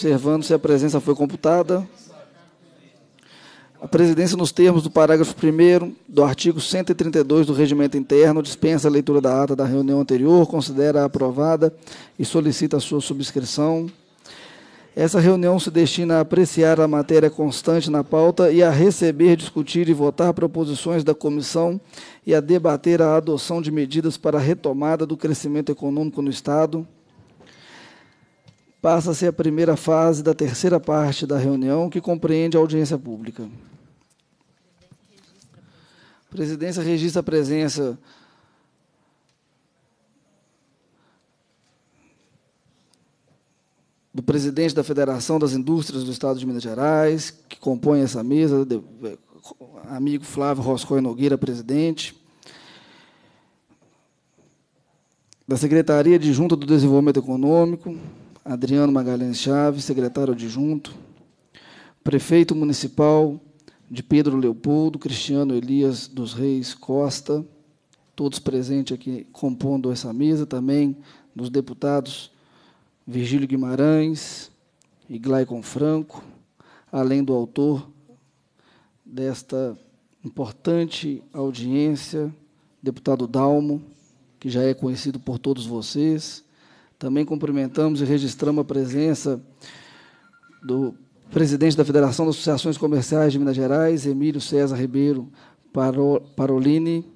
Observando se a presença foi computada. A presidência, nos termos do parágrafo 1º do artigo 132 do Regimento Interno, dispensa a leitura da ata da reunião anterior, considera-a aprovada e solicita a sua subscrição. Essa reunião se destina a apreciar a matéria constante na pauta e a receber, discutir e votar proposições da comissão e a debater a adoção de medidas para a retomada do crescimento econômico no Estado. Passa-se a primeira fase da terceira parte da reunião, que compreende a audiência pública. A presidência registra a presença do presidente da Federação das Indústrias do Estado de Minas Gerais, que compõe essa mesa, amigo Flávio Roscoe Nogueira, presidente, da Secretaria Adjunta do Desenvolvimento Econômico, Adriano Magalhães Chaves, secretário adjunto, prefeito municipal de Pedro Leopoldo, Cristiano Elias dos Reis Costa, todos presentes aqui compondo essa mesa, também dos deputados Virgílio Guimarães e Glaycon Franco, além do autor desta importante audiência, deputado Dalmo, que já é conhecido por todos vocês. Também cumprimentamos e registramos a presença do presidente da Federação das Associações Comerciais de Minas Gerais, Emílio César Ribeiro Parolini,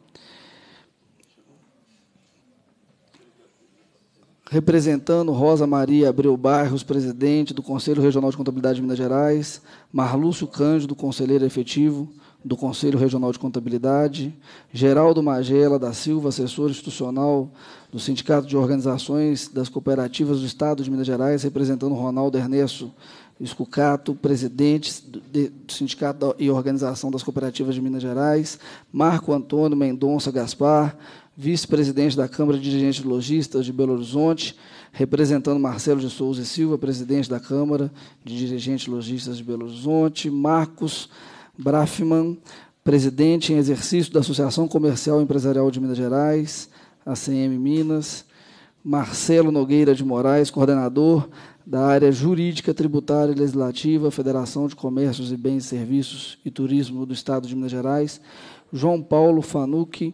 representando Rosa Maria Abreu Bairros, presidente do Conselho Regional de Contabilidade de Minas Gerais, Marlúcio Cândido, conselheiro efetivo do Conselho Regional de Contabilidade, Geraldo Magela da Silva, assessor institucional do Sindicato de Organizações das Cooperativas do Estado de Minas Gerais, representando Ronaldo Ernesto Escucato, presidente do Sindicato e Organização das Cooperativas de Minas Gerais, Marco Antônio Mendonça Gaspar, vice-presidente da Câmara de Dirigentes de Lojistas de Belo Horizonte, representando Marcelo de Souza Silva, presidente da Câmara de Dirigentes de Lojistas de Belo Horizonte, Marcos Brafman, presidente em exercício da Associação Comercial e Empresarial de Minas Gerais, ACMinas, Marcelo Nogueira de Moraes, coordenador da área jurídica, tributária e legislativa, Federação de Comércios e Bens, Serviços e Turismo do Estado de Minas Gerais, João Paulo Fanucchi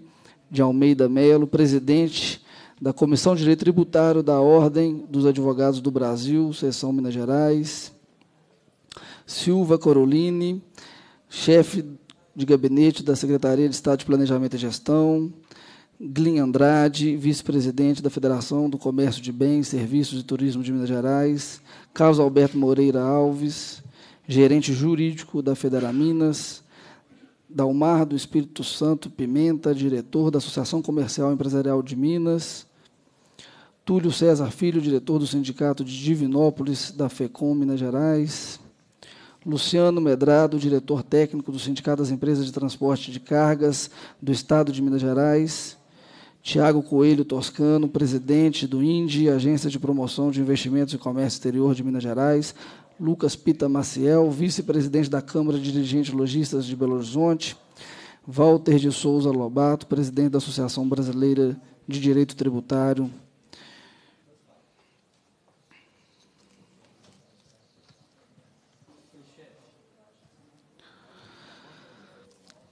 de Almeida Melo, presidente da Comissão de Direito Tributário da Ordem dos Advogados do Brasil, Seção Minas Gerais, Silva Caroline, chefe de gabinete da Secretaria de Estado de Planejamento e Gestão, Glyn Andrade, vice-presidente da Federação do Comércio de Bens, Serviços e Turismo de Minas Gerais, Carlos Alberto Moreira Alves, gerente jurídico da FederaMinas, Dalmar do Espírito Santo Pimenta, diretor da Associação Comercial e Empresarial de Minas, Túlio César Filho, diretor do Sindicato de Divinópolis da FECOM, Minas Gerais, Luciano Medrado, diretor técnico do Sindicato das Empresas de Transporte de Cargas do Estado de Minas Gerais, Thiago Coelho Toscano, presidente do INDI, Agência de Promoção de Investimentos e Comércio Exterior de Minas Gerais, Lucas Pita Maciel, vice-presidente da Câmara de Dirigentes Lojistas de Belo Horizonte, Walter de Souza Lobato, presidente da Associação Brasileira de Direito Tributário.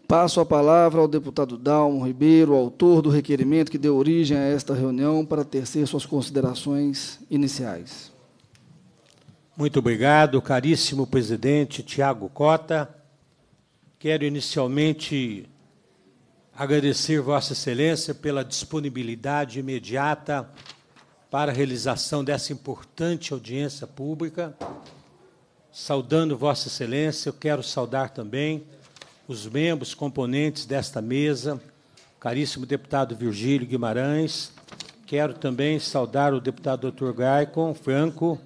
Passo a palavra ao deputado Dalmo Ribeiro, autor do requerimento que deu origem a esta reunião, para tecer suas considerações iniciais. Muito obrigado, caríssimo presidente Thiago Cota. Quero inicialmente agradecer Vossa Excelência pela disponibilidade imediata para a realização dessa importante audiência pública. Saudando Vossa Excelência, eu quero saudar também os membros, componentes desta mesa, caríssimo deputado Virgílio Guimarães, quero também saudar o deputado Dr. Glaycon Franco,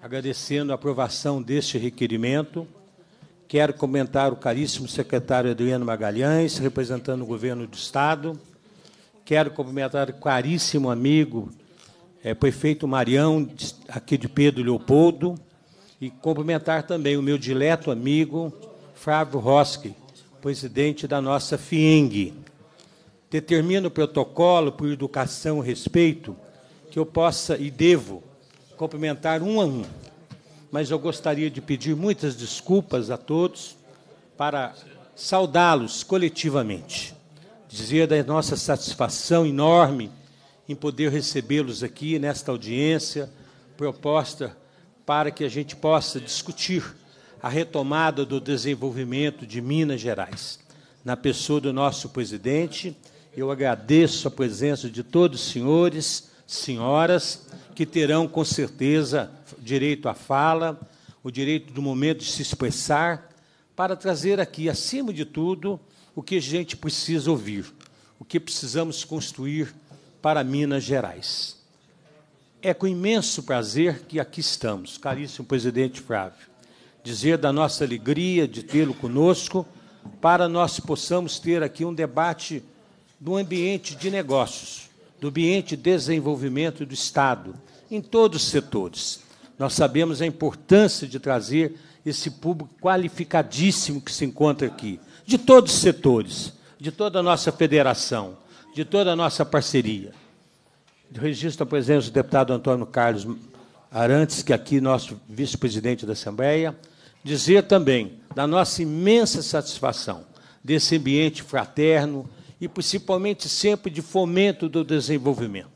agradecendo a aprovação deste requerimento. Quero comentar o caríssimo secretário Adriano Magalhães, representando o governo do Estado. Quero cumprimentar o caríssimo amigo prefeito Marião, aqui de Pedro Leopoldo, e cumprimentar também o meu dileto amigo Flávio Roscoe, presidente da nossa FIENG. Determino o protocolo, por educação e respeito, que eu possa e devo cumprimentar um a um. mas eu gostaria de pedir muitas desculpas a todos para saudá-los coletivamente. Dizer da nossa satisfação enorme em poder recebê-los aqui nesta audiência, proposta para que a gente possa discutir a retomada do desenvolvimento de Minas Gerais. Na pessoa do nosso presidente, eu agradeço a presença de todos os senhores, senhoras, que terão, com certeza, direito à fala, o direito do momento de se expressar, para trazer aqui, acima de tudo, o que a gente precisa ouvir, o que precisamos construir para Minas Gerais. É com imenso prazer que aqui estamos, caríssimo presidente Flávio, dizer da nossa alegria de tê-lo conosco, para nós possamos ter aqui um debate do ambiente de negócios, do ambiente de desenvolvimento do Estado, em todos os setores. Nós sabemos a importância de trazer esse público qualificadíssimo que se encontra aqui, de todos os setores, de toda a nossa federação, de toda a nossa parceria. Registro a presença do deputado Antonio Carlos Arantes, que é aqui nosso vice-presidente da Assembleia, dizer também da nossa imensa satisfação desse ambiente fraterno e, principalmente, sempre de fomento do desenvolvimento.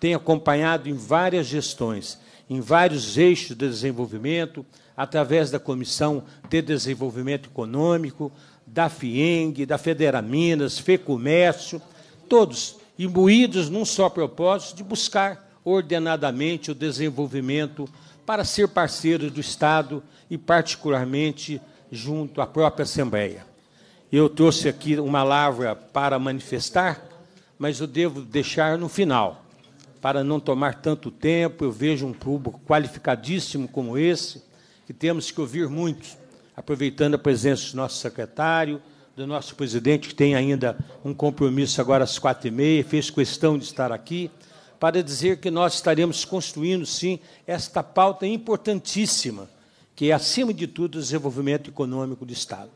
Tenho acompanhado em várias gestões, em vários eixos de desenvolvimento, através da Comissão de Desenvolvimento Econômico, da FIENG, da FederaMinas, FEComércio, todos imbuídos num só propósito de buscar ordenadamente o desenvolvimento para ser parceiro do Estado e, particularmente, junto à própria Assembleia. Eu trouxe aqui uma palavra para manifestar, mas eu devo deixar no final, para não tomar tanto tempo. Eu vejo um público qualificadíssimo como esse, que temos que ouvir muito, aproveitando a presença do nosso secretário, do nosso presidente, que tem ainda um compromisso agora às 4h30, fez questão de estar aqui, para dizer que nós estaremos construindo, sim, esta pauta importantíssima, que é, acima de tudo, o desenvolvimento econômico do Estado.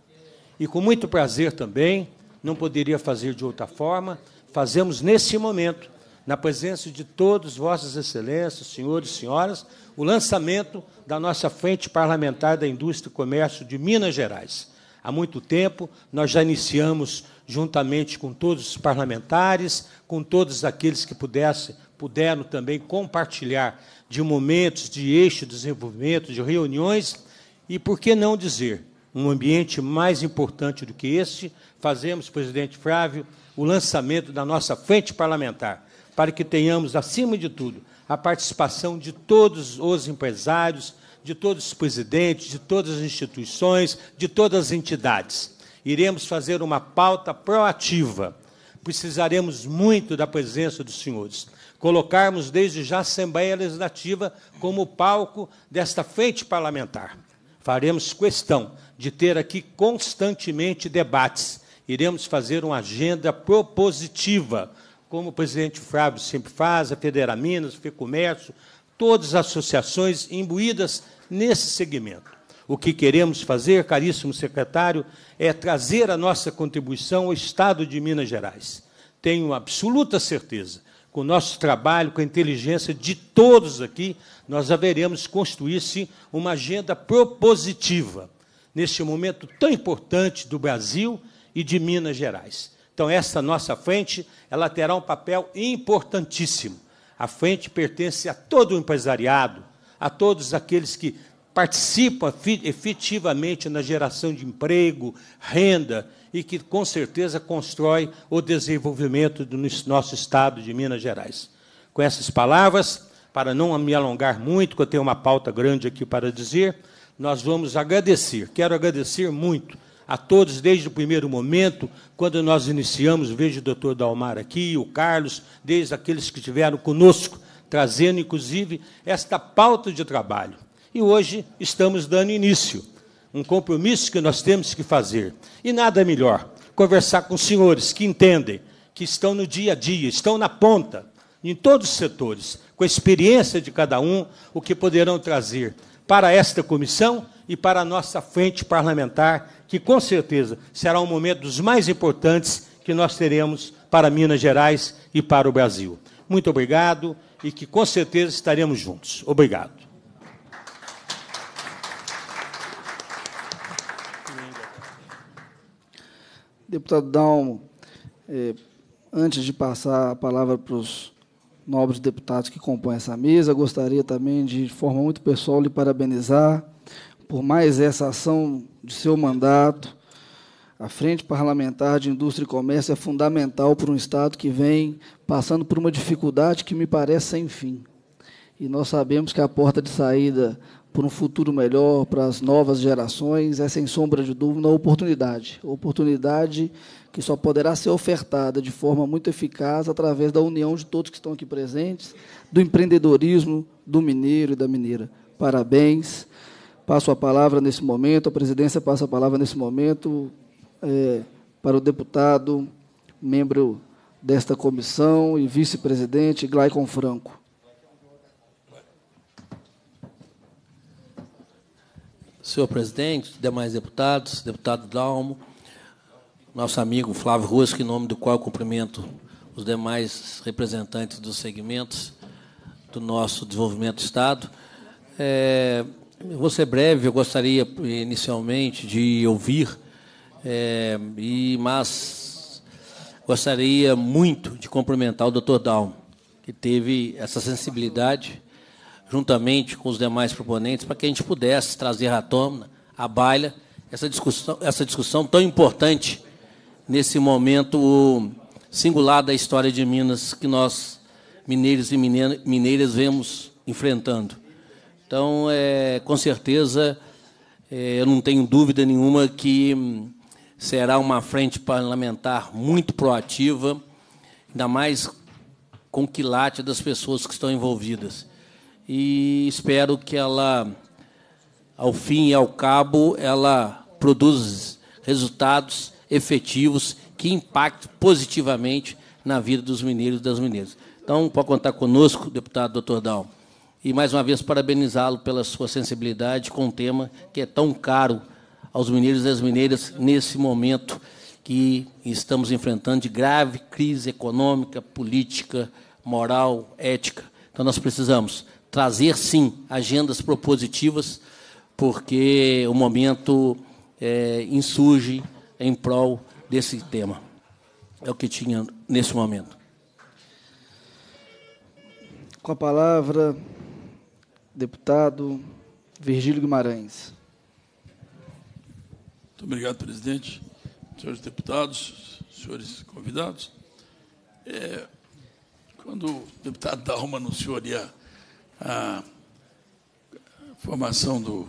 E, com muito prazer também, não poderia fazer de outra forma, fazemos, nesse momento, na presença de todos vossas excelências, senhores e senhoras, o lançamento da nossa Frente Parlamentar da Indústria e Comércio de Minas Gerais. Há muito tempo, nós já iniciamos, juntamente com todos os parlamentares, com todos aqueles que puderam também compartilhar de momentos, de eixo de desenvolvimento, de reuniões, e, por que não dizer, um ambiente mais importante do que este, fazemos, presidente Flávio, o lançamento da nossa frente parlamentar, para que tenhamos, acima de tudo, a participação de todos os empresários, de todos os presidentes, de todas as instituições, de todas as entidades. Iremos fazer uma pauta proativa. Precisaremos muito da presença dos senhores. Colocarmos desde já a Assembleia Legislativa como palco desta frente parlamentar. Faremos questão de ter aqui constantemente debates. Iremos fazer uma agenda propositiva, como o presidente Flávio sempre faz, a FederaMinas, o FEComércio, todas as associações imbuídas nesse segmento. O que queremos fazer, caríssimo secretário, é trazer a nossa contribuição ao Estado de Minas Gerais. Tenho absoluta certeza, com o nosso trabalho, com a inteligência de todos aqui, nós haveremos construir, sim, uma agenda propositiva neste momento tão importante do Brasil e de Minas Gerais. Então, essa nossa frente, ela terá um papel importantíssimo. A frente pertence a todo o empresariado, a todos aqueles que participam efetivamente na geração de emprego, renda, e que, com certeza, constrói o desenvolvimento do nosso Estado de Minas Gerais. Com essas palavras, para não me alongar muito, que eu tenho uma pauta grande aqui para dizer, nós vamos agradecer, quero agradecer muito a todos, desde o primeiro momento, quando nós iniciamos, vejo o doutor Dalmar aqui, o Carlos, desde aqueles que estiveram conosco, trazendo, inclusive, esta pauta de trabalho. E hoje estamos dando início, um compromisso que nós temos que fazer. E nada melhor, conversar com os senhores que entendem, que estão no dia a dia, estão na ponta, em todos os setores, com a experiência de cada um, o que poderão trazer para esta comissão e para a nossa frente parlamentar, que, com certeza, será um momento dos mais importantes que nós teremos para Minas Gerais e para o Brasil. Muito obrigado e que, com certeza, estaremos juntos. Obrigado. Deputado Dalmo, antes de passar a palavra para os nobres deputados que compõem essa mesa, gostaria também, de forma muito pessoal, lhe parabenizar por mais essa ação de seu mandato. A Frente Parlamentar de Indústria e Comércio é fundamental para um Estado que vem passando por uma dificuldade que me parece sem fim. E nós sabemos que a porta de saída para um futuro melhor, para as novas gerações, é, sem sombra de dúvida, a oportunidade. Oportunidade que só poderá ser ofertada de forma muito eficaz através da união de todos que estão aqui presentes, do empreendedorismo do mineiro e da mineira. Parabéns. Passo a palavra nesse momento, a presidência passa a palavra nesse momento para o deputado, membro desta comissão e vice-presidente, Glaycon Franco. Senhor presidente, demais deputados, deputado Dalmo, nosso amigo Flávio Roscoe, em nome do qual eu cumprimento os demais representantes dos segmentos do nosso desenvolvimento do Estado. Vou ser breve, eu gostaria inicialmente de ouvir, mas gostaria muito de cumprimentar o doutor Dalmo, que teve essa sensibilidade, juntamente com os demais proponentes, para que a gente pudesse trazer à tona, à baila, essa discussão tão importante nesse momento singular da história de Minas que nós, mineiros e mineiras, vemos enfrentando. Então, com certeza, eu não tenho dúvida nenhuma que será uma frente parlamentar muito proativa, ainda mais com o quilate das pessoas que estão envolvidas. E espero que ela, ao fim e ao cabo, ela produza resultados efetivos que impactem positivamente na vida dos mineiros e das mineiras. Então, pode contar conosco, deputado doutor Dalmo. E, mais uma vez, parabenizá-lo pela sua sensibilidade com um tema que é tão caro aos mineiros e às mineiras nesse momento que estamos enfrentando de grave crise econômica, política, moral, ética. Então, nós precisamos trazer, sim, agendas propositivas, porque o momento insurge em prol desse tema. É o que tinha nesse momento. Com a palavra, deputado Virgílio Guimarães. Muito obrigado, presidente, senhores deputados, senhores convidados. Quando o deputado Dalmo anunciou ali a formação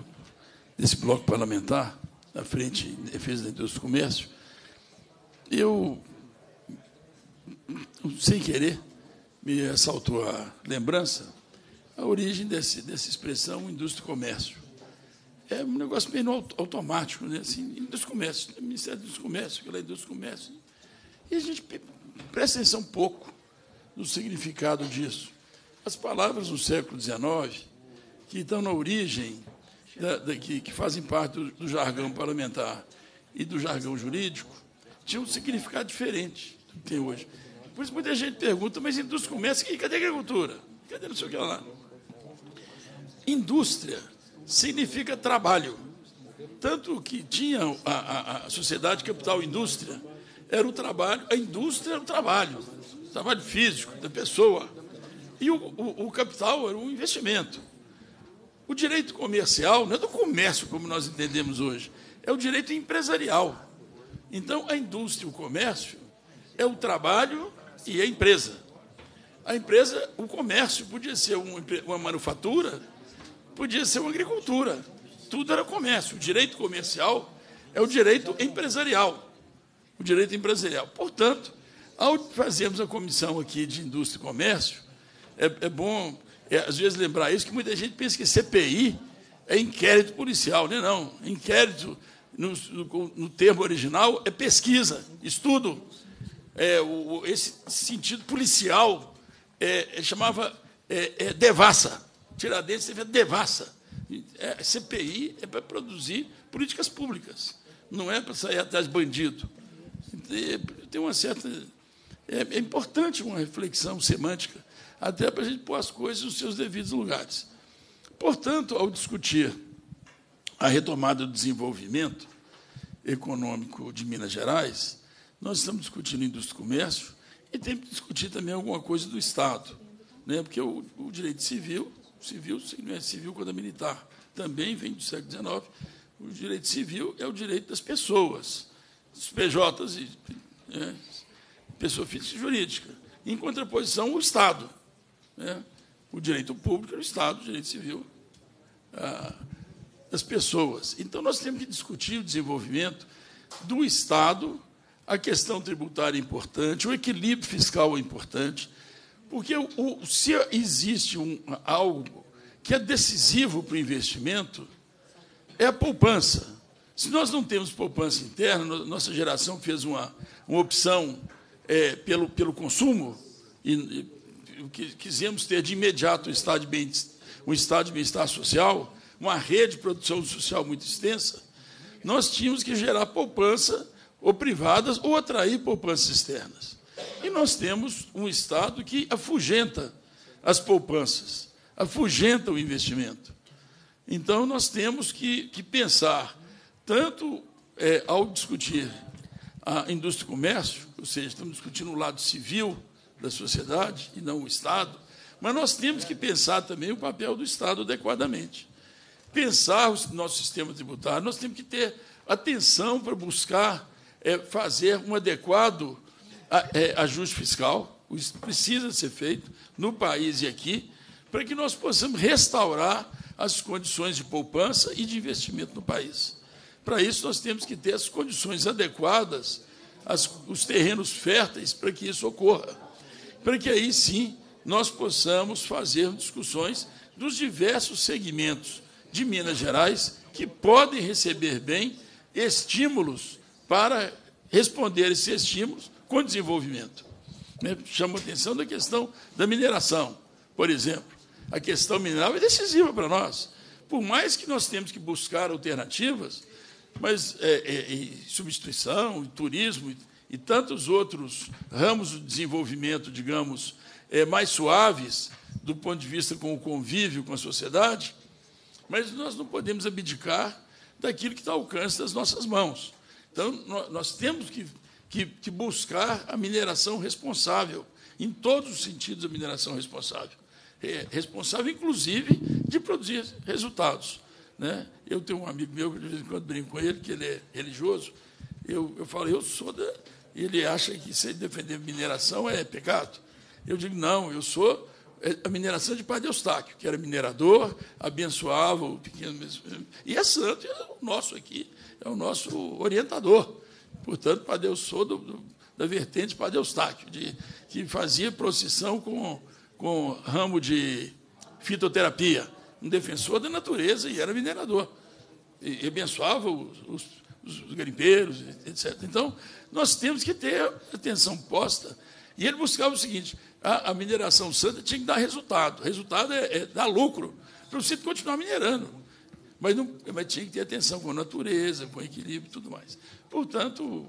desse bloco parlamentar, da Frente em Defesa da Indústria e Comércio, eu, sem querer, me ressaltou a lembrança, a origem dessa expressão indústria e comércio. É um negócio meio automático, né? Assim, indústria e comércio, Ministério da Indústria e Comércio, aquela indústria e comércio. E a gente presta atenção um pouco no significado disso. As palavras do século XIX, que estão na origem, que fazem parte do jargão parlamentar e do jargão jurídico, tinham um significado diferente do que tem hoje. Por isso, muita gente pergunta, mas indústria e comércio, cadê a agricultura? Cadê não sei o que lá? Indústria significa trabalho. Tanto que tinha a sociedade capital-indústria, era o trabalho, a indústria era o trabalho físico da pessoa. E o capital era um investimento. O direito comercial não é do comércio, como nós entendemos hoje, é o direito empresarial. Então, a indústria, o comércio, é o trabalho e a empresa. A empresa, o comércio, podia ser uma manufatura, podia ser uma agricultura. Tudo era comércio. O direito comercial é o direito empresarial. O direito empresarial. Portanto, ao fazermos a comissão aqui de indústria e comércio, é bom, às vezes, lembrar isso, que muita gente pensa que CPI é inquérito policial. Não é, não. Inquérito, no termo original, é pesquisa, estudo. Esse sentido policial chamava devassa. Tiradentes teve devassa. CPI é para produzir políticas públicas, não é para sair atrás de bandido. Tem uma certa... É importante uma reflexão semântica, até para a gente pôr as coisas nos seus devidos lugares. Portanto, ao discutir a retomada do desenvolvimento econômico de Minas Gerais, Nós estamos discutindo indústria e comércio e temos que discutir também alguma coisa do Estado, né? Porque o direito civil não é civil quando é militar, também vem do século XIX. O direito civil é o direito das pessoas, dos PJs, pessoa física e jurídica. Em contraposição, o Estado, né? O direito público é o Estado, o direito civil das pessoas. Então, nós temos que discutir o desenvolvimento do Estado, a questão tributária é importante, o equilíbrio fiscal é importante, porque se existe algo que é decisivo para o investimento, é a poupança. Se nós não temos poupança interna, nossa geração fez uma opção pelo consumo, e quisemos ter de imediato um estado de bem-estar social, uma rede de produção social muito extensa, nós tínhamos que gerar poupança ou privadas ou atrair poupanças externas. E nós temos um Estado que afugenta as poupanças, afugenta o investimento. Então, nós temos que pensar, tanto ao discutir a indústria e comércio, ou seja, estamos discutindo o lado civil da sociedade e não o Estado, mas nós temos que pensar também o papel do Estado adequadamente. Pensar o nosso sistema tributário, nós temos que ter atenção para buscar fazer um adequado ajuste fiscal, isso precisa ser feito no país e aqui, para que nós possamos restaurar as condições de poupança e de investimento no país. Para isso, nós temos que ter as condições adequadas, os terrenos férteis para que isso ocorra, para que aí sim nós possamos fazer discussões dos diversos segmentos de Minas Gerais que podem receber bem estímulos para responder esses estímulos com desenvolvimento. Chamo a atenção da questão da mineração, por exemplo. A questão mineral é decisiva para nós. Por mais que nós temos que buscar alternativas, mas substituição, turismo e tantos outros ramos de desenvolvimento, digamos, mais suaves do ponto de vista com o convívio com a sociedade, mas nós não podemos abdicar daquilo que está ao alcance das nossas mãos. Então, nós temos que buscar a mineração responsável, em todos os sentidos a mineração responsável. Responsável, inclusive, de produzir resultados, né? Eu tenho um amigo meu, que de vez em quando brinco com ele, que ele é religioso, eu falo, eu sou da... Ele acha que se ele defender mineração é pecado. Eu digo, não, eu sou a mineração de Padre Eustáquio, que era minerador, abençoava o pequeno... E é santo, é o nosso aqui, é o nosso orientador. Portanto, Padre, eu sou da vertente Padre Eustáquio, que fazia procissão com ramo de fitoterapia, um defensor da natureza e era minerador. E abençoava os garimpeiros, etc. Então, nós temos que ter atenção posta. E ele buscava o seguinte, a mineração santa tinha que dar resultado. Resultado é dar lucro, para você continuar minerando. Mas tinha que ter atenção com a natureza, com o equilíbrio e tudo mais. Portanto,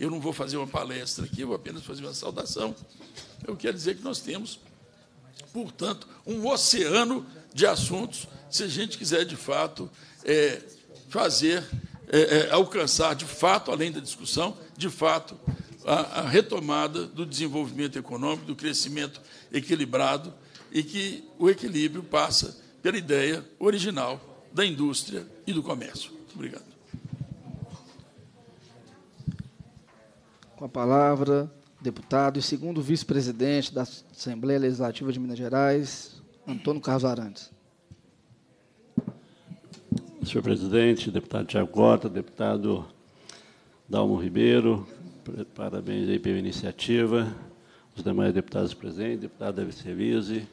eu não vou fazer uma palestra aqui, eu vou apenas fazer uma saudação. Eu quero dizer que nós temos, portanto, um oceano de assuntos, se a gente quiser, de fato, alcançar, de fato, além da discussão, de fato, a retomada do desenvolvimento econômico, do crescimento equilibrado, e que o equilíbrio passa pela ideia original da indústria e do comércio. Muito obrigado. Com a palavra, deputado e segundo vice-presidente da Assembleia Legislativa de Minas Gerais, Antonio Carlos Arantes. Senhor presidente, deputado Thiago Cota, deputado Dalmo Ribeiro, parabéns aí pela iniciativa, os demais deputados presentes, deputado David Servizi,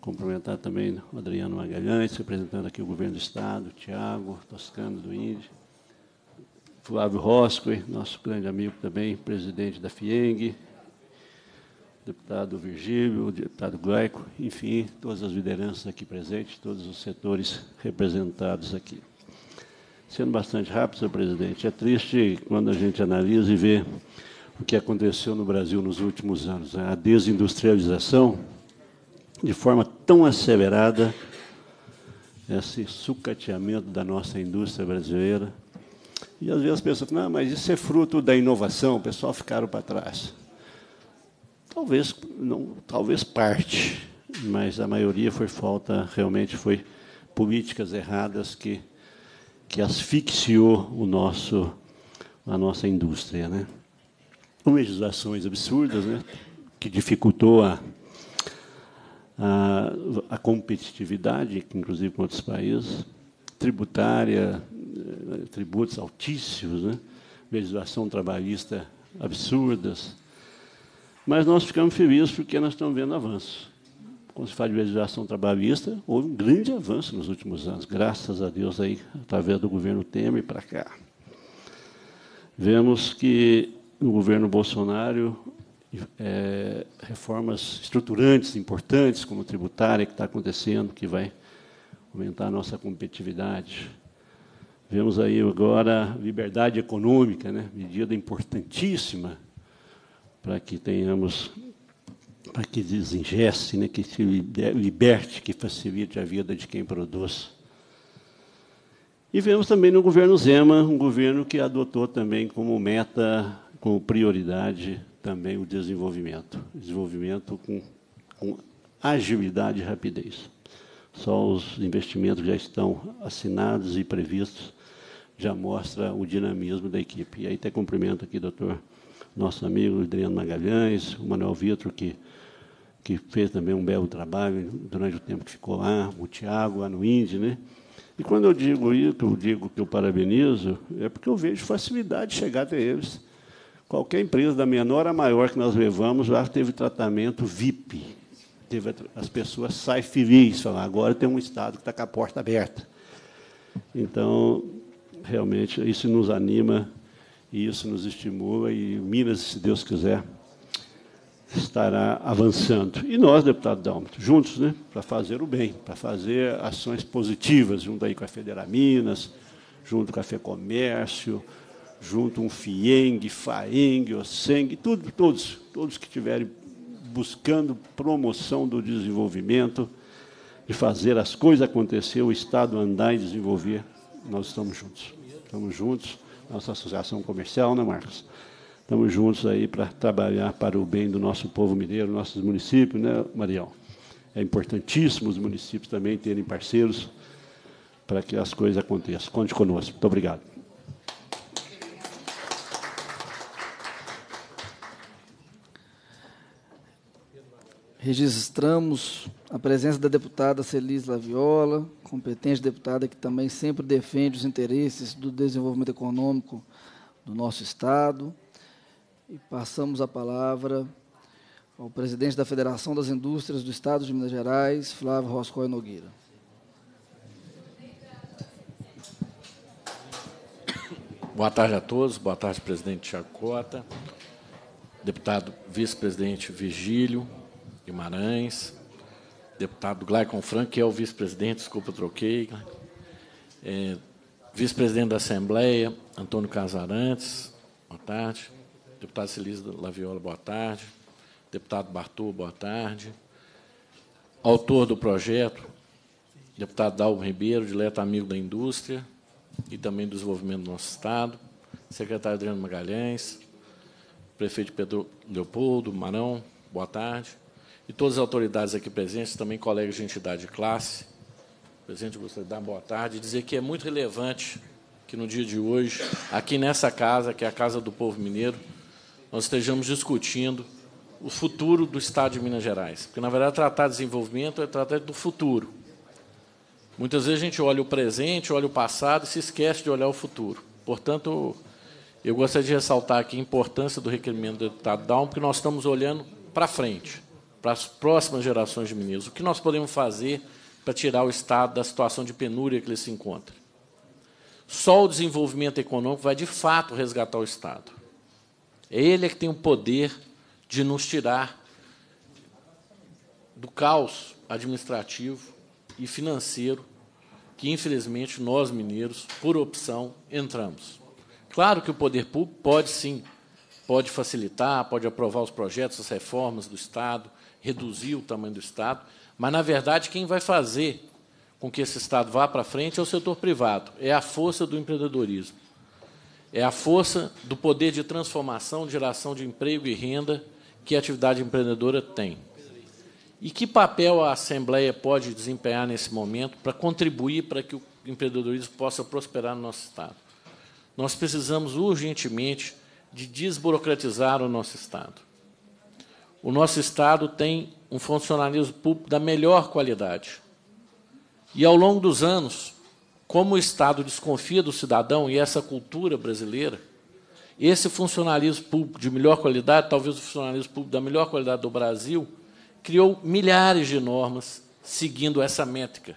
cumprimentar também o Adriano Magalhães, representando aqui o governo do Estado, Thiago Toscano, do INDI, Flávio Roscoe, nosso grande amigo também, presidente da FIENG, deputado Virgílio, deputado Glaycon, enfim, todas as lideranças aqui presentes, todos os setores representados aqui. Sendo bastante rápido, senhor presidente, é triste quando a gente analisa e vê o que aconteceu no Brasil nos últimos anos, a desindustrialização de forma tão acelerada, esse sucateamento da nossa indústria brasileira, E, às vezes, as pessoas falam, não, mas isso é fruto da inovação, o pessoal ficaram para trás. Talvez, não, talvez parte, mas a maioria foi falta, realmente foi políticas erradas que asfixiou o nosso, a nossa indústria. Né? Com legislações absurdas, né, que dificultou a competitividade, inclusive com outros países, tributária, tributos altíssimos, né? Legislação trabalhista absurdas. Mas nós ficamos felizes porque nós estamos vendo avanços. Quando se fala de legislação trabalhista, houve um grande avanço nos últimos anos, graças a Deus, aí, através do governo Temer para cá. Vemos que no governo Bolsonaro, reformas estruturantes importantes, como tributária, que está acontecendo, que vai aumentar a nossa competitividade. Vemos aí agora liberdade econômica, né? Medida importantíssima para que tenhamos, para que desengesse, né? Que se liberte, que facilite a vida de quem produz. E vemos também no governo Zema, um governo que adotou também como meta, como prioridade, também o desenvolvimento. Desenvolvimento com agilidade e rapidez. Só os investimentos que já estão assinados e previstos já mostra o dinamismo da equipe. E aí até cumprimento aqui, doutor, nosso amigo Adriano Magalhães, o Manuel Vitor, que fez também um belo trabalho durante o tempo que ficou lá, o Thiago, lá no INDI, né? E quando eu digo isso, eu digo que eu parabenizo, é porque eu vejo facilidade de chegar até eles. Qualquer empresa, da menor à maior, que nós levamos, já teve tratamento VIP. Teve, as pessoas saem felizes, falam, agora tem um Estado que está com a porta aberta. Então, realmente, isso nos anima e isso nos estimula, e Minas, se Deus quiser, estará avançando. E nós, deputado Dalmo, juntos, né, para fazer o bem, para fazer ações positivas, junto aí com a FederaMinas, junto com a FEComércio, junto um FIENG, FAENG, OSENG, tudo, todos que tiverem buscando promoção do desenvolvimento, de fazer as coisas acontecer, o Estado andar e desenvolver, nós estamos juntos. Estamos juntos, nossa associação comercial, né, Marcos? Estamos juntos aí para trabalhar para o bem do nosso povo mineiro, nossos municípios, né, Marião? É importantíssimo os municípios também terem parceiros para que as coisas aconteçam. Conte conosco. Muito obrigado. Registramos a presença da deputada Celise Laviola, competente deputada que também sempre defende os interesses do desenvolvimento econômico do nosso Estado. E passamos a palavra ao presidente da Federação das Indústrias do Estado de Minas Gerais, Flávio Roscoe Nogueira. Boa tarde a todos. Boa tarde, presidente Thiago Cota, deputado vice-presidente Virgílio Guimarães, deputado Glaycon Franco, que é o vice-presidente, desculpa, eu troquei, vice-presidente da Assembleia, Antonio Carlos Arantes, boa tarde, deputado Celise Laviola, boa tarde, deputado Bartô, boa tarde, autor do projeto, deputado Dalmo Ribeiro, dileto amigo da indústria e também do desenvolvimento do nosso Estado, secretário Adriano Magalhães, prefeito Pedro Leopoldo, Marão, boa tarde, e todas as autoridades aqui presentes, também colegas de entidade de classe. Presidente, eu gostaria de dar uma boa tarde e dizer que é muito relevante que, no dia de hoje, aqui nessa casa, que é a Casa do Povo Mineiro, nós estejamos discutindo o futuro do Estado de Minas Gerais. Porque, na verdade, tratar de desenvolvimento é tratar do futuro. Muitas vezes a gente olha o presente, olha o passado e se esquece de olhar o futuro. Portanto, eu gostaria de ressaltar aqui a importância do requerimento do deputado Dalmo, porque nós estamos olhando para frente, para as próximas gerações de mineiros. O que nós podemos fazer para tirar o Estado da situação de penúria que ele se encontra? Só o desenvolvimento econômico vai, de fato, resgatar o Estado. Ele é que tem o poder de nos tirar do caos administrativo e financeiro que, infelizmente, nós, mineiros, por opção, entramos. Claro que o poder público pode, sim, pode facilitar, pode aprovar os projetos, as reformas do Estado, reduzir o tamanho do Estado, mas, na verdade, quem vai fazer com que esse Estado vá para frente é o setor privado, é a força do empreendedorismo. É a força do poder de transformação, de geração de emprego e renda que a atividade empreendedora tem. E que papel a Assembleia pode desempenhar nesse momento para contribuir para que o empreendedorismo possa prosperar no nosso Estado? Nós precisamos urgentemente de desburocratizar o nosso Estado. O nosso Estado tem um funcionalismo público da melhor qualidade. E, ao longo dos anos, como o Estado desconfia do cidadão e essa cultura brasileira, esse funcionalismo público de melhor qualidade, talvez o funcionalismo público da melhor qualidade do Brasil, criou milhares de normas seguindo essa métrica.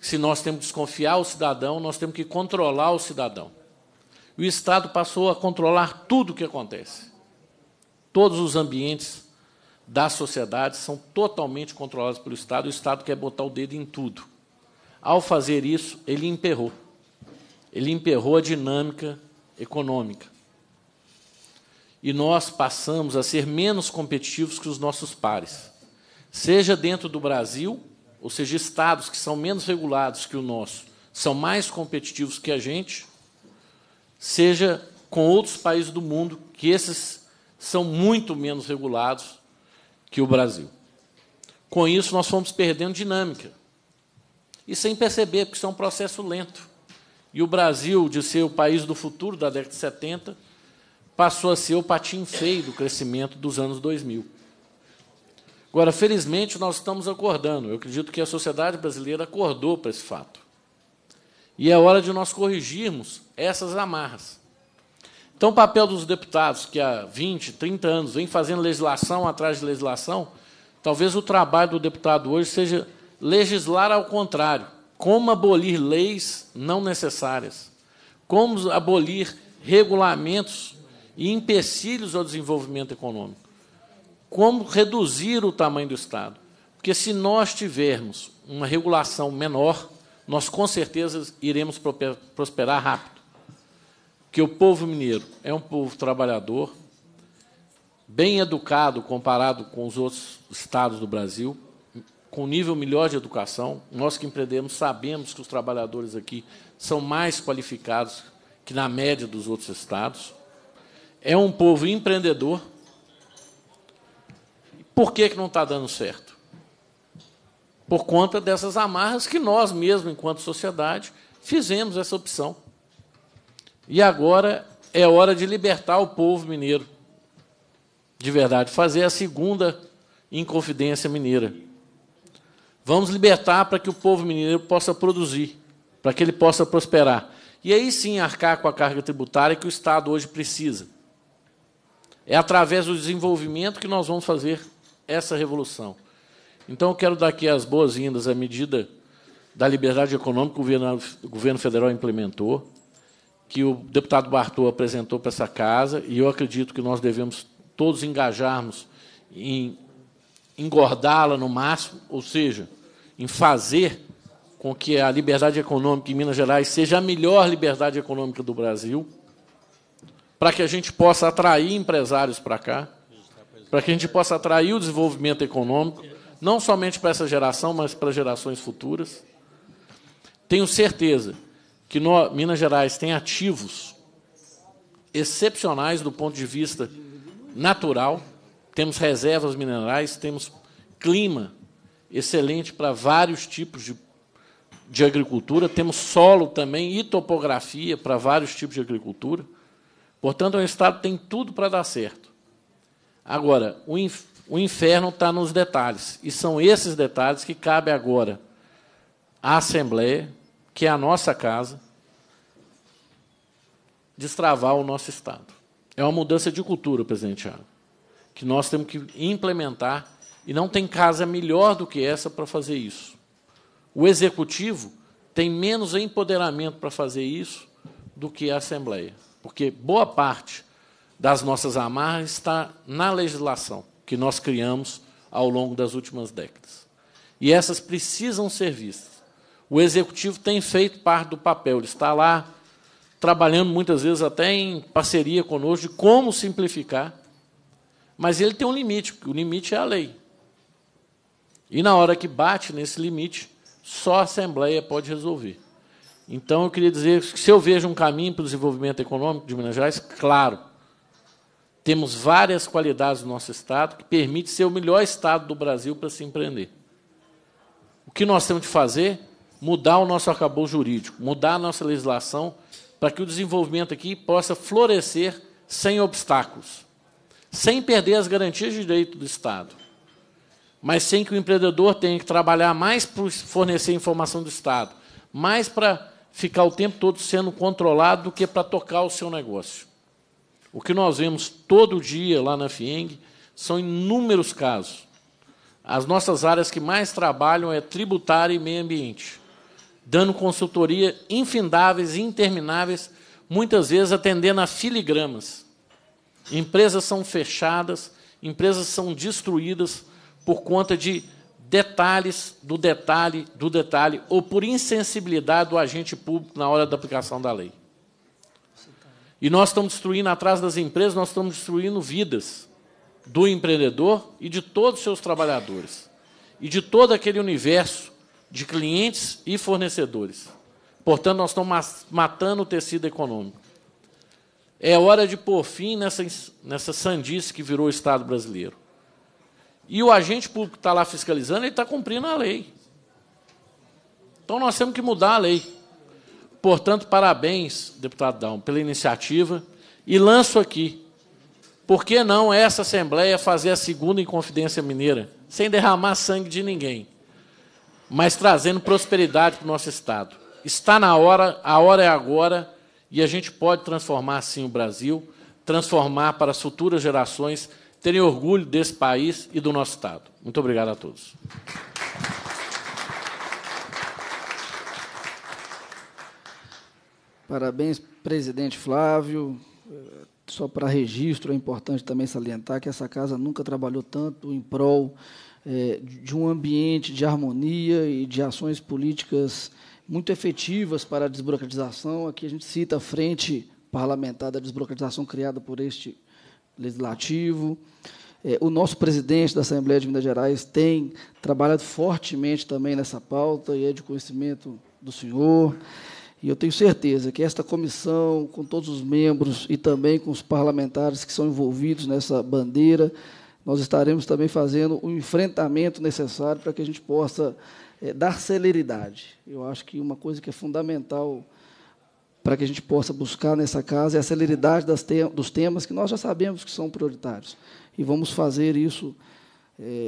Se nós temos que desconfiar o cidadão, nós temos que controlar o cidadão. O Estado passou a controlar tudo o que acontece. Todos os ambientes da sociedade são totalmente controlados pelo Estado, e o Estado quer botar o dedo em tudo. Ao fazer isso, ele emperrou. Ele emperrou a dinâmica econômica. E nós passamos a ser menos competitivos que os nossos pares, seja dentro do Brasil, ou seja, estados que são menos regulados que o nosso, são mais competitivos que a gente, seja com outros países do mundo, que esses são muito menos regulados que o Brasil. Com isso, nós fomos perdendo dinâmica. E sem perceber, porque isso é um processo lento. E o Brasil, de ser o país do futuro da década de 70, passou a ser o patinho feio do crescimento dos anos 2000. Agora, felizmente, nós estamos acordando. Eu acredito que a sociedade brasileira acordou para esse fato. E é hora de nós corrigirmos essas amarras. Então, o papel dos deputados, que há 20, 30 anos vem fazendo legislação atrás de legislação, talvez o trabalho do deputado hoje seja legislar ao contrário. Como abolir leis não necessárias? Como abolir regulamentos e empecilhos ao desenvolvimento econômico? Como reduzir o tamanho do Estado? Porque, se nós tivermos uma regulação menor, nós, com certeza, iremos prosperar rápido. Porque o povo mineiro é um povo trabalhador, bem educado comparado com os outros estados do Brasil, com um nível melhor de educação. Nós que empreendemos sabemos que os trabalhadores aqui são mais qualificados que na média dos outros estados. É um povo empreendedor. Por que não está dando certo? Por conta dessas amarras que nós mesmos, enquanto sociedade, fizemos essa opção. E agora é hora de libertar o povo mineiro. De verdade, fazer a segunda Inconfidência Mineira. Vamos libertar para que o povo mineiro possa produzir, para que ele possa prosperar. E aí sim arcar com a carga tributária que o Estado hoje precisa. É através do desenvolvimento que nós vamos fazer essa revolução. Então, eu quero dar aqui as boas-vindas à medida da liberdade econômica que o governo federal implementou, que o deputado Bartô apresentou para essa casa, e eu acredito que nós devemos todos engajarmos em engordá-la no máximo, ou seja, em fazer com que a liberdade econômica em Minas Gerais seja a melhor liberdade econômica do Brasil, para que a gente possa atrair empresários para cá, para que a gente possa atrair o desenvolvimento econômico, não somente para essa geração, mas para gerações futuras. Tenho certeza que Minas Gerais tem ativos excepcionais do ponto de vista natural, temos reservas minerais, temos clima excelente para vários tipos de agricultura, temos solo também e topografia para vários tipos de agricultura. Portanto, o Estado tem tudo para dar certo. Agora, o inferno está nos detalhes, e são esses detalhes que cabe agora à Assembleia, que é a nossa casa, destravar o nosso Estado. É uma mudança de cultura, presidente Thiago, que nós temos que implementar, e não tem casa melhor do que essa para fazer isso. O Executivo tem menos empoderamento para fazer isso do que a Assembleia, porque boa parte das nossas amarras está na legislação que nós criamos ao longo das últimas décadas. E essas precisam ser vistas. O Executivo tem feito parte do papel, ele está lá trabalhando muitas vezes até em parceria conosco de como simplificar, mas ele tem um limite, porque o limite é a lei. E, na hora que bate nesse limite, só a Assembleia pode resolver. Então, eu queria dizer que, se eu vejo um caminho para o desenvolvimento econômico de Minas Gerais, claro, temos várias qualidades do nosso Estado que permite ser o melhor Estado do Brasil para se empreender. O que nós temos de fazer? Mudar o nosso arcabouço jurídico, mudar a nossa legislação para que o desenvolvimento aqui possa florescer sem obstáculos, sem perder as garantias de direito do Estado, mas sem que o empreendedor tenha que trabalhar mais para fornecer informação do Estado, mais para ficar o tempo todo sendo controlado do que para tocar o seu negócio. O que nós vemos todo dia lá na FIENG são inúmeros casos. As nossas áreas que mais trabalham é tributária e meio ambiente, dando consultoria infindáveis e intermináveis, muitas vezes atendendo a filigramas. Empresas são fechadas, empresas são destruídas por conta de detalhes do detalhe, ou por insensibilidade do agente público na hora da aplicação da lei. E nós estamos destruindo, atrás das empresas, nós estamos destruindo vidas do empreendedor e de todos os seus trabalhadores, e de todo aquele universo de clientes e fornecedores. Portanto, nós estamos matando o tecido econômico. É hora de pôr fim nessa sandice que virou o Estado brasileiro. E o agente público que está lá fiscalizando, ele está cumprindo a lei. Então, nós temos que mudar a lei. Portanto, parabéns, deputado Dalmo, pela iniciativa. E lanço aqui, por que não essa Assembleia fazer a segunda Inconfidência Mineira, sem derramar sangue de ninguém, mas trazendo prosperidade para o nosso Estado? Está na hora, a hora é agora, e a gente pode transformar, sim, o Brasil, transformar para as futuras gerações terem orgulho desse país e do nosso Estado. Muito obrigado a todos. Parabéns, presidente Flávio. Só para registro, é importante também salientar que essa casa nunca trabalhou tanto em prol de um ambiente de harmonia e de ações políticas muito efetivas para a desburocratização. Aqui a gente cita a Frente Parlamentar da Desburocratização criada por este legislativo. O nosso presidente da Assembleia de Minas Gerais tem trabalhado fortemente também nessa pauta e é de conhecimento do senhor. E eu tenho certeza que esta comissão, com todos os membros e também com os parlamentares que são envolvidos nessa bandeira, nós estaremos também fazendo o enfrentamento necessário para que a gente possa dar celeridade. Eu acho que uma coisa que é fundamental para que a gente possa buscar nessa casa é a celeridade dos temas que nós já sabemos que são prioritários. E vamos fazer isso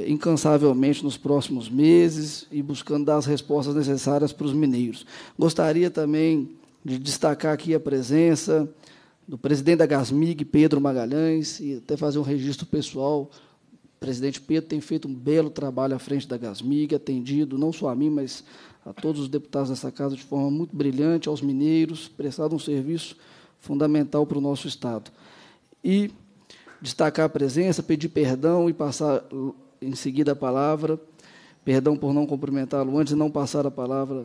incansavelmente nos próximos meses e buscando dar as respostas necessárias para os mineiros. Gostaria também de destacar aqui a presença do presidente da Gasmig, Pedro Magalhães, e até fazer um registro pessoal. O presidente Pedro tem feito um belo trabalho à frente da Gasmig, atendido não só a mim, mas a todos os deputados dessa casa de forma muito brilhante, aos mineiros, prestado um serviço fundamental para o nosso Estado. E destacar a presença, pedir perdão e passar em seguida a palavra, perdão por não cumprimentá-lo antes e não passar a palavra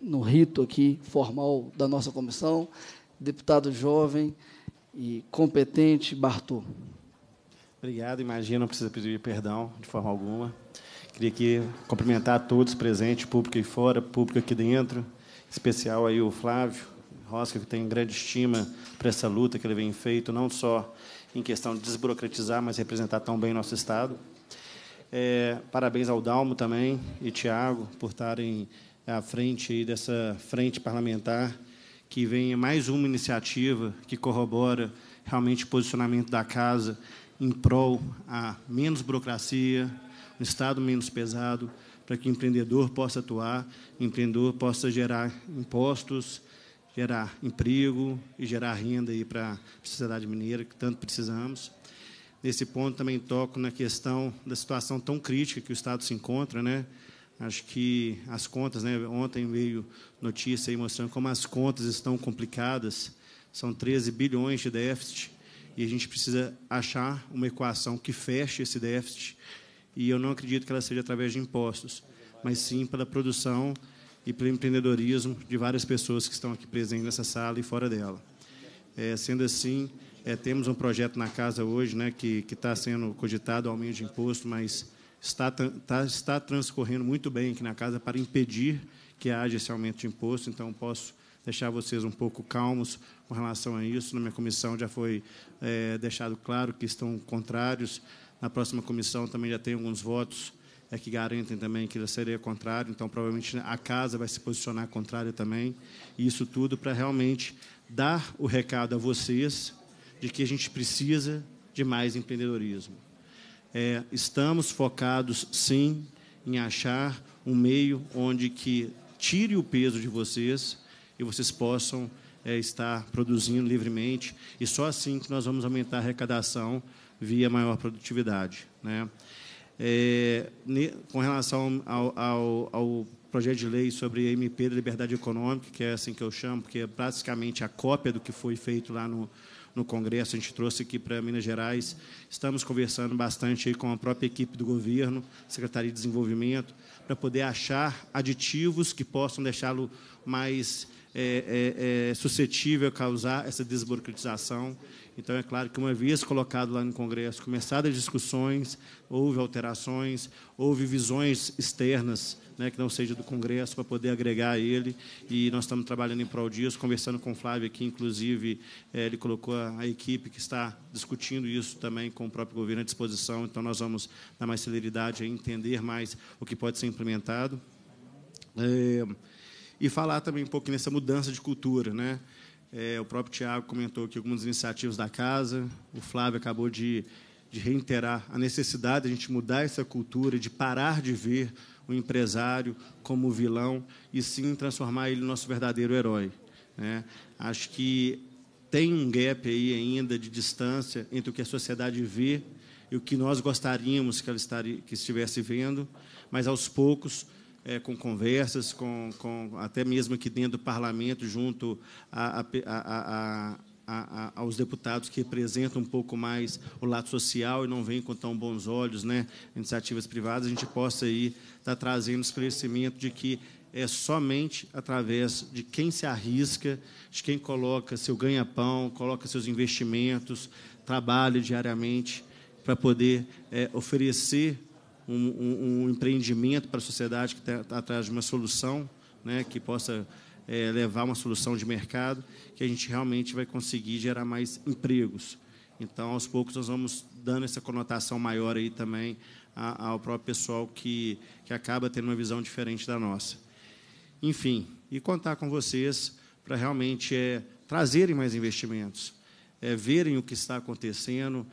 no rito aqui formal da nossa comissão, deputado jovem e competente Bartô. Obrigado, imagino, não precisa pedir perdão de forma alguma. Queria aqui cumprimentar a todos presentes, público aí fora, público aqui dentro, em especial aí o Flávio Roscoe, que tem grande estima para essa luta que ele vem feito, não só em questão de desburocratizar, mas representar tão bem nosso Estado. Parabéns ao Dalmo também e Thiago por estarem à frente aí dessa frente parlamentar, que vem mais uma iniciativa que corrobora realmente o posicionamento da casa em prol a menos burocracia, um Estado menos pesado, para que o empreendedor possa atuar, o empreendedor possa gerar impostos, gerar emprego e gerar renda aí para a sociedade mineira, que tanto precisamos. Nesse ponto, também toco na questão da situação tão crítica que o Estado se encontra, né? Acho que as contas, né? Ontem veio notícia aí mostrando como as contas estão complicadas, são 13 bilhões de déficit, e a gente precisa achar uma equação que feche esse déficit. E eu não acredito que ela seja através de impostos, mas sim pela produção e pelo empreendedorismo de várias pessoas que estão aqui presentes nessa sala e fora dela. Sendo assim, temos um projeto na casa hoje, né, que está sendo cogitado ao aumento de imposto, mas está transcorrendo muito bem aqui na casa para impedir que haja esse aumento de imposto. Então, posso deixar vocês um pouco calmos com relação a isso. Na minha comissão já foi deixado claro que estão contrários. Na próxima comissão também já tem alguns votos que garantem também que ele seria contrário. Então, provavelmente, a Casa vai se posicionar contrária também. E isso tudo para realmente dar o recado a vocês de que a gente precisa de mais empreendedorismo. Estamos focados, sim, em achar um meio onde que tire o peso de vocês e vocês possam estar produzindo livremente, e só assim que nós vamos aumentar a arrecadação via maior produtividade, né? Com relação ao projeto de lei sobre a MP da liberdade econômica, que é assim que eu chamo, porque é basicamente a cópia do que foi feito lá no Congresso, a gente trouxe aqui para Minas Gerais. Estamos conversando bastante aí com a própria equipe do governo, Secretaria de Desenvolvimento, para poder achar aditivos que possam deixá-lo mais suscetível a causar essa desburocratização. Então, é claro que, uma vez colocado lá no Congresso, começadas as discussões, houve alterações, houve visões externas, né, que não seja do Congresso, para poder agregar a ele, e nós estamos trabalhando em prol disso, conversando com o Flávio aqui, inclusive, ele colocou a equipe que está discutindo isso também com o próprio governo à disposição, então nós vamos dar mais celeridade a entender mais o que pode ser implementado. E falar também um pouco nessa mudança de cultura, né? O próprio Thiago comentou aqui algumas iniciativas da Casa, o Flávio acabou de reiterar a necessidade de a gente mudar essa cultura, de parar de ver o empresário como vilão e, sim, transformar ele no nosso verdadeiro herói, né? Acho que tem um gap aí ainda de distância entre o que a sociedade vê e o que nós gostaríamos que ela estivesse vendo, mas, aos poucos, com conversas, até mesmo aqui dentro do parlamento, junto aos deputados que representam um pouco mais o lado social e não veem com tão bons olhos, né, iniciativas privadas, a gente possa aí estar trazendo esclarecimento de que é somente através de quem se arrisca, de quem coloca seu ganha-pão, coloca seus investimentos, trabalha diariamente para poder oferecer um empreendimento para a sociedade que está atrás de uma solução, né, que possa levar uma solução de mercado, que a gente realmente vai conseguir gerar mais empregos. Então, aos poucos, nós vamos dando essa conotação maior aí também ao próprio pessoal que acaba tendo uma visão diferente da nossa. Enfim, e contar com vocês para realmente trazerem mais investimentos, verem o que está acontecendo,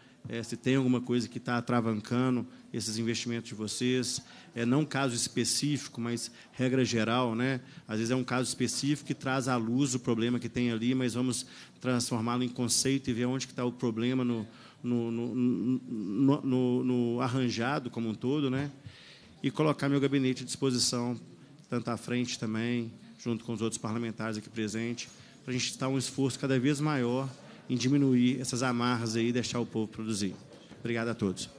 se tem alguma coisa que está atravancando esses investimentos de vocês, não caso específico, mas regra geral, né? Às vezes é um caso específico que traz à luz o problema que tem ali, mas vamos transformá-lo em conceito e ver onde que está o problema no arranjado como um todo, né? E colocar meu gabinete à disposição, tanto à frente também, junto com os outros parlamentares aqui presentes, para a gente estar um esforço cada vez maior em diminuir essas amarras aí e deixar o povo produzir. Obrigado a todos.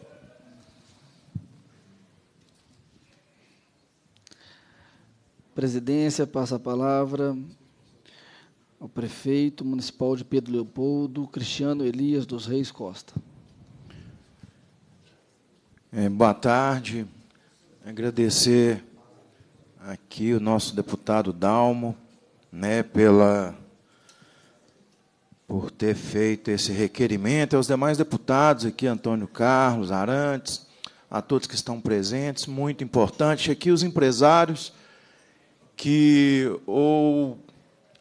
Presidência, passa a palavra ao prefeito municipal de Pedro Leopoldo, Cristiano Elias dos Reis Costa. Boa tarde. Agradecer aqui o nosso deputado Dalmo, né, por ter feito esse requerimento, aos demais deputados aqui, Antônio Carlos Arantes, a todos que estão presentes, muito importante. Aqui os empresários ou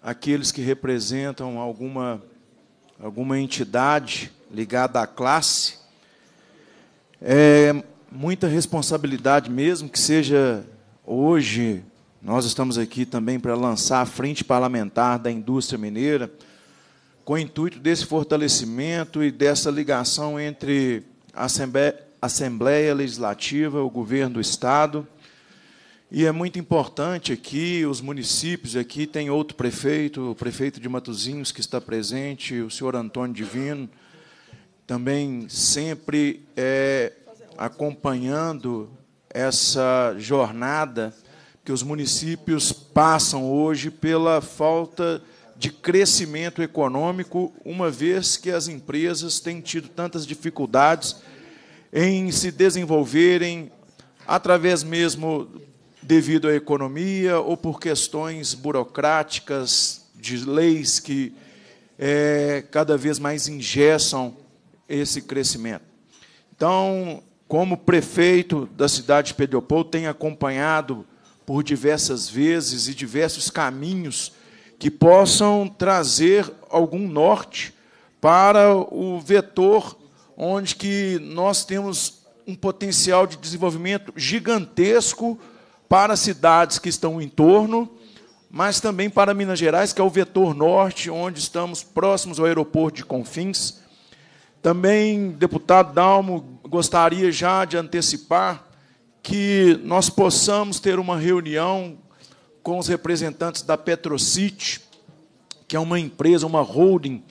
aqueles que representam alguma entidade ligada à classe, muita responsabilidade mesmo, que seja hoje, nós estamos aqui também para lançar a Frente Parlamentar da Indústria Mineira, com o intuito desse fortalecimento e dessa ligação entre a Assembleia Legislativa, o Governo do Estado. E é muito importante aqui, os municípios aqui, tem outro prefeito, o prefeito de Matosinhos, que está presente, o senhor Antônio Divino, também sempre acompanhando essa jornada que os municípios passam hoje pela falta de crescimento econômico, uma vez que as empresas têm tido tantas dificuldades em se desenvolverem, através mesmo devido à economia ou por questões burocráticas de leis que cada vez mais engessam esse crescimento. Então, como prefeito da cidade de Pedro Leopoldo, tenho acompanhado por diversas vezes e diversos caminhos que possam trazer algum norte para o vetor onde que nós temos um potencial de desenvolvimento gigantesco para as cidades que estão em torno, mas também para Minas Gerais, que é o vetor norte, onde estamos próximos ao aeroporto de Confins. Também, deputado Dalmo, gostaria já de antecipar que nós possamos ter uma reunião com os representantes da Petrocity, que é uma empresa, uma holding,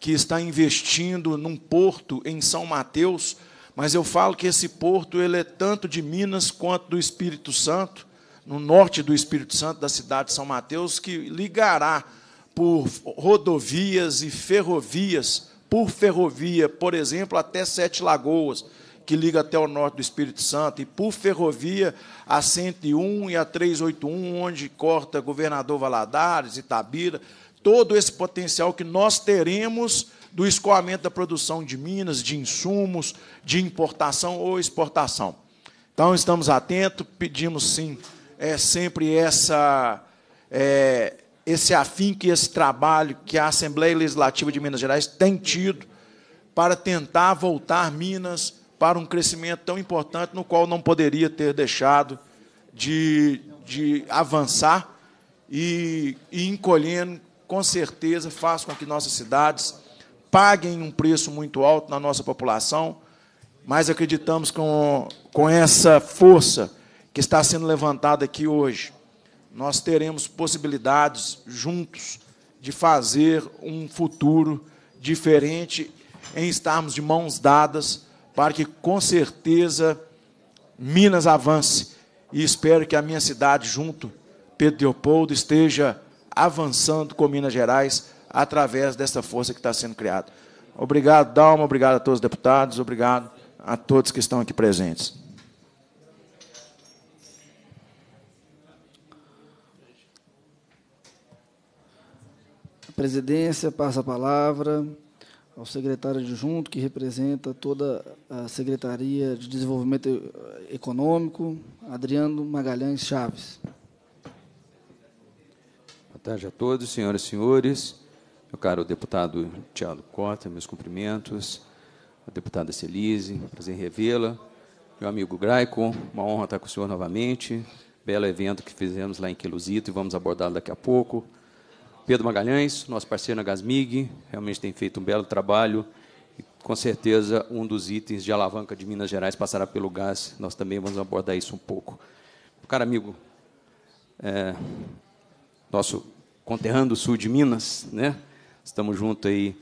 que está investindo num porto em São Mateus, mas eu falo que esse porto ele é tanto de Minas quanto do Espírito Santo, no norte do Espírito Santo, da cidade de São Mateus, que ligará por rodovias e ferrovias, por ferrovia, por exemplo, até Sete Lagoas, que liga até o norte do Espírito Santo, e por ferrovia a 101 e a 381, onde corta Governador Valadares, Itabira, todo esse potencial que nós teremos do escoamento da produção de Minas, de insumos, de importação ou exportação. Então, estamos atentos, pedimos, sim, sempre esse afinco e esse trabalho que a Assembleia Legislativa de Minas Gerais tem tido para tentar voltar Minas para um crescimento tão importante, no qual não poderia ter deixado de avançar e encolhendo, com certeza, faz com que nossas cidades paguem um preço muito alto na nossa população, mas acreditamos com essa força que está sendo levantada aqui hoje, nós teremos possibilidades juntos de fazer um futuro diferente, em estarmos de mãos dadas para que, com certeza, Minas avance. E espero que a minha cidade, junto, Pedro Leopoldo, esteja avançando com Minas Gerais através dessa força que está sendo criada. Obrigado, Dalmo, obrigado a todos os deputados, obrigado a todos que estão aqui presentes. A presidência passa a palavra ao secretário adjunto, que representa toda a Secretaria de Desenvolvimento Econômico, Adriano Magalhães Chaves. Boa tarde a todos, senhoras e senhores, meu caro deputado Thiago Cota, meus cumprimentos, a deputada Celise, prazer em revê-la, meu amigo Glaycon, uma honra estar com o senhor novamente, belo evento que fizemos lá em Queluzito e vamos abordá-lo daqui a pouco. Pedro Magalhães, nosso parceiro na Gasmig, realmente tem feito um belo trabalho e, com certeza, um dos itens de alavanca de Minas Gerais passará pelo gás, nós também vamos abordar isso um pouco. Meu caro amigo, nosso conterrâneo do sul de Minas, né? Estamos juntos aí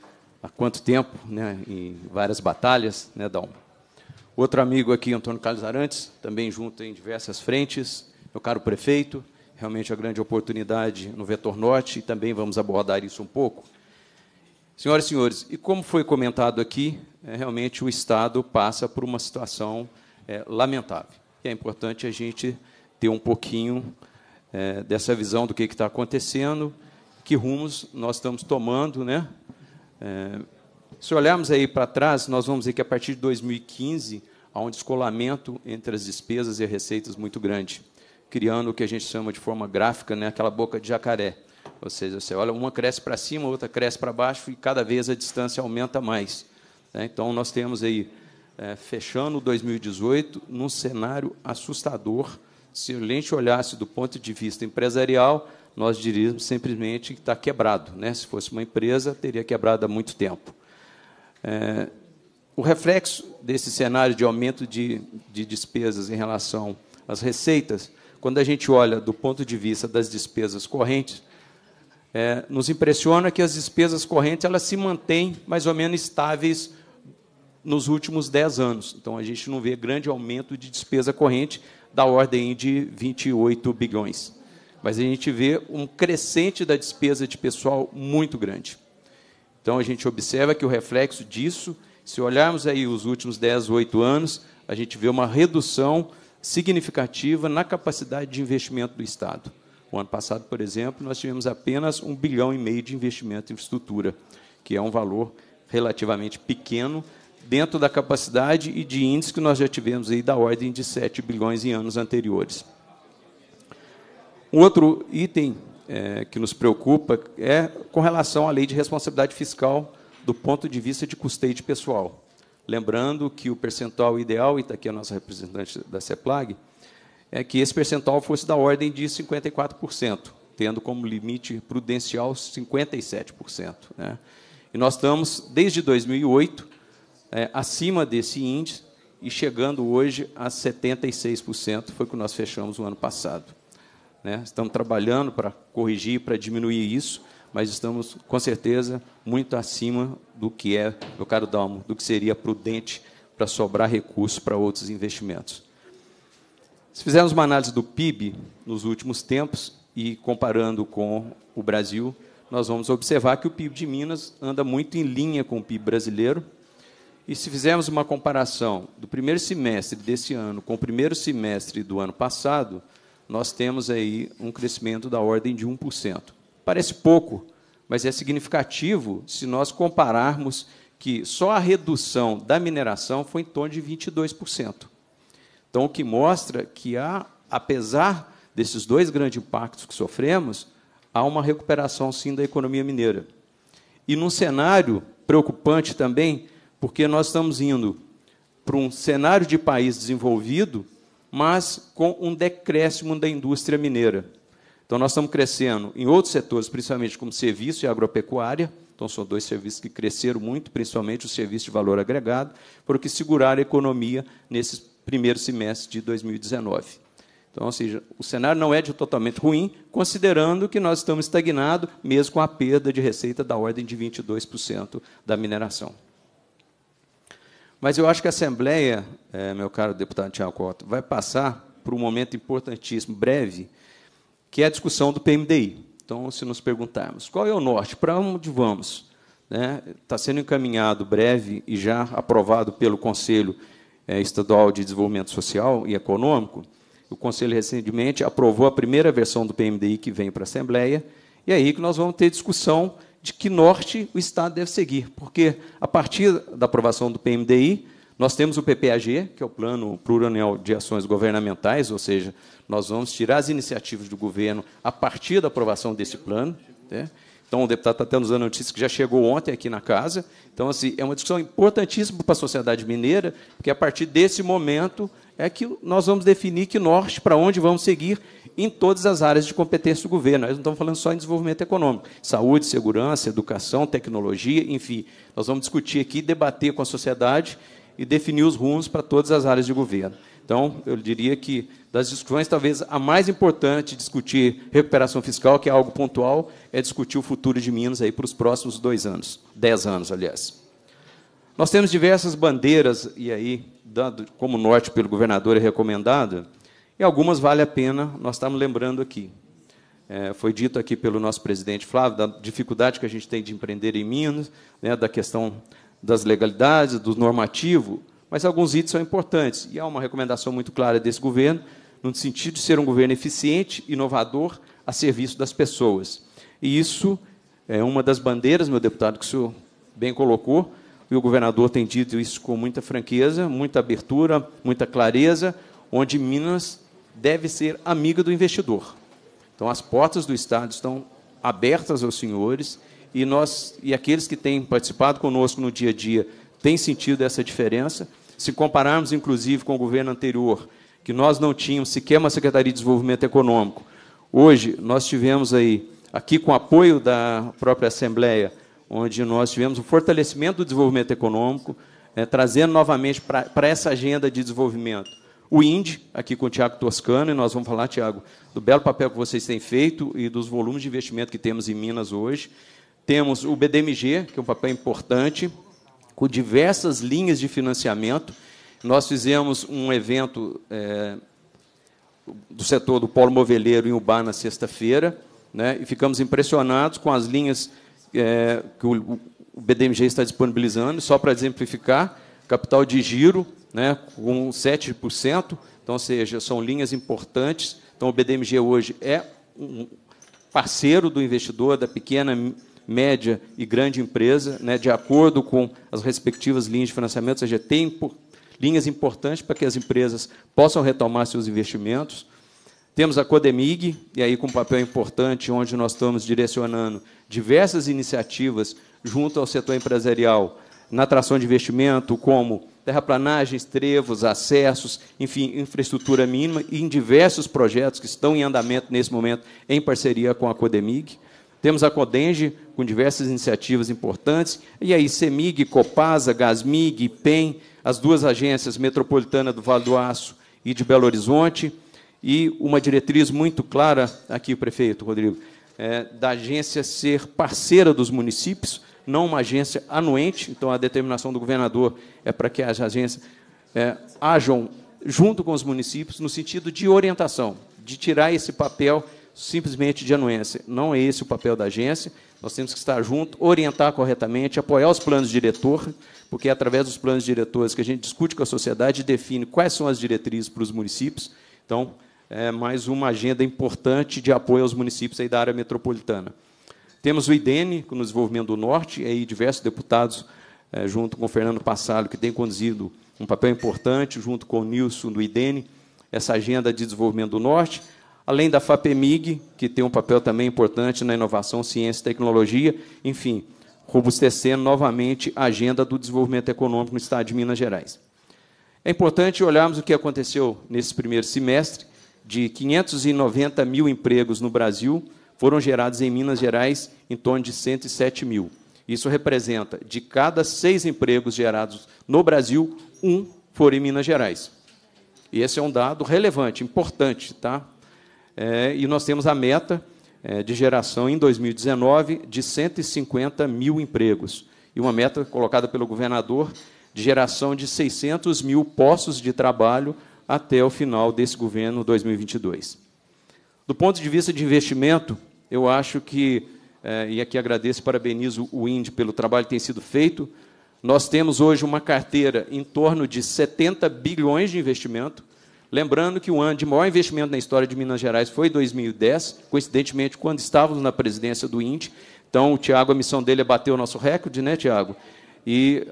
há quanto tempo, né? Em várias batalhas, né, Dalmo? Outro amigo aqui, Antonio Carlos Arantes, também junto em diversas frentes. Meu caro prefeito, realmente a grande oportunidade no vetor norte, e também vamos abordar isso um pouco. Senhoras e senhores, e como foi comentado aqui, realmente o Estado passa por uma situação lamentável. E é importante a gente ter um pouquinho dessa visão do que está acontecendo, que rumos nós estamos tomando, né? Se olharmos aí para trás, nós vamos ver que, a partir de 2015, há um descolamento entre as despesas e as receitas muito grande, criando o que a gente chama de forma gráfica, né, aquela boca de jacaré. Ou seja, você olha, uma cresce para cima, outra cresce para baixo, e cada vez a distância aumenta mais, né? Então, nós temos aí, fechando 2018, num cenário assustador. Se a gente olhasse do ponto de vista empresarial, nós diríamos simplesmente que está quebrado, né? Se fosse uma empresa, teria quebrado há muito tempo. O reflexo desse cenário de aumento de despesas em relação às receitas, quando a gente olha do ponto de vista das despesas correntes, nos impressiona que as despesas correntes elas se mantêm mais ou menos estáveis nos últimos 10 anos. Então, a gente não vê grande aumento de despesa corrente, da ordem de 28 bilhões. Mas a gente vê um crescente da despesa de pessoal muito grande. Então, a gente observa que o reflexo disso, se olharmos aí os últimos 8 anos, a gente vê uma redução significativa na capacidade de investimento do Estado. O ano passado, por exemplo, nós tivemos apenas R$1,5 bilhão de investimento em infraestrutura, que é um valor relativamente pequeno dentro da capacidade e de índice que nós já tivemos aí da ordem de R$7 bilhões em anos anteriores. Um outro item que nos preocupa é com relação à lei de responsabilidade fiscal do ponto de vista de custeio de pessoal. Lembrando que o percentual ideal, e está aqui a nossa representante da CEPLAG, é que esse percentual fosse da ordem de 54%, tendo como limite prudencial 57%. Né? E nós estamos, desde 2008, acima desse índice e chegando hoje a 76%, foi o que nós fechamos no ano passado. Né? Estamos trabalhando para corrigir, para diminuir isso, mas estamos, com certeza, muito acima do que é, meu caro Dalmo, do que seria prudente para sobrar recursos para outros investimentos. Se fizermos uma análise do PIB nos últimos tempos e comparando com o Brasil, nós vamos observar que o PIB de Minas anda muito em linha com o PIB brasileiro. E se fizermos uma comparação do primeiro semestre desse ano com o primeiro semestre do ano passado, nós temos aí um crescimento da ordem de 1%. Parece pouco, mas é significativo se nós compararmos que só a redução da mineração foi em torno de 22%. Então, o que mostra que, apesar desses dois grandes impactos que sofremos, há uma recuperação, sim, da economia mineira. E num cenário preocupante também, porque nós estamos indo para um cenário de país desenvolvido, mas com um decréscimo da indústria mineira. Então, nós estamos crescendo em outros setores, principalmente como serviço e agropecuária. Então, são dois serviços que cresceram muito, principalmente o serviço de valor agregado, porque seguraram a economia nesses primeiro semestre de 2019. Então, ou seja, o cenário não é de totalmente ruim, considerando que nós estamos estagnados, mesmo com a perda de receita da ordem de 22% da mineração. Mas eu acho que a Assembleia, meu caro deputado Thiago Cota, vai passar por um momento importantíssimo, breve, que é a discussão do PMDI. Então, se nos perguntarmos qual é o norte, para onde vamos, né? Está sendo encaminhado breve e já aprovado pelo Conselho Estadual de Desenvolvimento Social e Econômico. O Conselho recentemente aprovou a primeira versão do PMDI que vem para a Assembleia, e é aí que nós vamos ter discussão de que norte o Estado deve seguir, porque, a partir da aprovação do PMDI, nós temos o PPAG, que é o Plano Plurianual de Ações Governamentais, ou seja, nós vamos tirar as iniciativas do governo a partir da aprovação desse plano. Né? Então, o deputado está até nos dando notícia que já chegou ontem aqui na casa. Então, assim, é uma discussão importantíssima para a sociedade mineira, porque, a partir desse momento, é que nós vamos definir que norte, para onde vamos seguir em todas as áreas de competência do governo. Nós não estamos falando só em desenvolvimento econômico. Saúde, segurança, educação, tecnologia, enfim. Nós vamos discutir aqui, debater com a sociedade e definir os rumos para todas as áreas de governo. Então, eu diria que, das discussões, talvez a mais importante discutir recuperação fiscal, que é algo pontual, é discutir o futuro de Minas aí para os próximos 10 anos, aliás. Nós temos diversas bandeiras, e aí, dado como norte pelo governador é recomendado, e algumas vale a pena, nós estamos lembrando aqui. Foi dito aqui pelo nosso presidente Flávio da dificuldade que a gente tem de empreender em Minas, né, da questão das legalidades, do normativo, mas alguns itens são importantes, e há uma recomendação muito clara desse governo, no sentido de ser um governo eficiente, inovador, a serviço das pessoas. E isso é uma das bandeiras, meu deputado, que o senhor bem colocou, e o governador tem dito isso com muita franqueza, muita abertura, muita clareza, onde Minas deve ser amiga do investidor. Então, as portas do Estado estão abertas aos senhores, e nós e aqueles que têm participado conosco no dia a dia têm sentido essa diferença. Se compararmos, inclusive, com o governo anterior, que nós não tínhamos sequer uma Secretaria de Desenvolvimento Econômico, hoje nós tivemos aí, aqui com o apoio da própria Assembleia, onde nós tivemos o fortalecimento do desenvolvimento econômico, trazendo novamente para essa agenda de desenvolvimento o INDI, aqui com o Thiago Toscano, e nós vamos falar, Thiago, do belo papel que vocês têm feito e dos volumes de investimento que temos em Minas hoje. Temos o BDMG, que é um papel importante, com diversas linhas de financiamento. Nós fizemos um evento do setor do polo moveleiro em Ubá na sexta-feira, né, e ficamos impressionados com as linhas que o BDMG está disponibilizando. Só para exemplificar, capital de giro, né, com 7%, então, ou seja, são linhas importantes. Então, o BDMG hoje é um parceiro do investidor, da pequena, média e grande empresa, né, de acordo com as respectivas linhas de financiamento, ou seja, tem linhas importantes para que as empresas possam retomar seus investimentos. Temos a Codemig, e aí com um papel importante, onde nós estamos direcionando diversas iniciativas junto ao setor empresarial na atração de investimento, como terraplanagens, trevos, acessos, enfim, infraestrutura mínima, e em diversos projetos que estão em andamento nesse momento em parceria com a Codemig. Temos a Codenge, com diversas iniciativas importantes, e aí CEMIG, Copasa, Gasmig, PEN, as duas agências metropolitana do Vale do Aço e de Belo Horizonte, e uma diretriz muito clara, aqui, prefeito Rodrigo, da agência ser parceira dos municípios, não uma agência anuente. Então, a determinação do governador é para que as agências ajam junto com os municípios no sentido de orientação, de tirar esse papel simplesmente de anuência. Não é esse o papel da agência. Nós temos que estar junto, orientar corretamente, apoiar os planos diretor, porque é através dos planos diretores que a gente discute com a sociedade e define quais são as diretrizes para os municípios. Então, é mais uma agenda importante de apoio aos municípios aí da área metropolitana. Temos o IDENE, no desenvolvimento do Norte, e aí diversos deputados, junto com o Fernando Passalho, que tem conduzido um papel importante, junto com o Nilson do IDENE, essa agenda de desenvolvimento do Norte, além da FAPEMIG, que tem um papel também importante na inovação, ciência e tecnologia, enfim, robustecendo novamente a agenda do desenvolvimento econômico no estado de Minas Gerais. É importante olharmos o que aconteceu nesse primeiro semestre. De 590 mil empregos no Brasil, foram gerados em Minas Gerais em torno de 107 mil. Isso representa, de cada 6 empregos gerados no Brasil, 1 foi em Minas Gerais. E esse é um dado relevante, importante, tá? E nós temos a meta de geração, em 2019, de 150 mil empregos. E uma meta colocada pelo governador de geração de 600 mil postos de trabalho até o final desse governo, 2022. Do ponto de vista de investimento, eu acho que, e aqui agradeço e parabenizo o INDI pelo trabalho que tem sido feito, nós temos hoje uma carteira em torno de 70 bilhões de investimento. Lembrando que o ano de maior investimento na história de Minas Gerais foi 2010, coincidentemente, quando estávamos na presidência do INDI. Então, o Thiago, a missão dele é bater o nosso recorde, né, Thiago? E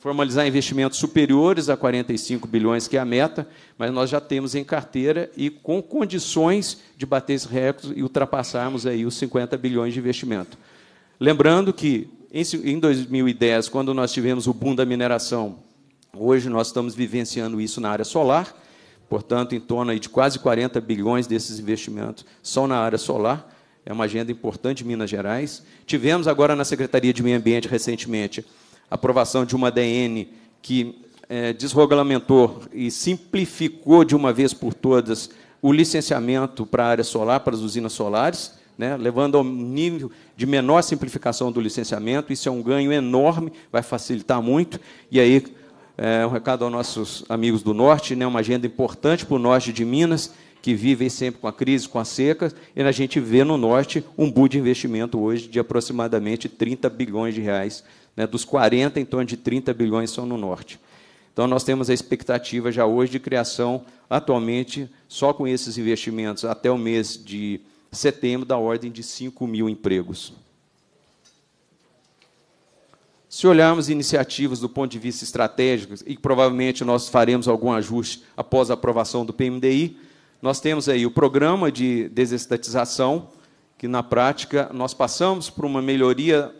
formalizar investimentos superiores a 45 bilhões, que é a meta, mas nós já temos em carteira e com condições de bater esse recorde e ultrapassarmos aí os 50 bilhões de investimento. Lembrando que, em 2010, quando nós tivemos o boom da mineração, hoje nós estamos vivenciando isso na área solar. Portanto, em torno aí de quase 40 bilhões desses investimentos são na área solar. É uma agenda importante em Minas Gerais. Tivemos agora na Secretaria de Meio Ambiente, recentemente, a aprovação de uma ADN que desregulamentou e simplificou de uma vez por todas o licenciamento para a área solar, para as usinas solares, né, levando ao nível de menor simplificação do licenciamento. Isso é um ganho enorme, vai facilitar muito. E aí, um recado aos nossos amigos do Norte, né, uma agenda importante para o Norte de Minas, que vivem sempre com a crise, com a seca, e a gente vê no Norte um boom de investimento hoje de aproximadamente 30 bilhões de reais. Né, dos 40, em torno de 30 bilhões são no Norte. Então, nós temos a expectativa já hoje de criação, atualmente, só com esses investimentos, até o mês de setembro, da ordem de 5 mil empregos. Se olharmos iniciativas do ponto de vista estratégico, e provavelmente nós faremos algum ajuste após a aprovação do PMDI, nós temos aí o programa de desestatização, que, na prática, nós passamos por uma melhoria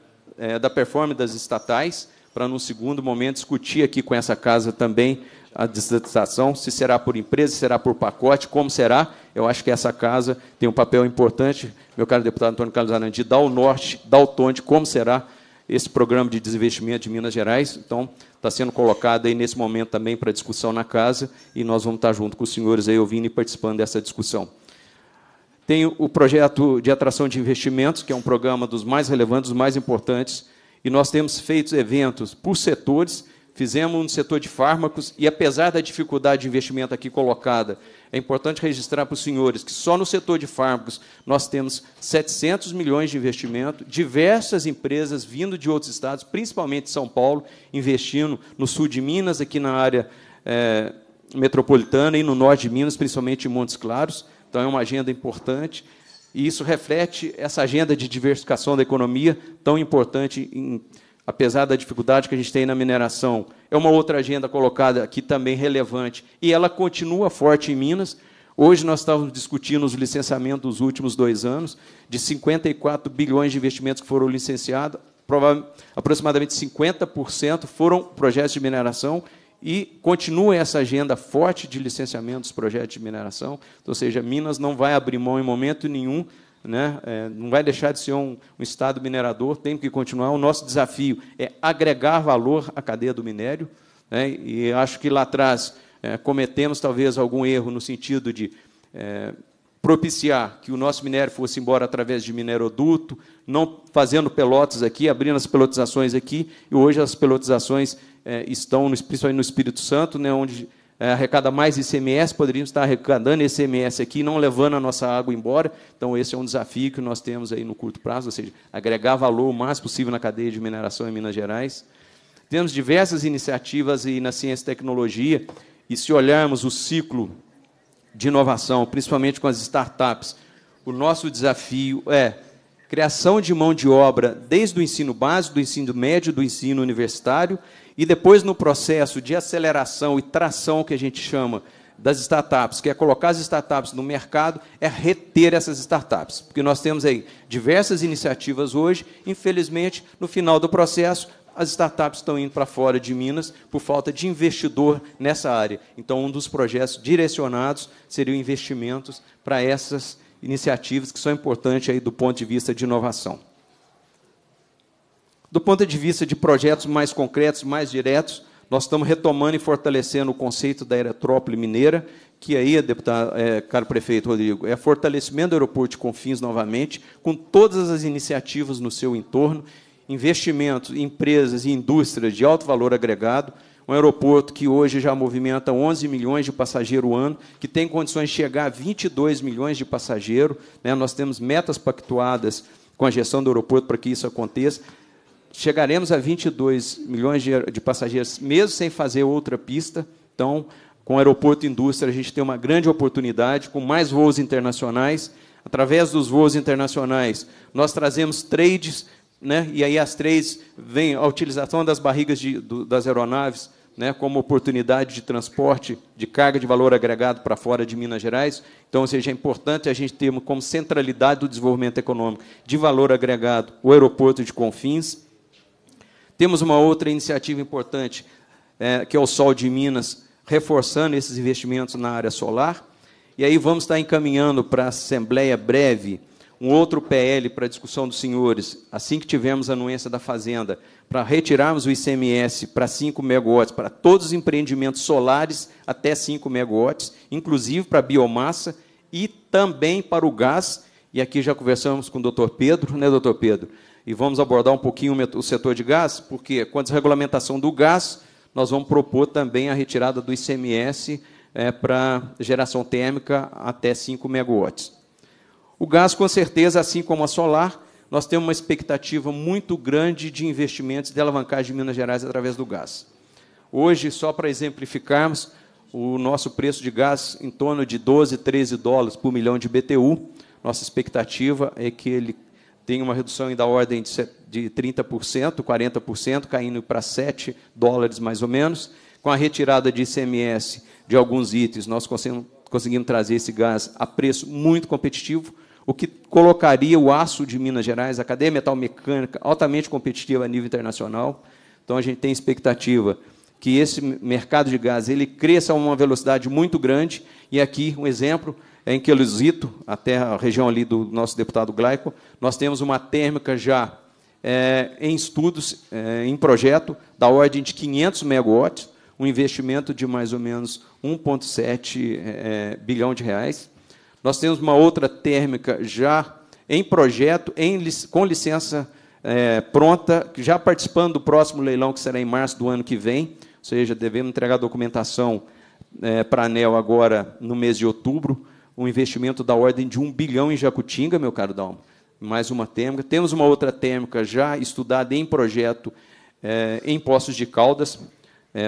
da performance das estatais, para, num segundo momento, discutir aqui com essa casa também a desestatização, se será por empresa, se será por pacote, como será. Eu acho que essa casa tem um papel importante, meu caro deputado Antônio Carlos Arantes, dá o norte, dá o tom de como será esse programa de desinvestimento de Minas Gerais. Então, está sendo colocado aí nesse momento também para discussão na casa, e nós vamos estar junto com os senhores aí ouvindo e participando dessa discussão. Tem o projeto de atração de investimentos, que é um programa dos mais relevantes, dos mais importantes, e nós temos feito eventos por setores. Fizemos um setor de fármacos, e apesar da dificuldade de investimento aqui colocada, é importante registrar para os senhores que só no setor de fármacos nós temos 700 milhões de investimento, diversas empresas vindo de outros estados, principalmente São Paulo, investindo no sul de Minas, aqui na área metropolitana, e no norte de Minas, principalmente em Montes Claros. Então, é uma agenda importante. e isso reflete essa agenda de diversificação da economia tão importante, apesar da dificuldade que a gente tem na mineração. É uma outra agenda colocada aqui também relevante, e ela continua forte em Minas. Hoje nós estávamos discutindo os licenciamentos dos últimos 2 anos, de 54 bilhões de investimentos que foram licenciados, aproximadamente 50% foram projetos de mineração, e continua essa agenda forte de licenciamento dos projetos de mineração. Ou seja, Minas não vai abrir mão em momento nenhum, né? Não vai deixar de ser um Estado minerador, tem que continuar. O nosso desafio é agregar valor à cadeia do minério, né? E acho que lá atrás cometemos talvez algum erro no sentido de propiciar que o nosso minério fosse embora através de mineroduto, não fazendo pelotas aqui, abrindo as pelotizações aqui, e hoje as pelotizações estão, principalmente no Espírito Santo, né, onde arrecada mais ICMS, poderíamos estar arrecadando ICMS aqui, não levando a nossa água embora. Então, esse é um desafio que nós temos aí no curto prazo, ou seja, agregar valor o mais possível na cadeia de mineração em Minas Gerais. Temos diversas iniciativas aí na ciência e tecnologia, e se olharmos o ciclo de inovação, principalmente com as startups, o nosso desafio é criação de mão de obra desde o ensino básico, do ensino médio, do ensino universitário, e depois no processo de aceleração e tração, que a gente chama das startups, que é colocar as startups no mercado, é reter essas startups. Porque nós temos aí diversas iniciativas hoje, infelizmente, no final do processo, as startups estão indo para fora de Minas por falta de investidor nessa área. Então, um dos projetos direcionados seriam investimentos para essas iniciativas que são importantes aí do ponto de vista de inovação. Do ponto de vista de projetos mais concretos, mais diretos, nós estamos retomando e fortalecendo o conceito da aerotrópole mineira, que aí, deputado, caro prefeito Rodrigo, é fortalecimento do aeroporto de Confins novamente, com todas as iniciativas no seu entorno, investimentos em empresas e indústrias de alto valor agregado, um aeroporto que hoje já movimenta 11 milhões de passageiros ao ano, que tem condições de chegar a 22 milhões de passageiros. Né? Nós temos metas pactuadas com a gestão do aeroporto para que isso aconteça. Chegaremos a 22 milhões de passageiros, mesmo sem fazer outra pista. Então, com o aeroporto indústria, a gente tem uma grande oportunidade, com mais voos internacionais. Através dos voos internacionais, nós trazemos trades, né? E aí as trades vêm a utilização das barrigas das aeronaves, né, como oportunidade de transporte de carga de valor agregado para fora de Minas Gerais. Então, ou seja, é importante a gente ter como centralidade do desenvolvimento econômico de valor agregado o aeroporto de Confins. Temos uma outra iniciativa importante, que é o Sol de Minas, reforçando esses investimentos na área solar. E aí vamos estar encaminhando para a Assembleia breve um outro PL para discussão dos senhores, assim que tivermos a anuência da Fazenda, para retirarmos o ICMS para 5 megawatts, para todos os empreendimentos solares até 5 megawatts, inclusive para a biomassa e também para o gás. E aqui já conversamos com o doutor Pedro, né, doutor Pedro? E vamos abordar um pouquinho o setor de gás, porque com a desregulamentação do gás, nós vamos propor também a retirada do ICMS para geração térmica até 5 megawatts. O gás, com certeza, assim como a solar, nós temos uma expectativa muito grande de investimentos de alavancagem de Minas Gerais através do gás. Hoje, só para exemplificarmos, o nosso preço de gás em torno de 12, 13 dólares por milhão de BTU. Nossa expectativa é que ele tenha uma redução da ordem de 30%, 40%, caindo para 7 dólares mais ou menos. Com a retirada de ICMS de alguns itens, nós conseguimos trazer esse gás a preço muito competitivo, o que colocaria o aço de Minas Gerais, a cadeia metalmecânica, altamente competitiva a nível internacional. Então, a gente tem expectativa que esse mercado de gás ele cresça a uma velocidade muito grande. E aqui um exemplo é em Queluzito, até a região ali do nosso deputado Glaycon, nós temos uma térmica já em estudos, em projeto, da ordem de 500 megawatts, um investimento de mais ou menos 1,7 bilhão de reais. Nós temos uma outra térmica já em projeto, com licença pronta, já participando do próximo leilão, que será em março do ano que vem, ou seja, devemos entregar a documentação para a ANEEL agora no mês de outubro, um investimento da ordem de 1 bilhão em Jacutinga, meu caro Dalmo, mais uma térmica. Temos uma outra térmica já estudada em projeto em Poços de Caldas,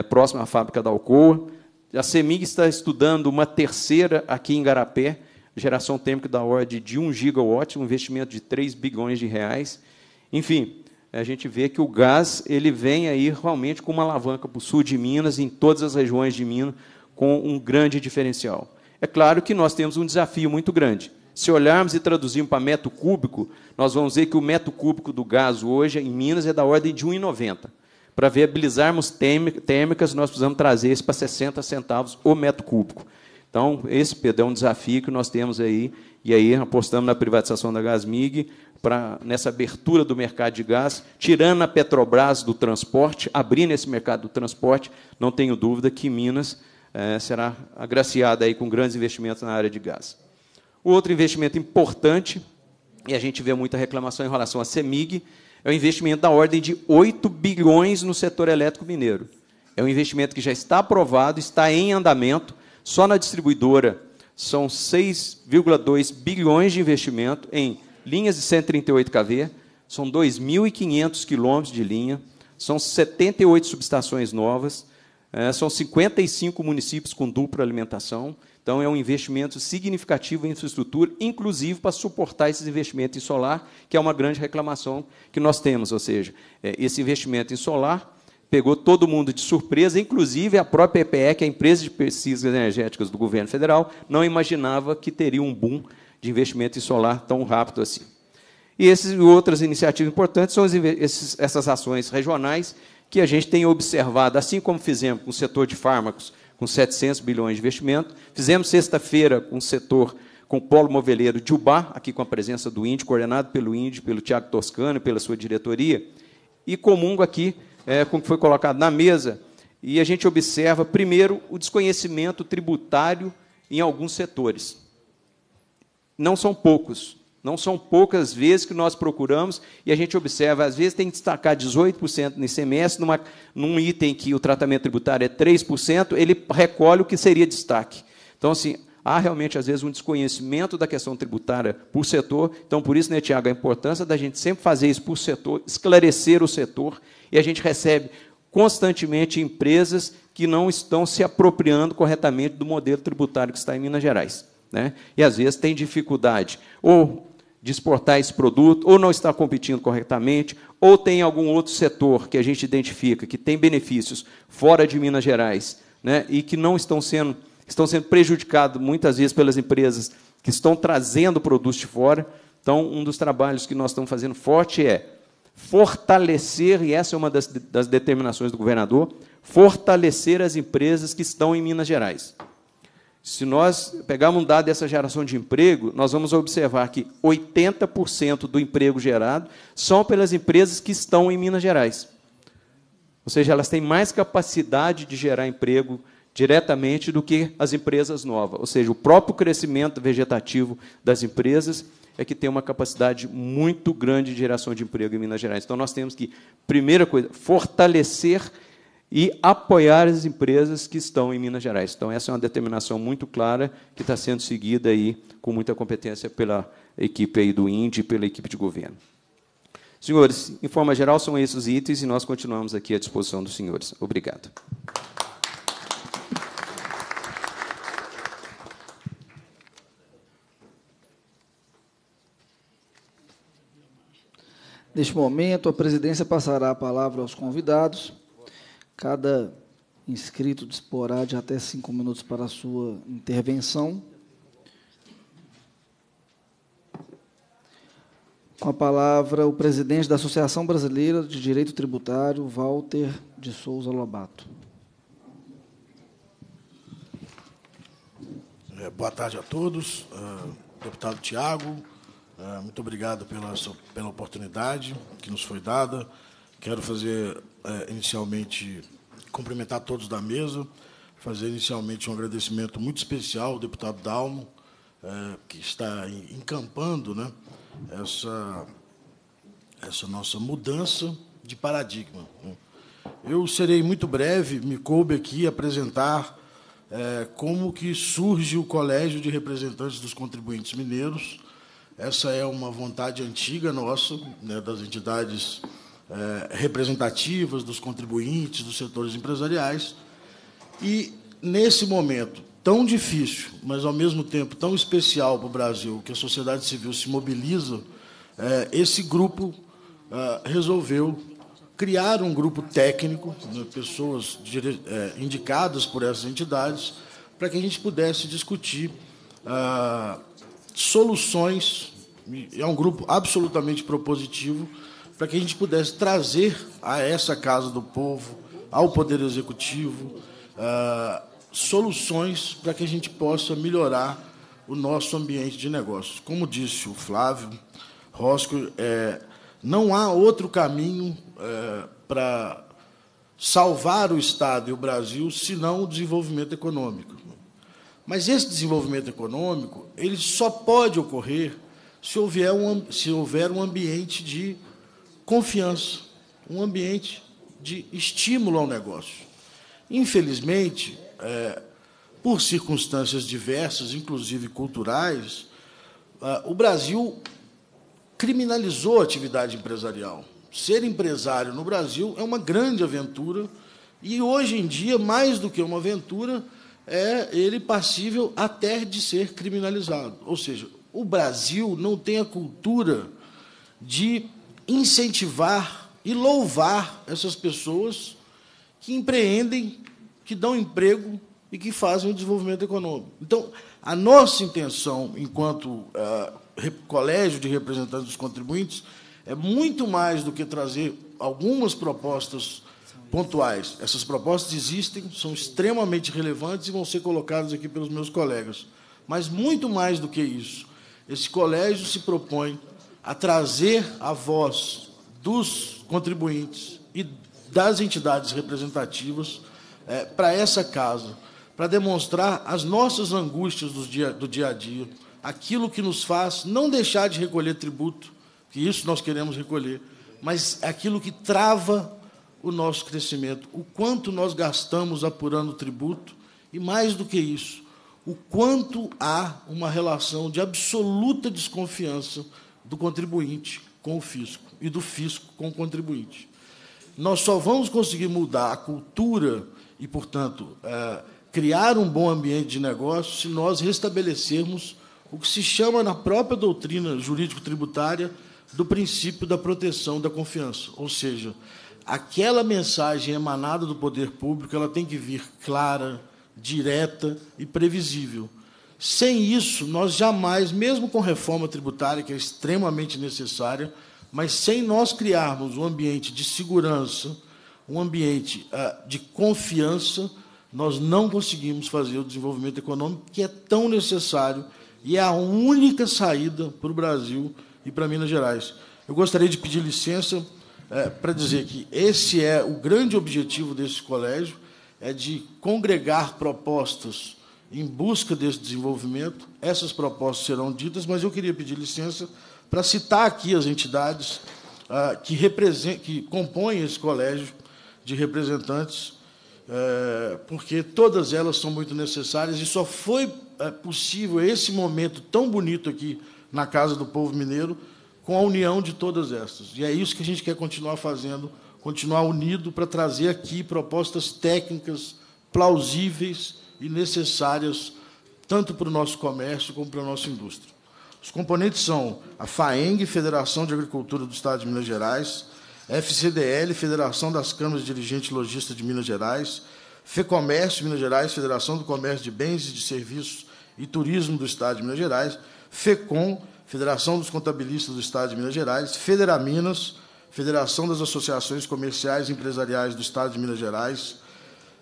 próxima à fábrica da Alcoa. A CEMIG está estudando uma terceira aqui em Garapé, geração térmica da ordem de 1 gigawatt, um investimento de 3 bilhões de reais. Enfim, a gente vê que o gás ele vem aí realmente com uma alavanca para o sul de Minas, em todas as regiões de Minas, com um grande diferencial. É claro que nós temos um desafio muito grande. Se olharmos e traduzirmos para metro cúbico, nós vamos ver que o metro cúbico do gás hoje em Minas é da ordem de 1,90. Para viabilizarmos térmicas, nós precisamos trazer isso para 60 centavos o metro cúbico. Então, esse, Pedro, é um desafio que nós temos aí, e aí apostamos na privatização da Gasmig, nessa abertura do mercado de gás, tirando a Petrobras do transporte, abrindo esse mercado do transporte, não tenho dúvida que Minas será agraciada aí com grandes investimentos na área de gás. O outro investimento importante, e a gente vê muita reclamação em relação à CEMIG, é um investimento da ordem de 8 bilhões no setor elétrico mineiro. É um investimento que já está aprovado, está em andamento. Só na distribuidora são 6,2 bilhões de investimento em linhas de 138 kV, são 2.500 quilômetros de linha, são 78 subestações novas, são 55 municípios com dupla alimentação. Então, é um investimento significativo em infraestrutura, inclusive para suportar esses investimentos em solar, que é uma grande reclamação que nós temos. Ou seja, esse investimento em solar pegou todo mundo de surpresa, inclusive a própria EPE, que é a Empresa de Pesquisas Energéticas do Governo Federal, não imaginava que teria um boom de investimento em solar tão rápido assim. E essas outras iniciativas importantes são essas ações regionais que a gente tem observado, assim como fizemos com o setor de fármacos, com 700 bilhões de investimento. Fizemos sexta-feira um setor com o polo moveleiro de Ubá, aqui com a presença do INDI, coordenado pelo INDI, pelo Thiago Toscano e pela sua diretoria, e comungo aqui com o que foi colocado na mesa. E a gente observa, primeiro, o desconhecimento tributário em alguns setores. Não são poucos. Não são poucas vezes que nós procuramos, e a gente observa, às vezes tem que destacar 18% no ICMS, num item que o tratamento tributário é 3%, ele recolhe o que seria destaque. Então, assim, há realmente, às vezes, um desconhecimento da questão tributária por setor. Então, por isso, né, Tiago, a importância da gente sempre fazer isso por setor, esclarecer o setor, e a gente recebe constantemente empresas que não estão se apropriando corretamente do modelo tributário que está em Minas Gerais, né? E, às vezes, tem dificuldade, ou de exportar esse produto, ou não está competindo corretamente, ou tem algum outro setor que a gente identifica que tem benefícios fora de Minas Gerais, né, e que não estão sendo prejudicados, muitas vezes, pelas empresas que estão trazendo produtos de fora. Então, um dos trabalhos que nós estamos fazendo forte é fortalecer, e essa é uma das determinações do governador, fortalecer as empresas que estão em Minas Gerais. Se nós pegarmos um dado dessa geração de emprego, nós vamos observar que 80% do emprego gerado são pelas empresas que estão em Minas Gerais. Ou seja, elas têm mais capacidade de gerar emprego diretamente do que as empresas novas. Ou seja, o próprio crescimento vegetativo das empresas é que tem uma capacidade muito grande de geração de emprego em Minas Gerais. Então, nós temos que, primeira coisa, fortalecer e apoiar as empresas que estão em Minas Gerais. Então, essa é uma determinação muito clara que está sendo seguida aí com muita competência pela equipe aí do INDI e pela equipe de governo. Senhores, em forma geral, são esses os itens, e nós continuamos aqui à disposição dos senhores. Obrigado. Neste momento, a presidência passará a palavra aos convidados. Cada inscrito disporá de até 5 minutos para a sua intervenção. Com a palavra, o presidente da Associação Brasileira de Direito Tributário, Walter de Souza Lobato. Boa tarde a todos. Deputado Tiago, muito obrigado pela oportunidade que nos foi dada. Quero fazer, inicialmente, cumprimentar todos da mesa, fazer, inicialmente, um agradecimento muito especial ao deputado Dalmo, que está encampando, né, essa nossa mudança de paradigma. Eu serei muito breve, me coube aqui apresentar como que surge o Colégio de Representantes dos Contribuintes Mineiros. Essa é uma vontade antiga nossa, né, das entidades representativas dos contribuintes, dos setores empresariais. E, nesse momento, tão difícil, mas ao mesmo tempo tão especial para o Brasil, que a sociedade civil se mobiliza, esse grupo resolveu criar um grupo técnico, pessoas indicadas por essas entidades, para que a gente pudesse discutir soluções, é um grupo absolutamente propositivo, para que a gente pudesse trazer a essa Casa do Povo, ao Poder Executivo, soluções para que a gente possa melhorar o nosso ambiente de negócios. Como disse o Flávio Roscoe, não há outro caminho para salvar o Estado e o Brasil senão o desenvolvimento econômico. Mas esse desenvolvimento econômico ele só pode ocorrer se houver um ambiente de confiança, um ambiente de estímulo ao negócio. Infelizmente, por circunstâncias diversas, inclusive culturais, o Brasil criminalizou a atividade empresarial. Ser empresário no Brasil é uma grande aventura e, hoje em dia, mais do que uma aventura, é ele passível até de ser criminalizado. Ou seja, o Brasil não tem a cultura de incentivar e louvar essas pessoas que empreendem, que dão emprego e que fazem o desenvolvimento econômico. Então, a nossa intenção, enquanto Colégio de Representantes dos Contribuintes, é muito mais do que trazer algumas propostas pontuais. Essas propostas existem, são extremamente relevantes e vão ser colocadas aqui pelos meus colegas. Mas, muito mais do que isso, esse colégio se propõe a trazer a voz dos contribuintes e das entidades representativas para essa casa, para demonstrar as nossas angústias do dia a dia, aquilo que nos faz não deixar de recolher tributo, que isso nós queremos recolher, mas aquilo que trava o nosso crescimento, o quanto nós gastamos apurando tributo e, mais do que isso, o quanto há uma relação de absoluta desconfiança do contribuinte com o fisco e do fisco com o contribuinte. Nós só vamos conseguir mudar a cultura e, portanto, criar um bom ambiente de negócio se nós restabelecermos o que se chama, na própria doutrina jurídico-tributária, do princípio da proteção da confiança. Ou seja, aquela mensagem emanada do poder público ela tem que vir clara, direta e previsível. Sem isso, nós jamais, mesmo com reforma tributária, que é extremamente necessária, mas sem nós criarmos um ambiente de segurança, um ambiente de confiança, nós não conseguimos fazer o desenvolvimento econômico que é tão necessário e é a única saída para o Brasil e para Minas Gerais. Eu gostaria de pedir licença para dizer que esse é o grande objetivo desse colégio, é de congregar propostas em busca desse desenvolvimento. Essas propostas serão ditas, mas eu queria pedir licença para citar aqui as entidades que compõem esse colégio de representantes, porque todas elas são muito necessárias e só foi possível esse momento tão bonito aqui na Casa do Povo Mineiro com a união de todas essas. E é isso que a gente quer continuar fazendo, continuar unido para trazer aqui propostas técnicas plausíveis e necessárias tanto para o nosso comércio como para a nossa indústria. Os componentes são a FAENG, Federação de Agricultura do Estado de Minas Gerais, FCDL, Federação das Câmaras Dirigentes Logistas de Minas Gerais, FEComércio Minas Gerais, Federação do Comércio de Bens e de Serviços e Turismo do Estado de Minas Gerais, FECOM, Federação dos Contabilistas do Estado de Minas Gerais, FederaMinas, Federação das Associações Comerciais e Empresariais do Estado de Minas Gerais,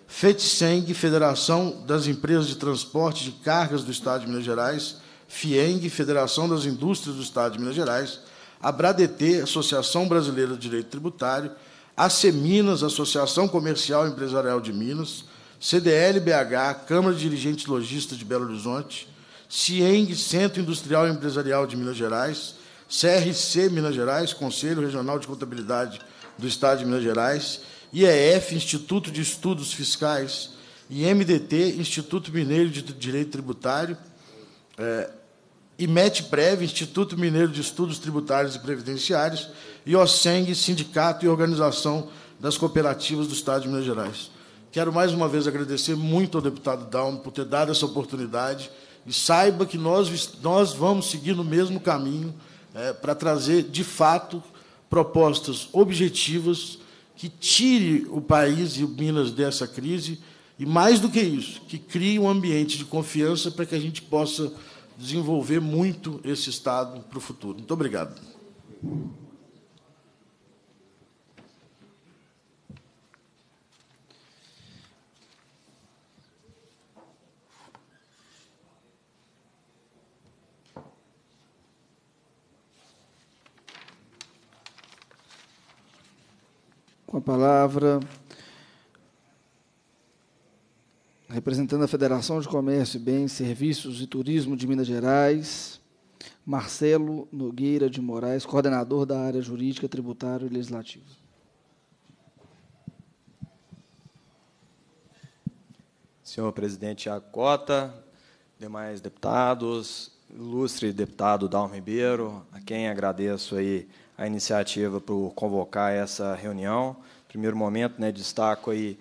FETSENG, Federação das Empresas de Transporte de Cargas do Estado de Minas Gerais, FIENG, Federação das Indústrias do Estado de Minas Gerais, ABRADET, Associação Brasileira de Direito Tributário, ACMinas, Associação Comercial e Empresarial de Minas, CDL-BH, Câmara de Dirigentes Logistas de Belo Horizonte, CIENG, Centro Industrial e Empresarial de Minas Gerais, CRC Minas Gerais, Conselho Regional de Contabilidade do Estado de Minas Gerais, IEF, Instituto de Estudos Fiscais, IMDT, Instituto Mineiro de Direito Tributário, IMETPREV, Instituto Mineiro de Estudos Tributários e Previdenciários, e OSENG, Sindicato e Organização das Cooperativas do Estado de Minas Gerais. Quero, mais uma vez, agradecer muito ao deputado Dalmo por ter dado essa oportunidade e saiba que nós vamos seguir no mesmo caminho para trazer, de fato, propostas objetivas que tire o país e o Minas dessa crise e, mais do que isso, que crie um ambiente de confiança para que a gente possa desenvolver muito esse Estado para o futuro. Muito obrigado. Com a palavra, representando a Federação de Comércio e Bens, Serviços e Turismo de Minas Gerais, Marcelo Nogueira de Moraes, coordenador da área jurídica, tributária e legislativa. Senhor presidente Thiago Cota, demais deputados, ilustre deputado Dalmo Ribeiro, a quem agradeço aí a iniciativa por convocar essa reunião. Primeiro momento, né, destaco aí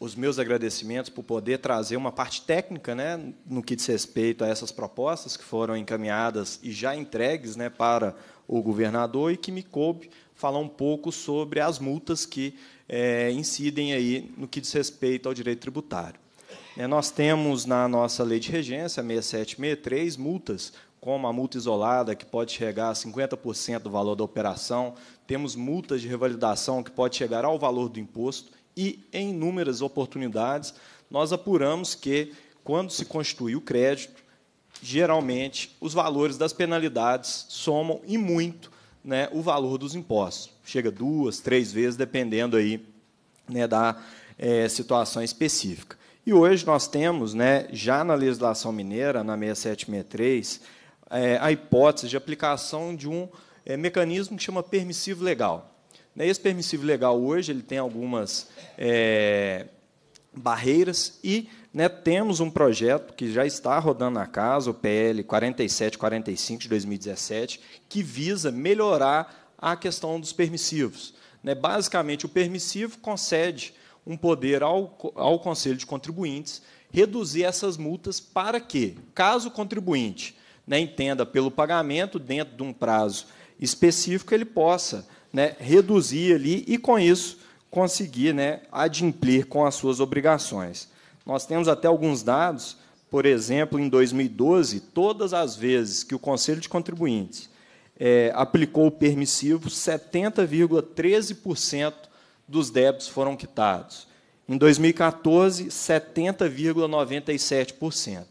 os meus agradecimentos por poder trazer uma parte técnica, né, no que diz respeito a essas propostas que foram encaminhadas e já entregues, né, para o governador e que me coube falar um pouco sobre as multas que incidem aí no que diz respeito ao direito tributário. Nós temos na nossa lei de regência 6763 multas, como a multa isolada, que pode chegar a 50% do valor da operação, temos multas de revalidação, que pode chegar ao valor do imposto, e, em inúmeras oportunidades, nós apuramos que, quando se constitui o crédito, geralmente, os valores das penalidades somam, e muito, né, o valor dos impostos. Chega duas, três vezes, dependendo aí, né, da situação específica. E hoje nós temos, né, já na legislação mineira, na 6763, a hipótese de aplicação de um mecanismo que chama permissivo legal. Esse permissivo legal, hoje, ele tem algumas barreiras e, né, temos um projeto que já está rodando na casa, o PL 4745, de 2017, que visa melhorar a questão dos permissivos. Basicamente, o permissivo concede um poder ao Conselho de Contribuintes reduzir essas multas para que, caso o contribuinte, né, entenda pelo pagamento, dentro de um prazo específico, ele possa, né, reduzir ali e, com isso, conseguir, né, adimplir com as suas obrigações. Nós temos até alguns dados, por exemplo, em 2012, todas as vezes que o Conselho de Contribuintes aplicou o permissivo, 70,13% dos débitos foram quitados. Em 2014, 70,97%.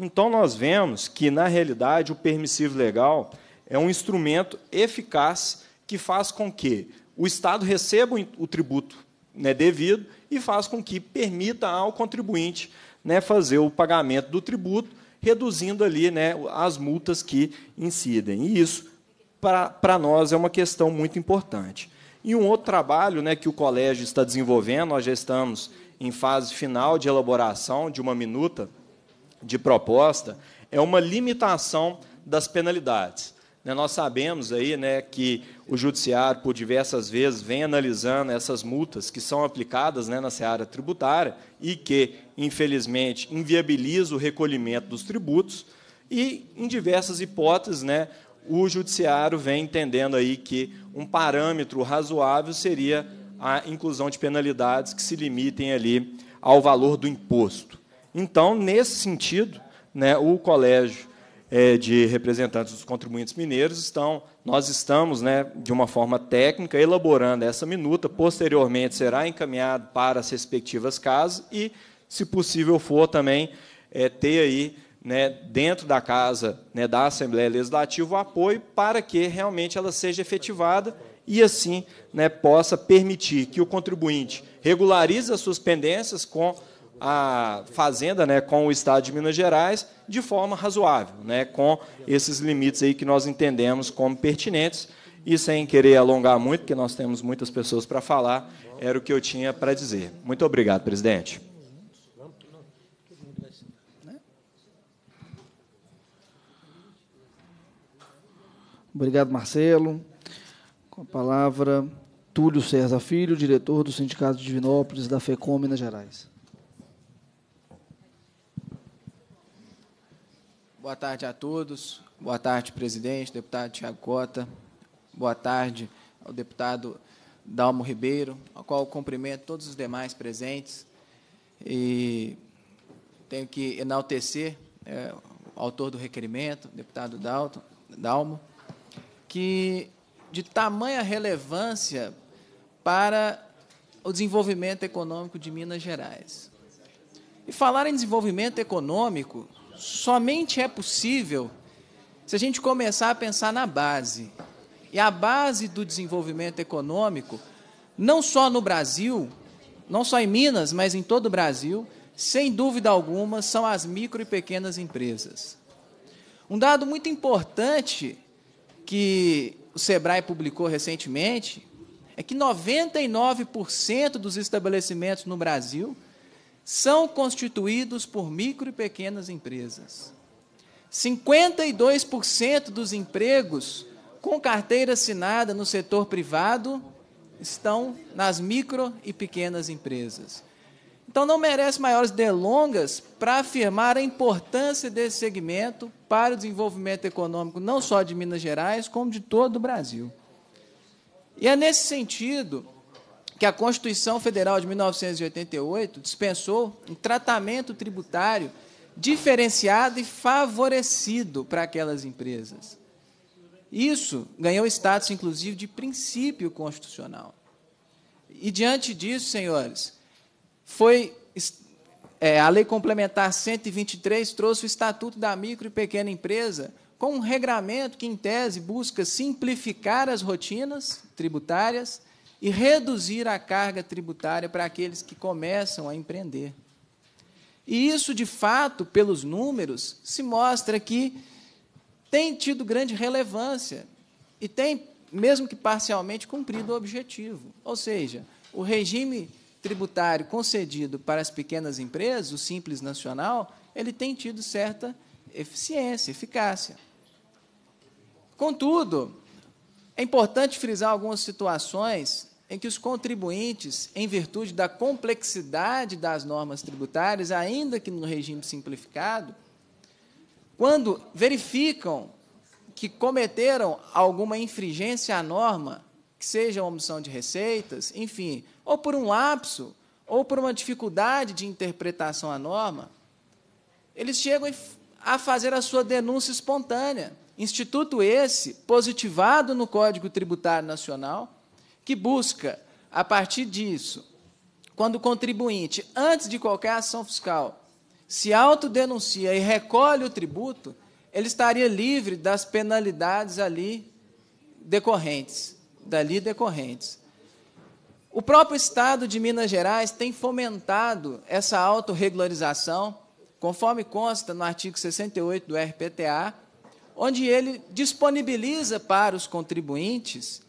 Então, nós vemos que, na realidade, o permissivo legal é um instrumento eficaz que faz com que o Estado receba o tributo, né, devido e faz com que permita ao contribuinte, né, fazer o pagamento do tributo, reduzindo ali, né, as multas que incidem. E isso, para nós, é uma questão muito importante. E um outro trabalho, né, que o colégio está desenvolvendo, nós já estamos em fase final de elaboração de uma minuta de proposta, é uma limitação das penalidades. Nós sabemos aí, né, que o Judiciário, por diversas vezes, vem analisando essas multas que são aplicadas, né, na seara tributária e que, infelizmente, inviabiliza o recolhimento dos tributos e, em diversas hipóteses, né, o Judiciário vem entendendo aí que um parâmetro razoável seria a inclusão de penalidades que se limitem ali ao valor do imposto. Então, nesse sentido, né, o Colégio de Representantes dos Contribuintes Mineiros nós estamos, né, de uma forma técnica, elaborando essa minuta, posteriormente será encaminhado para as respectivas casas e, se possível for, também ter aí, né, dentro da casa, né, da Assembleia Legislativa, o apoio para que realmente ela seja efetivada e, assim, né, possa permitir que o contribuinte regularize as suas pendências com a Fazenda, né, com o Estado de Minas Gerais, de forma razoável, né, com esses limites aí que nós entendemos como pertinentes. E, sem querer alongar muito, porque nós temos muitas pessoas para falar, era o que eu tinha para dizer. Muito obrigado, presidente. Obrigado, Marcelo. Com a palavra, Túlio César Filho, diretor do Sindicato de Divinópolis da FECOM, Minas Gerais. Boa tarde a todos. Boa tarde, presidente, deputado Thiago Cota. Boa tarde ao deputado Dalmo Ribeiro, ao qual eu cumprimento todos os demais presentes. E tenho que enaltecer o autor do requerimento, deputado Dalmo, que de tamanha relevância para o desenvolvimento econômico de Minas Gerais. E falar em desenvolvimento econômico somente é possível se a gente começar a pensar na base. E a base do desenvolvimento econômico, não só no Brasil, não só em Minas, mas em todo o Brasil, sem dúvida alguma, são as micro e pequenas empresas. Um dado muito importante que o SEBRAE publicou recentemente é que 99% dos estabelecimentos no Brasil são constituídos por micro e pequenas empresas. 52% dos empregos com carteira assinada no setor privado estão nas micro e pequenas empresas. Então, não merece maiores delongas para afirmar a importância desse segmento para o desenvolvimento econômico não só de Minas Gerais, como de todo o Brasil. E é nesse sentido que a Constituição Federal de 1988 dispensou um tratamento tributário diferenciado e favorecido para aquelas empresas. Isso ganhou status, inclusive, de princípio constitucional. E, diante disso, senhores, foi a Lei Complementar 123 trouxe o Estatuto da Micro e Pequena Empresa com um regramento que, em tese, busca simplificar as rotinas tributárias e reduzir a carga tributária para aqueles que começam a empreender. E isso, de fato, pelos números, se mostra que tem tido grande relevância e tem, mesmo que parcialmente, cumprido o objetivo. Ou seja, o regime tributário concedido para as pequenas empresas, o Simples Nacional, ele tem tido certa eficiência, eficácia. Contudo, é importante frisar algumas situações em que os contribuintes, em virtude da complexidade das normas tributárias, ainda que no regime simplificado, quando verificam que cometeram alguma infringência à norma, que seja omissão de receitas, enfim, ou por um lapso, ou por uma dificuldade de interpretação à norma, eles chegam a fazer a sua denúncia espontânea. Instituto esse, positivado no Código Tributário Nacional, que busca, a partir disso, quando o contribuinte, antes de qualquer ação fiscal, se autodenuncia e recolhe o tributo, ele estaria livre das penalidades dali decorrentes. O próprio Estado de Minas Gerais tem fomentado essa autorregularização, conforme consta no artigo 68 do RPTA, onde ele disponibiliza para os contribuintes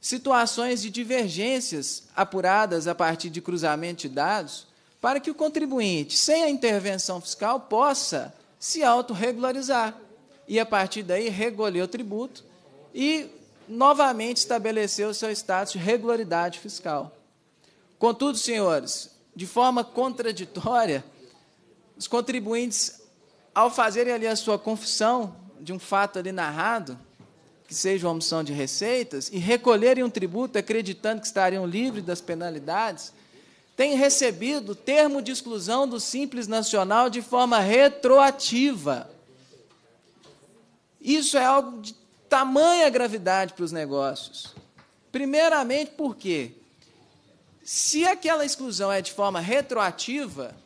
situações de divergências apuradas a partir de cruzamento de dados, para que o contribuinte, sem a intervenção fiscal, possa se autorregularizar e, a partir daí, recolher o tributo e, novamente, estabelecer o seu status de regularidade fiscal. Contudo, senhores, de forma contraditória, os contribuintes, ao fazerem ali a sua confissão de um fato ali narrado, que seja uma omissão de receitas, e recolherem um tributo acreditando que estariam livres das penalidades, tem recebido o termo de exclusão do Simples Nacional de forma retroativa. Isso é algo de tamanha gravidade para os negócios. Primeiramente, porque, se aquela exclusão é de forma retroativa,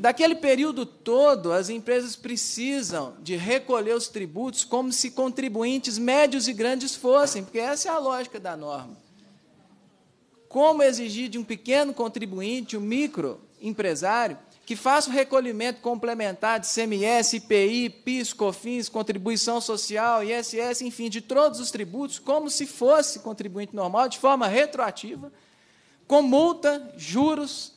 daquele período todo, as empresas precisam de recolher os tributos como se contribuintes médios e grandes fossem, porque essa é a lógica da norma. Como exigir de um pequeno contribuinte, um microempresário, que faça o recolhimento complementar de ICMS, IPI, PIS, COFINS, contribuição social, ISS, enfim, de todos os tributos, como se fosse contribuinte normal, de forma retroativa, com multa, juros,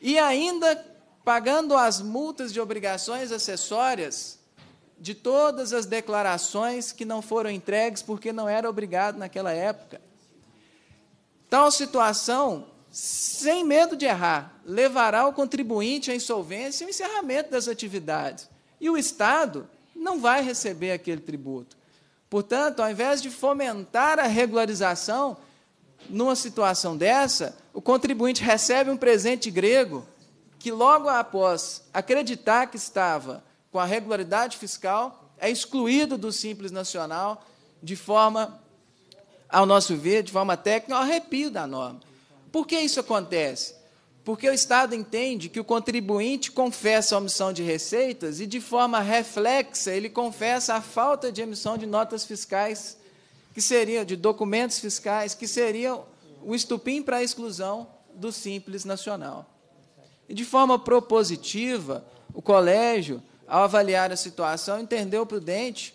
e ainda pagando as multas de obrigações acessórias de todas as declarações que não foram entregues porque não era obrigado naquela época. Tal situação, sem medo de errar, levará o contribuinte à insolvência e ao encerramento das atividades. E o Estado não vai receber aquele tributo. Portanto, ao invés de fomentar a regularização, numa situação dessa, o contribuinte recebe um presente grego que, logo após acreditar que estava com a regularidade fiscal, é excluído do Simples Nacional de forma, ao nosso ver, de forma técnica, ao arrepio da norma. Por que isso acontece? Porque o Estado entende que o contribuinte confessa a omissão de receitas e, de forma reflexa, ele confessa a falta de emissão de notas fiscais, que seriam de documentos fiscais, que seriam o estupim para a exclusão do Simples Nacional. E, de forma propositiva, o colégio, ao avaliar a situação, entendeu prudente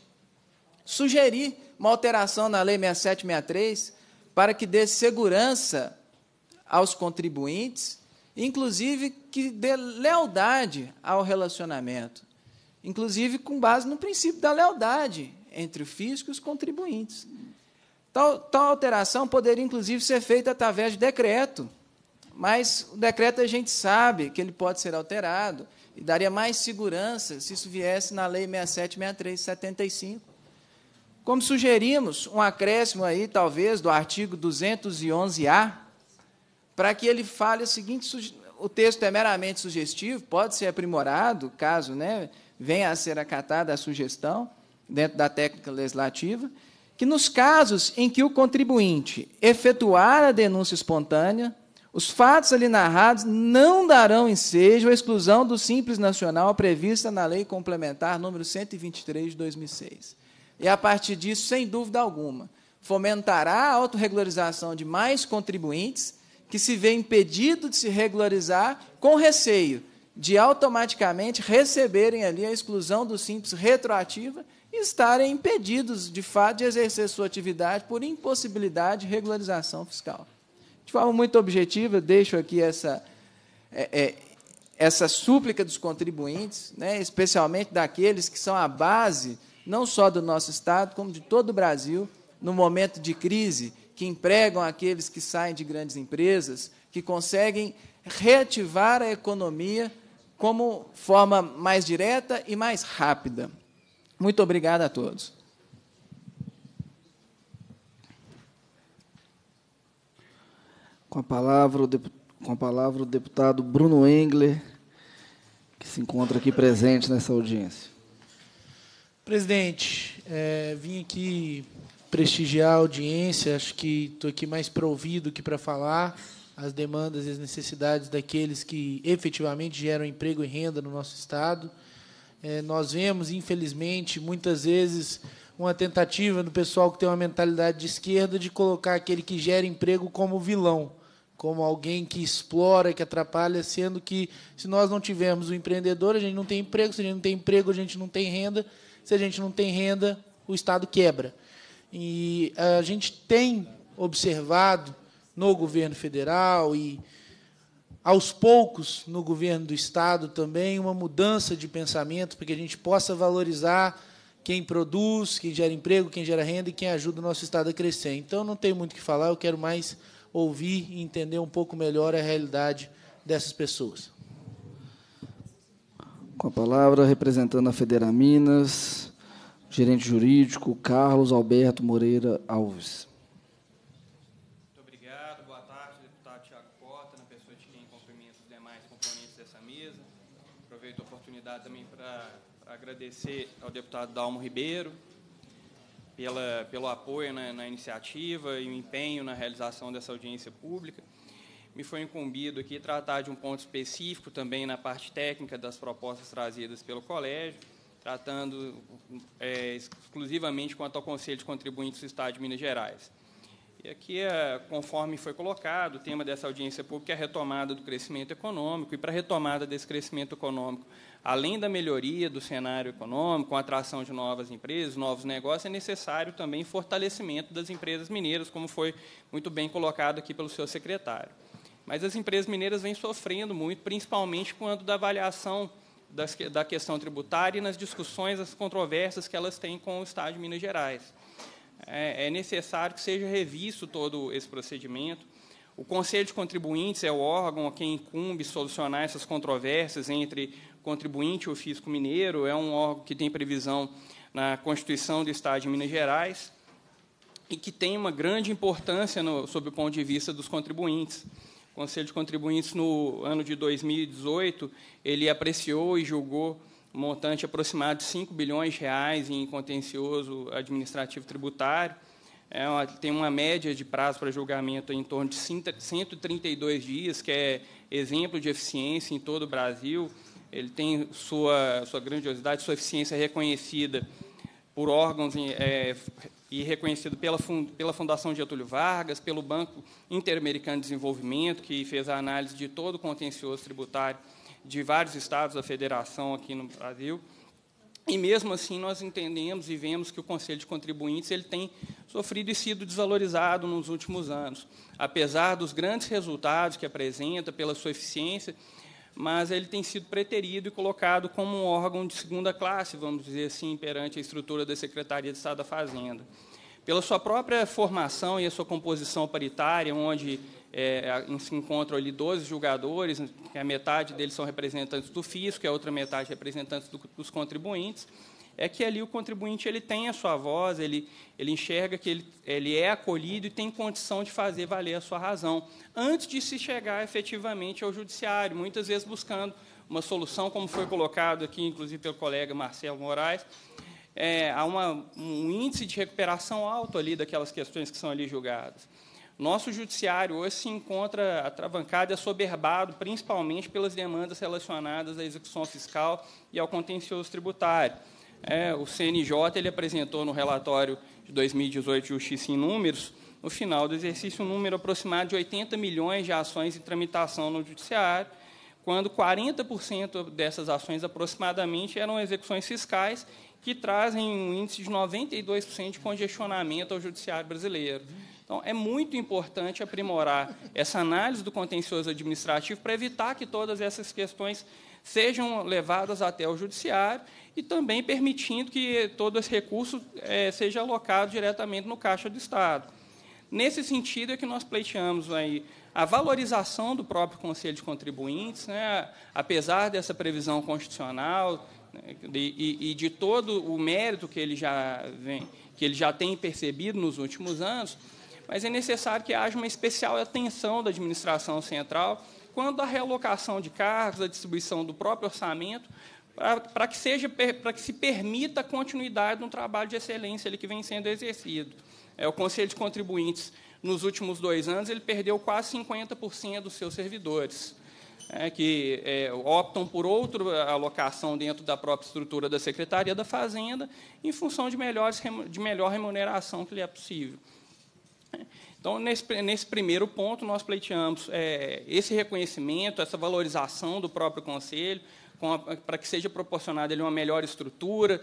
sugerir uma alteração na Lei 6763 para que dê segurança aos contribuintes, inclusive que dê lealdade ao relacionamento, inclusive com base no princípio da lealdade entre o fisco e os contribuintes. Tal alteração poderia, inclusive, ser feita através de decreto, mas o decreto a gente sabe que ele pode ser alterado e daria mais segurança se isso viesse na Lei 67.633/75. Como sugerimos, um acréscimo aí, talvez, do artigo 211-A, para que ele fale o seguinte: o texto é meramente sugestivo, pode ser aprimorado, caso, né, venha a ser acatada a sugestão dentro da técnica legislativa, que nos casos em que o contribuinte efetuar a denúncia espontânea, os fatos ali narrados não darão ensejo à exclusão do Simples Nacional prevista na Lei Complementar número 123 de 2006. E, a partir disso, sem dúvida alguma, fomentará a autorregularização de mais contribuintes que se vê impedido de se regularizar com receio de automaticamente receberem ali a exclusão do Simples retroativa e estarem impedidos, de fato, de exercer sua atividade por impossibilidade de regularização fiscal. De forma muito objetiva, eu deixo aqui essa súplica dos contribuintes, né, especialmente daqueles que são a base, não só do nosso Estado, como de todo o Brasil, no momento de crise, que empregam aqueles que saem de grandes empresas, que conseguem reativar a economia como forma mais direta e mais rápida. Muito obrigado a todos. Com a palavra, o deputado Bruno Engler, que se encontra aqui presente nessa audiência. Presidente, vim aqui prestigiar a audiência, acho que estou aqui mais para ouvir do que para falar as demandas e as necessidades daqueles que efetivamente geram emprego e renda no nosso Estado. Nós vemos, infelizmente, muitas vezes, uma tentativa do pessoal que tem uma mentalidade de esquerda de colocar aquele que gera emprego como vilão, como alguém que explora, que atrapalha, sendo que, se nós não tivermos o empreendedor, a gente não tem emprego, se a gente não tem emprego, a gente não tem renda, se a gente não tem renda, o Estado quebra. E a gente tem observado no governo federal e, aos poucos, no governo do Estado também, uma mudança de pensamento para que a gente possa valorizar quem produz, quem gera emprego, quem gera renda e quem ajuda o nosso Estado a crescer. Então, não tem muito o que falar, eu quero mais ouvir e entender um pouco melhor a realidade dessas pessoas. Com a palavra, representando a FederaMinas, gerente jurídico, Carlos Alberto Moreira Alves. Muito obrigado. Boa tarde, deputado Thiago Cota, na pessoa de quem cumprimento os demais componentes dessa mesa. Aproveito a oportunidade também para agradecer ao deputado Dalmo Ribeiro pelo apoio na iniciativa e o empenho na realização dessa audiência pública. Me foi incumbido aqui tratar de um ponto específico também na parte técnica das propostas trazidas pelo colégio, tratando exclusivamente quanto ao Conselho de Contribuintes do Estado de Minas Gerais. E aqui, conforme foi colocado, o tema dessa audiência pública é a retomada do crescimento econômico, e para a retomada desse crescimento econômico, além da melhoria do cenário econômico, com a atração de novas empresas, novos negócios, é necessário também fortalecimento das empresas mineiras, como foi muito bem colocado aqui pelo seu secretário. Mas as empresas mineiras vêm sofrendo muito, principalmente quando da avaliação da questão tributária e nas discussões, as controvérsias que elas têm com o Estado de Minas Gerais. é necessário que seja revisto todo esse procedimento. O Conselho de Contribuintes é o órgão a quem incumbe solucionar essas controvérsias entre contribuinte e o fisco mineiro, é um órgão que tem previsão na Constituição do Estado de Minas Gerais e que tem uma grande importância sob o ponto de vista dos contribuintes. O Conselho de Contribuintes, no ano de 2018, ele apreciou e julgou um montante aproximado de R$ 5 bilhões em contencioso administrativo tributário. Tem uma média de prazo para julgamento em torno de 132 dias, que é exemplo de eficiência em todo o Brasil. Ele tem sua grandiosidade, sua eficiência reconhecida por órgãos e reconhecido pela Fundação Getúlio Vargas, pelo Banco Interamericano de Desenvolvimento, que fez a análise de todo o contencioso tributário de vários estados da federação aqui no Brasil. E, mesmo assim, nós entendemos e vemos que o Conselho de Contribuintes ele tem sofrido e sido desvalorizado nos últimos anos, apesar dos grandes resultados que apresenta pela sua eficiência, mas ele tem sido preterido e colocado como um órgão de segunda classe, vamos dizer assim, perante a estrutura da Secretaria de Estado da Fazenda. Pela sua própria formação e a sua composição paritária, onde se encontram ali 12 julgadores, que a metade deles são representantes do fisco, e a outra metade representantes dos contribuintes, é que ali o contribuinte ele tem a sua voz, ele enxerga que ele é acolhido e tem condição de fazer valer a sua razão, antes de se chegar efetivamente ao judiciário, muitas vezes buscando uma solução, como foi colocado aqui, inclusive, pelo colega Marcelo Moraes. Há um índice de recuperação alto ali daquelas questões que são ali julgadas. Nosso judiciário hoje se encontra atravancado e assoberbado, principalmente pelas demandas relacionadas à execução fiscal e ao contencioso tributário. O CNJ ele apresentou no relatório de 2018 Justiça em Números, no final do exercício, um número aproximado de 80 milhões de ações em tramitação no judiciário, quando 40% dessas ações, aproximadamente, eram execuções fiscais que trazem um índice de 92% de congestionamento ao judiciário brasileiro. Então, é muito importante aprimorar essa análise do contencioso administrativo para evitar que todas essas questões sejam levadas até o judiciário e também permitindo que todo esse recurso seja alocado diretamente no caixa do Estado. Nesse sentido é que nós pleiteamos aí a valorização do próprio Conselho de Contribuintes, né, apesar dessa previsão constitucional, né, e de todo o mérito que ele já tem percebido nos últimos anos, mas é necessário que haja uma especial atenção da administração central quanto à realocação de cargos, à distribuição do próprio orçamento, para que se permita a continuidade de um trabalho de excelência ali que vem sendo exercido. O Conselho de Contribuintes, nos últimos 2 anos, ele perdeu quase 50% dos seus servidores, que optam por outra alocação dentro da própria estrutura da Secretaria da Fazenda, em função de melhor remuneração que lhe é possível. Então, nesse primeiro ponto, nós pleiteamos esse reconhecimento, essa valorização do próprio Conselho, para que seja proporcionada uma melhor estrutura.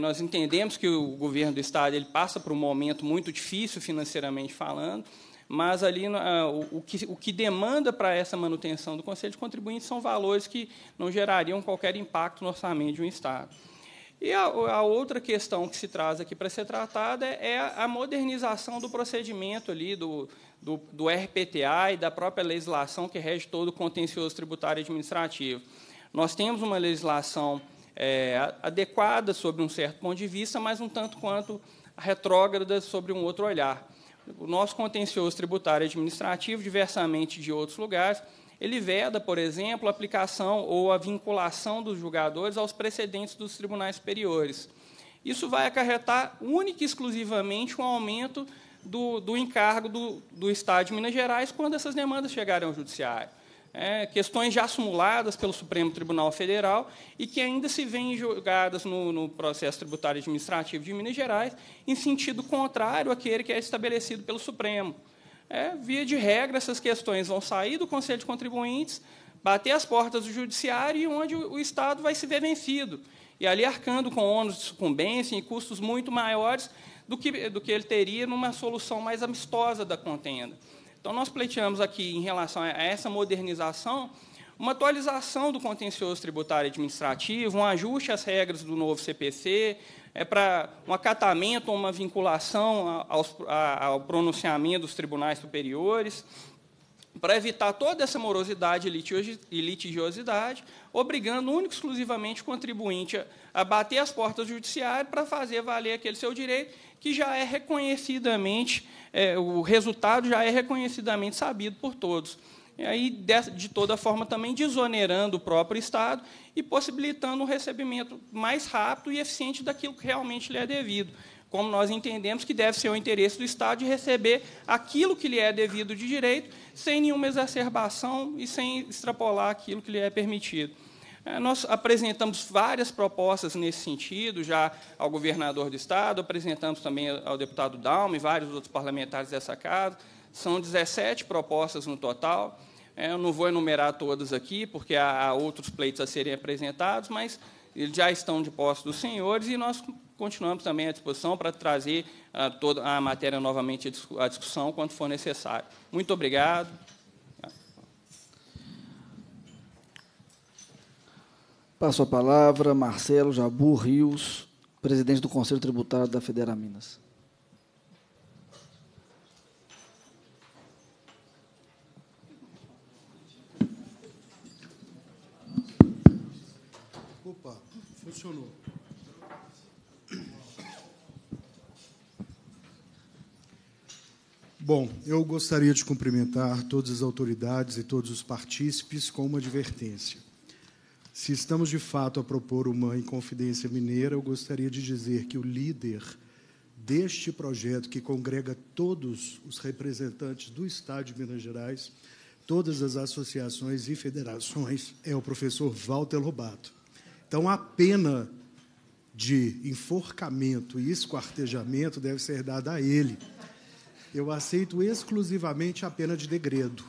Nós entendemos que o governo do Estado ele passa por um momento muito difícil, financeiramente falando, mas ali o que demanda para essa manutenção do Conselho de Contribuintes são valores que não gerariam qualquer impacto no orçamento de um Estado. E a outra questão que se traz aqui para ser tratada é a modernização do procedimento ali do RPTA e da própria legislação que rege todo o contencioso tributário administrativo. Nós temos uma legislação adequada sobre um certo ponto de vista, mas um tanto quanto retrógrada sobre um outro olhar. O nosso contencioso tributário administrativo, diversamente de outros lugares, ele veda, por exemplo, a aplicação ou a vinculação dos julgadores aos precedentes dos tribunais superiores. Isso vai acarretar única e exclusivamente um aumento do encargo do Estado de Minas Gerais quando essas demandas chegarem ao judiciário. Questões já acumuladas pelo Supremo Tribunal Federal e que ainda se veem julgadas no processo tributário administrativo de Minas Gerais em sentido contrário àquele que é estabelecido pelo Supremo. Via de regra, essas questões vão sair do Conselho de Contribuintes, bater as portas do Judiciário e onde o Estado vai se ver vencido. E ali arcando com ônus de sucumbência e custos muito maiores do que ele teria numa solução mais amistosa da contenda. Então, nós pleiteamos aqui, em relação a essa modernização, uma atualização do contencioso tributário administrativo, um ajuste às regras do novo CPC, para um acatamento, uma vinculação ao pronunciamento dos tribunais superiores, para evitar toda essa morosidade e litigiosidade, obrigando única e exclusivamente o contribuinte a bater as portas do judiciário para fazer valer aquele seu direito, que já é reconhecidamente, o resultado já é reconhecidamente sabido por todos. E aí, de toda forma, também desonerando o próprio Estado e possibilitando um recebimento mais rápido e eficiente daquilo que realmente lhe é devido, como nós entendemos que deve ser o interesse do Estado de receber aquilo que lhe é devido de direito, sem nenhuma exacerbação e sem extrapolar aquilo que lhe é permitido. Nós apresentamos várias propostas nesse sentido, já ao governador do Estado, apresentamos também ao deputado Dalmo e vários outros parlamentares dessa casa. São 17 propostas no total. Eu não vou enumerar todas aqui, porque há outros pleitos a serem apresentados, mas eles já estão de posse dos senhores e nós continuamos também à disposição para trazer toda a matéria novamente à discussão quando for necessário. Muito obrigado. Passo a palavra Marcelo Jabur Rios, presidente do Conselho Tributário da FederaMinas. Opa, funcionou. Bom, eu gostaria de cumprimentar todas as autoridades e todos os partícipes com uma advertência. Se estamos, de fato, a propor uma Inconfidência Mineira, eu gostaria de dizer que o líder deste projeto, que congrega todos os representantes do Estado de Minas Gerais, todas as associações e federações, é o professor Walter Lobato. Então, a pena de enforcamento e esquartejamento deve ser dada a ele. Eu aceito exclusivamente a pena de degredo,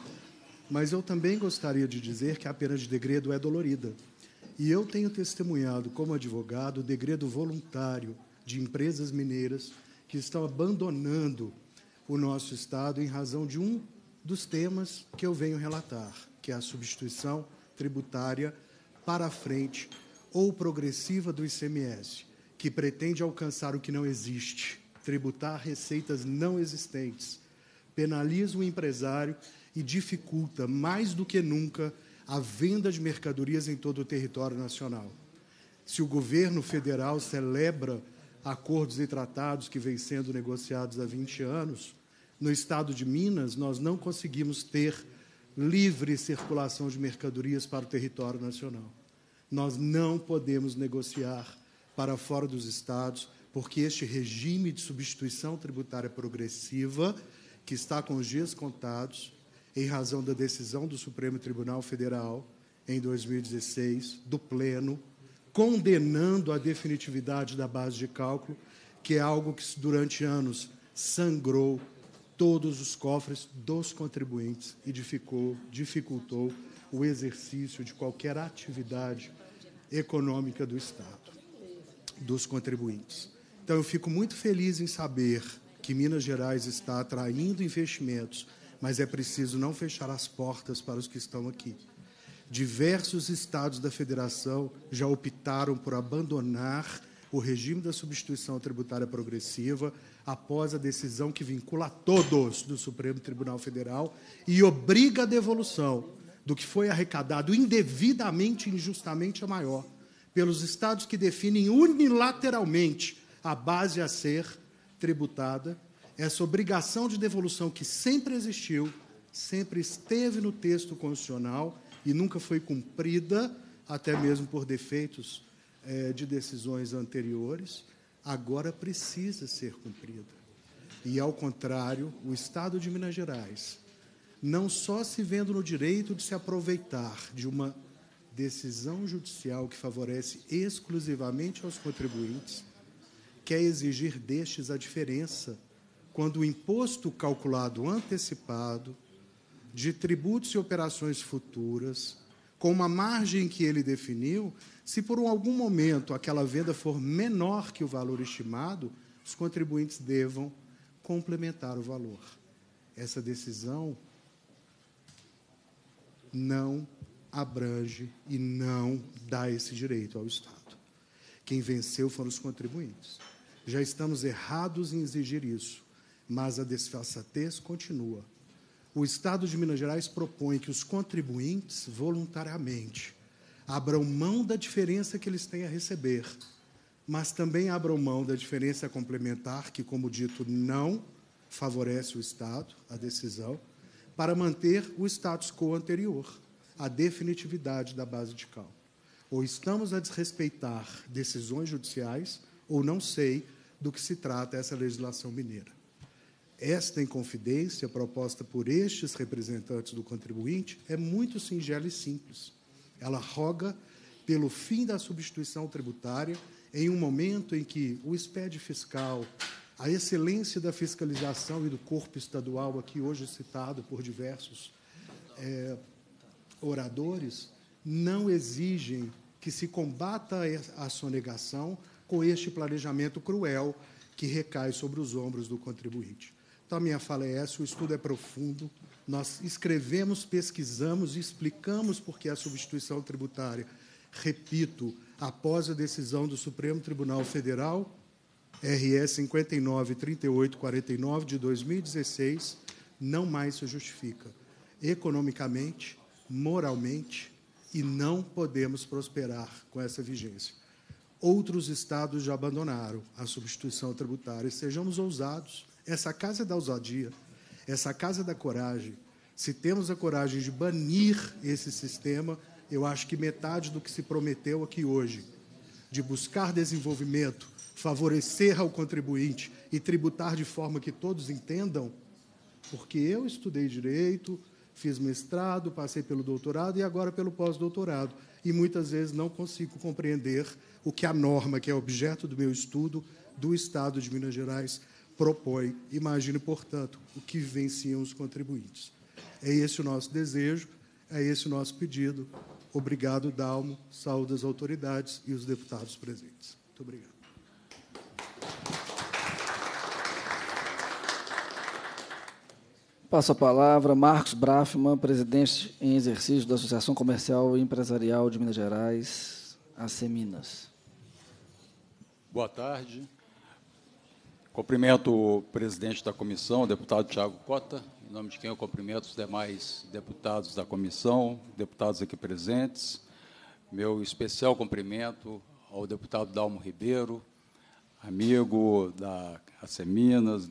mas eu também gostaria de dizer que a pena de degredo é dolorida. E eu tenho testemunhado, como advogado, o degredo voluntário de empresas mineiras que estão abandonando o nosso Estado em razão de um dos temas que eu venho relatar, que é a substituição tributária para a frente ou progressiva do ICMS, que pretende alcançar o que não existe, tributar receitas não existentes, penaliza o empresário e dificulta, mais do que nunca, a venda de mercadorias em todo o território nacional. Se o governo federal celebra acordos e tratados que vêm sendo negociados há 20 anos, no estado de Minas nós não conseguimos ter livre circulação de mercadorias para o território nacional. Nós não podemos negociar para fora dos estados, porque este regime de substituição tributária progressiva, que está com os dias contados, em razão da decisão do Supremo Tribunal Federal, em 2016, do Pleno, condenando a definitividade da base de cálculo, que é algo que, durante anos, sangrou todos os cofres dos contribuintes e dificultou o exercício de qualquer atividade econômica do Estado, dos contribuintes. Então, eu fico muito feliz em saber que Minas Gerais está atraindo investimentos, mas é preciso não fechar as portas para os que estão aqui. Diversos estados da federação já optaram por abandonar o regime da substituição tributária progressiva após a decisão que vincula a todos do Supremo Tribunal Federal e obriga a devolução do que foi arrecadado indevidamente e injustamente a maior pelos estados que definem unilateralmente a base a ser tributada. Essa obrigação de devolução que sempre existiu, sempre esteve no texto constitucional e nunca foi cumprida, até mesmo por defeitos de decisões anteriores, agora precisa ser cumprida. E, ao contrário, o Estado de Minas Gerais, não só se vendo no direito de se aproveitar de uma decisão judicial que favorece exclusivamente aos contribuintes, quer exigir destes a diferença quando o imposto calculado antecipado de tributos e operações futuras, com uma margem que ele definiu, se por algum momento aquela venda for menor que o valor estimado, os contribuintes devam complementar o valor. Essa decisão não abrange e não dá esse direito ao Estado. Quem venceu foram os contribuintes. Já estamos errados em exigir isso, mas a desfaçatez continua. O Estado de Minas Gerais propõe que os contribuintes, voluntariamente, abram mão da diferença que eles têm a receber, mas também abram mão da diferença complementar, que, como dito, não favorece o Estado, a decisão, para manter o status quo anterior, a definitividade da base de cálculo. Ou estamos a desrespeitar decisões judiciais, ou não sei do que se trata essa legislação mineira. Esta inconfidência proposta por estes representantes do contribuinte é muito singela e simples. Ela roga pelo fim da substituição tributária em um momento em que o SPED fiscal, a excelência da fiscalização e do corpo estadual, aqui hoje citado por diversos oradores, não exigem que se combata a sonegação com este planejamento cruel que recai sobre os ombros do contribuinte. Então, a minha fala é essa, o estudo é profundo, nós escrevemos, pesquisamos e explicamos porque a substituição tributária, repito, após a decisão do Supremo Tribunal Federal, RE 59.3849, de 2016, não mais se justifica economicamente, moralmente, e não podemos prosperar com essa vigência. Outros estados já abandonaram a substituição tributária. Sejamos ousados. Essa casa é da ousadia, essa casa é da coragem. Se temos a coragem de banir esse sistema, eu acho que metade do que se prometeu aqui hoje, de buscar desenvolvimento, favorecer ao contribuinte e tributar de forma que todos entendam, porque eu estudei direito, fiz mestrado, passei pelo doutorado e agora pelo pós-doutorado, e muitas vezes não consigo compreender o que a norma, que é objeto do meu estudo, do Estado de Minas Gerais, propõe. Imagine, portanto, o que venciam os contribuintes. É esse o nosso desejo, é esse o nosso pedido. Obrigado, Dalmo. Saúdo as autoridades e os deputados presentes. Muito obrigado. Passo a palavra, Marcos Braffman, presidente em exercício da Associação Comercial e Empresarial de Minas Gerais, ACMinas. Boa tarde. Cumprimento o presidente da comissão, o deputado Thiago Cota, em nome de quem eu cumprimento os demais deputados da comissão, deputados aqui presentes. Meu especial cumprimento ao deputado Dalmo Ribeiro, amigo da ACMinas,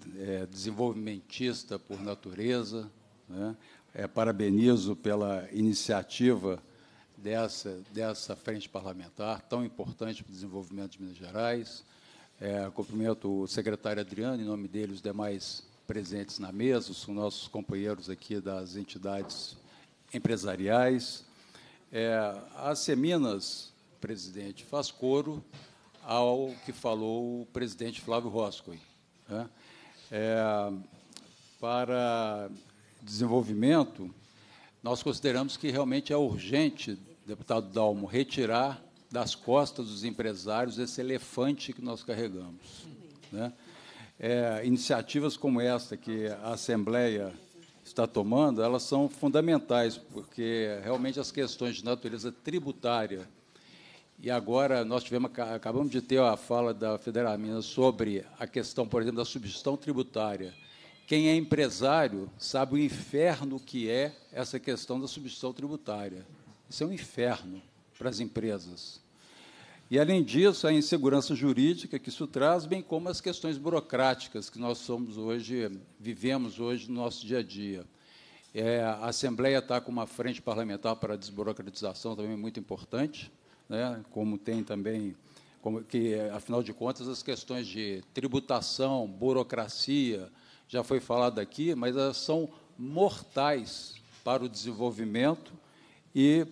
desenvolvimentista por natureza, né? Parabenizo pela iniciativa dessa frente parlamentar, tão importante para o desenvolvimento de Minas Gerais. Cumprimento o secretário Adriano, em nome dele, os demais presentes na mesa, os nossos companheiros aqui das entidades empresariais. A ACMinas, presidente, faz coro ao que falou o presidente Flávio Roscoe. Né? Para desenvolvimento, nós consideramos que realmente é urgente, deputado Dalmo, retirar das costas dos empresários esse elefante que nós carregamos. Né? Iniciativas como esta que a Assembleia está tomando, elas são fundamentais, porque realmente as questões de natureza tributária. E agora nós acabamos de ter a fala da FederaMinas sobre a questão, por exemplo, da substituição tributária. Quem é empresário sabe o inferno que é essa questão da substituição tributária. Isso é um inferno para as empresas. E, além disso, a insegurança jurídica que isso traz, bem como as questões burocráticas que nós vivemos hoje no nosso dia a dia. A Assembleia está com uma frente parlamentar para a desburocratização também muito importante, como tem também, que, afinal de contas, as questões de tributação, burocracia, já foi falado aqui, mas elas são mortais para o desenvolvimento e,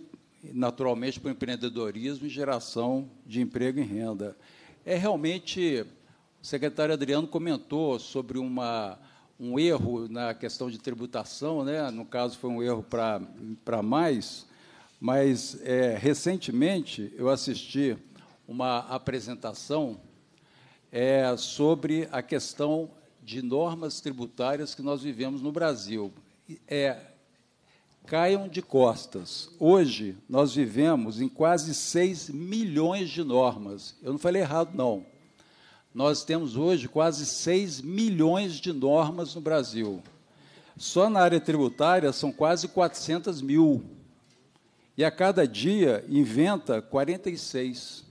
naturalmente, para o empreendedorismo e geração de emprego e renda. É realmente, o secretário Adriano comentou sobre um erro na questão de tributação, né? No caso, foi um erro para mais. Mas, recentemente, eu assisti uma apresentação sobre a questão de normas tributárias que nós vivemos no Brasil. caiam de costas. Hoje, nós vivemos em quase 6 milhões de normas. Eu não falei errado, não. Nós temos hoje quase 6 milhões de normas no Brasil. Só na área tributária são quase 400 mil. E a cada dia inventa 46.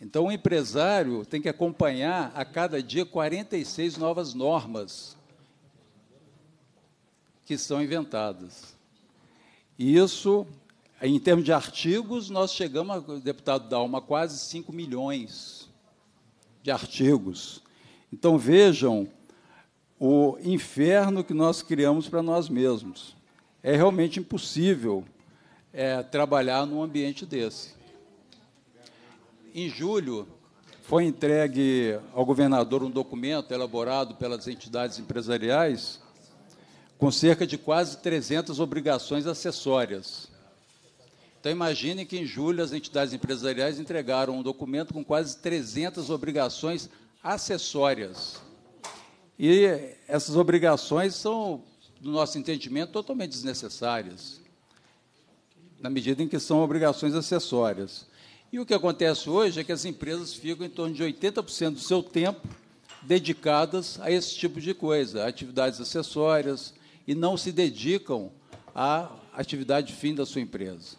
Então, o empresário tem que acompanhar a cada dia 46 novas normas que são inventadas. E isso, em termos de artigos, nós chegamos, deputado Dalmo, a quase 5 milhões de artigos. Então, vejam o inferno que nós criamos para nós mesmos. É realmente impossível trabalhar num ambiente desse. Em julho, foi entregue ao governador um documento elaborado pelas entidades empresariais com cerca de quase 300 obrigações acessórias. Então, imagine que, em julho, as entidades empresariais entregaram um documento com quase 300 obrigações acessórias. E essas obrigações são, do nosso entendimento, totalmente desnecessárias, na medida em que são obrigações acessórias. E o que acontece hoje é que as empresas ficam em torno de 80% do seu tempo dedicadas a esse tipo de coisa, atividades acessórias, e não se dedicam à atividade fim da sua empresa.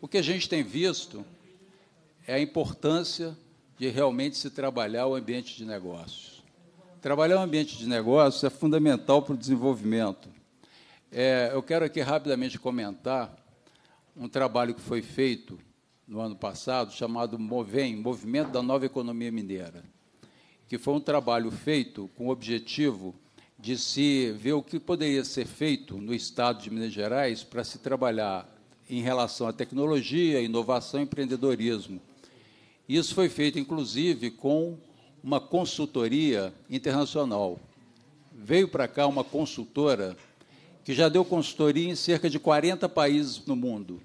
O que a gente tem visto é a importância de realmente se trabalhar o ambiente de negócios. Trabalhar o ambiente de negócios é fundamental para o desenvolvimento. Eu quero aqui rapidamente comentar um trabalho que foi feito no ano passado, chamado MOVEM, Movimento da Nova Economia Mineira, que foi um trabalho feito com o objetivo de se ver o que poderia ser feito no Estado de Minas Gerais para se trabalhar em relação à tecnologia, inovação e empreendedorismo. Isso foi feito, inclusive, com uma consultoria internacional. Veio para cá uma consultora que já deu consultoria em cerca de 40 países no mundo.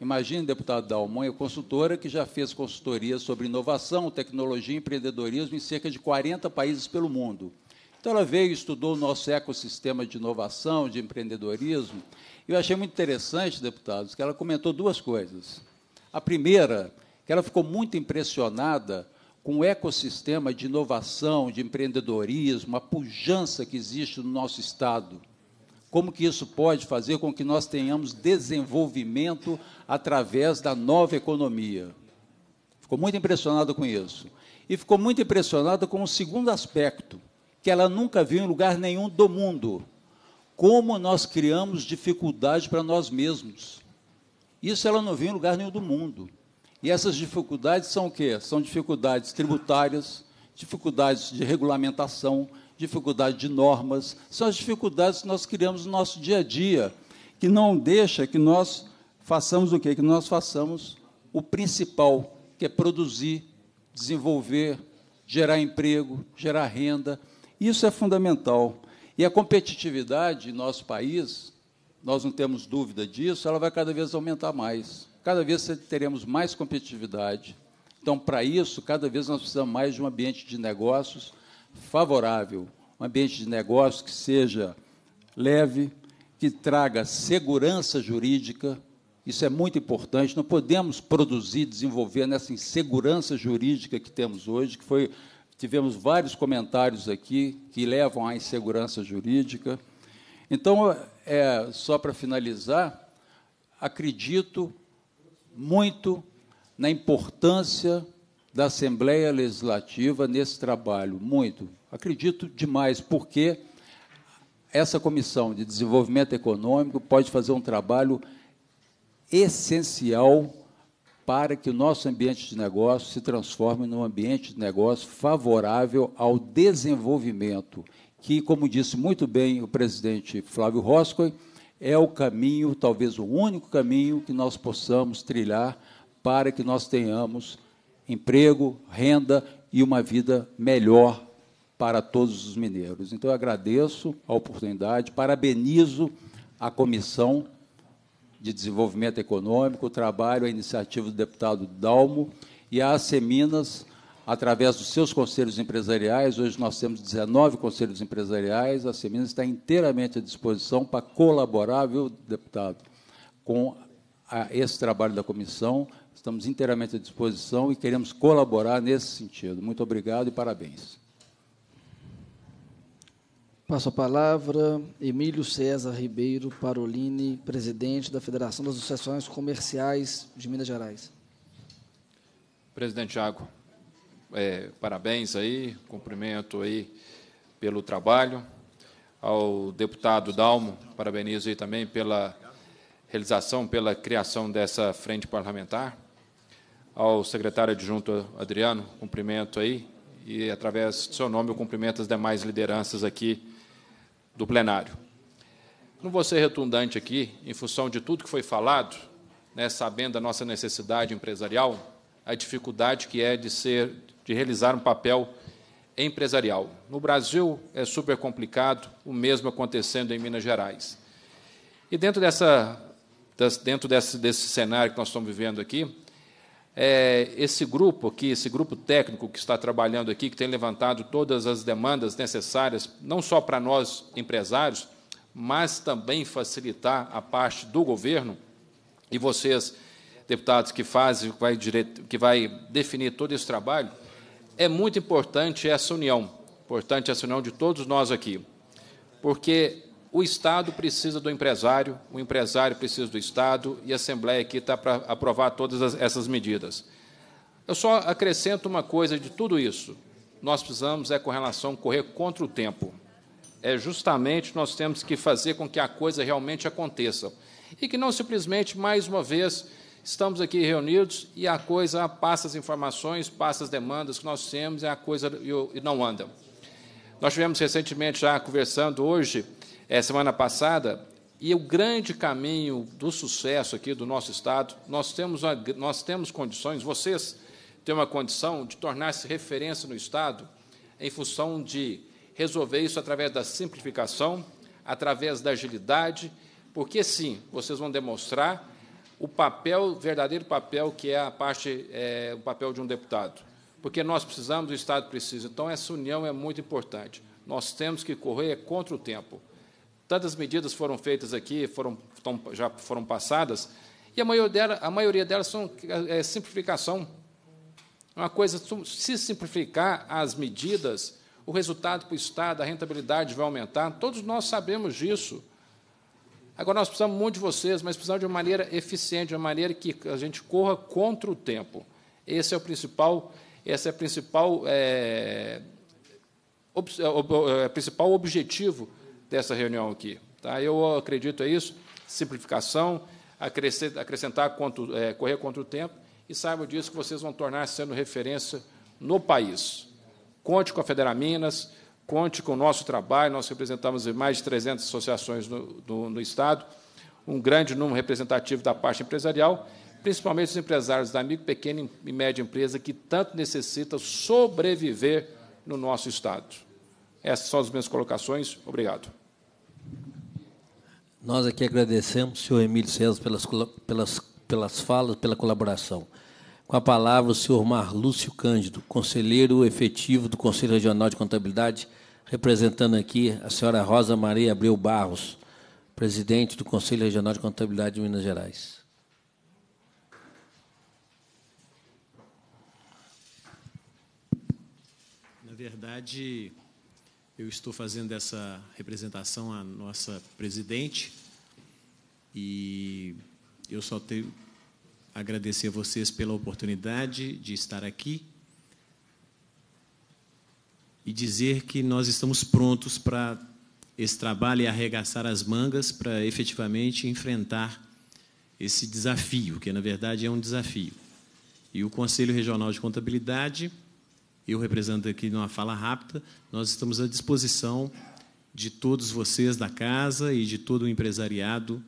Imagine, deputado Dalmo, a consultora que já fez consultoria sobre inovação, tecnologia e empreendedorismo em cerca de 40 países pelo mundo. Então, ela veio e estudou o nosso ecossistema de inovação, de empreendedorismo, e eu achei muito interessante, deputados, que ela comentou duas coisas. A primeira, que ela ficou muito impressionada com o ecossistema de inovação, de empreendedorismo, a pujança que existe no nosso Estado. Como que isso pode fazer com que nós tenhamos desenvolvimento através da nova economia? Ficou muito impressionada com isso. E ficou muito impressionada com o segundo aspecto, que ela nunca viu em lugar nenhum do mundo. Como nós criamos dificuldade para nós mesmos. Isso ela não viu em lugar nenhum do mundo. E essas dificuldades são o quê? São dificuldades tributárias, dificuldades de regulamentação, dificuldade de normas, são as dificuldades que nós criamos no nosso dia a dia, que não deixa que nós façamos o quê? Que nós façamos o principal, que é produzir, desenvolver, gerar emprego, gerar renda. Isso é fundamental. E a competitividade em nosso país, nós não temos dúvida disso, ela vai cada vez aumentar mais. Cada vez teremos mais competitividade. Então, para isso, cada vez nós precisamos mais de um ambiente de negócios favorável, um ambiente de negócio que seja leve, que traga segurança jurídica. Isso é muito importante. Não podemos produzir, desenvolver nessa insegurança jurídica que temos hoje, que foi, tivemos vários comentários aqui que levam à insegurança jurídica. Então, só para finalizar, acredito muito na importância da Assembleia Legislativa nesse trabalho, muito. Acredito demais, porque essa Comissão de Desenvolvimento Econômico pode fazer um trabalho essencial para que o nosso ambiente de negócio se transforme num ambiente de negócio favorável ao desenvolvimento, que, como disse muito bem o presidente Flávio Roscoe, é o caminho, talvez o único caminho, que nós possamos trilhar para que nós tenhamos emprego, renda e uma vida melhor para todos os mineiros. Então, eu agradeço a oportunidade, parabenizo a Comissão de Desenvolvimento Econômico, o trabalho, a iniciativa do deputado Dalmo e a ACMinas, através dos seus conselhos empresariais. Hoje nós temos 19 conselhos empresariais. A ACMinas está inteiramente à disposição para colaborar, viu, deputado, com esse trabalho da comissão. Estamos inteiramente à disposição e queremos colaborar nesse sentido. Muito obrigado e parabéns. Passo a palavra, Emílio César Ribeiro Parolini, presidente da Federação das Associações Comerciais de Minas Gerais. Presidente Thiago, parabéns aí, cumprimento aí pelo trabalho. Ao deputado Dalmo, parabenizo aí também pela realização, pela criação dessa frente parlamentar. Ao secretário adjunto Adriano, cumprimento aí, e através do seu nome eu cumprimento as demais lideranças aqui do plenário. Não vou ser redundante aqui, em função de tudo que foi falado, né, sabendo a nossa necessidade empresarial, a dificuldade que é de realizar um papel empresarial. No Brasil é super complicado, o mesmo acontecendo em Minas Gerais. E dentro desse cenário que nós estamos vivendo aqui, esse grupo aqui, esse grupo técnico que está trabalhando aqui, que tem levantado todas as demandas necessárias, não só para nós, empresários, mas também facilitar a parte do governo, e vocês, deputados, que fazem, que vai definir todo esse trabalho, é muito importante essa união de todos nós aqui, porque o Estado precisa do empresário, o empresário precisa do Estado, e a Assembleia aqui está para aprovar todas essas medidas. Eu só acrescento uma coisa de tudo isso. Nós precisamos, com relação, correr contra o tempo. É justamente nós temos que fazer com que a coisa realmente aconteça. E que não simplesmente, mais uma vez, estamos aqui reunidos e a coisa passa as informações, passa as demandas que nós temos e a coisa não anda. Nós tivemos recentemente, já conversando hoje, semana passada, e o grande caminho do sucesso aqui do nosso Estado, nós temos condições, vocês têm uma condição de tornar-se referência no Estado em função de resolver isso através da simplificação, através da agilidade, porque, sim, vocês vão demonstrar o papel, o verdadeiro papel, que é a parte, o papel de um deputado. Porque nós precisamos, o Estado precisa. Então, essa união é muito importante. Nós temos que correr contra o tempo. Tantas medidas foram feitas aqui, já foram passadas, e a maioria delas são simplificação. Uma coisa, se simplificar as medidas, o resultado para o Estado, a rentabilidade vai aumentar, todos nós sabemos disso. Agora, nós precisamos muito de vocês, mas precisamos de uma maneira eficiente, de uma maneira que a gente corra contra o tempo. Esse é o principal, principal objetivo dessa reunião aqui. Tá? Eu acredito isso, simplificação, acrescentar, correr contra o tempo, e saibam disso que vocês vão tornar sendo referência no país. Conte com a FederaMinas, conte com o nosso trabalho, nós representamos mais de 300 associações no Estado, um grande número representativo da parte empresarial, principalmente os empresários da micro, pequena e média empresa, que tanto necessitam sobreviver no nosso Estado. Essas são as minhas colocações. Obrigado. Nós aqui agradecemos, senhor Emílio César, pelas falas, pela colaboração. Com a palavra, o senhor Marlúcio Cândido, conselheiro efetivo do Conselho Regional de Contabilidade, representando aqui a senhora Rosa Maria Abreu Bairros, presidente do Conselho Regional de Contabilidade de Minas Gerais. Na verdade, eu estou fazendo essa representação à nossa presidente e eu só tenho a agradecer a vocês pela oportunidade de estar aqui e dizer que nós estamos prontos para esse trabalho e arregaçar as mangas para efetivamente enfrentar esse desafio, que, na verdade, é um desafio. E o Conselho Regional de Contabilidade, eu represento aqui numa fala rápida, nós estamos à disposição de todos vocês da casa e de todo o empresariado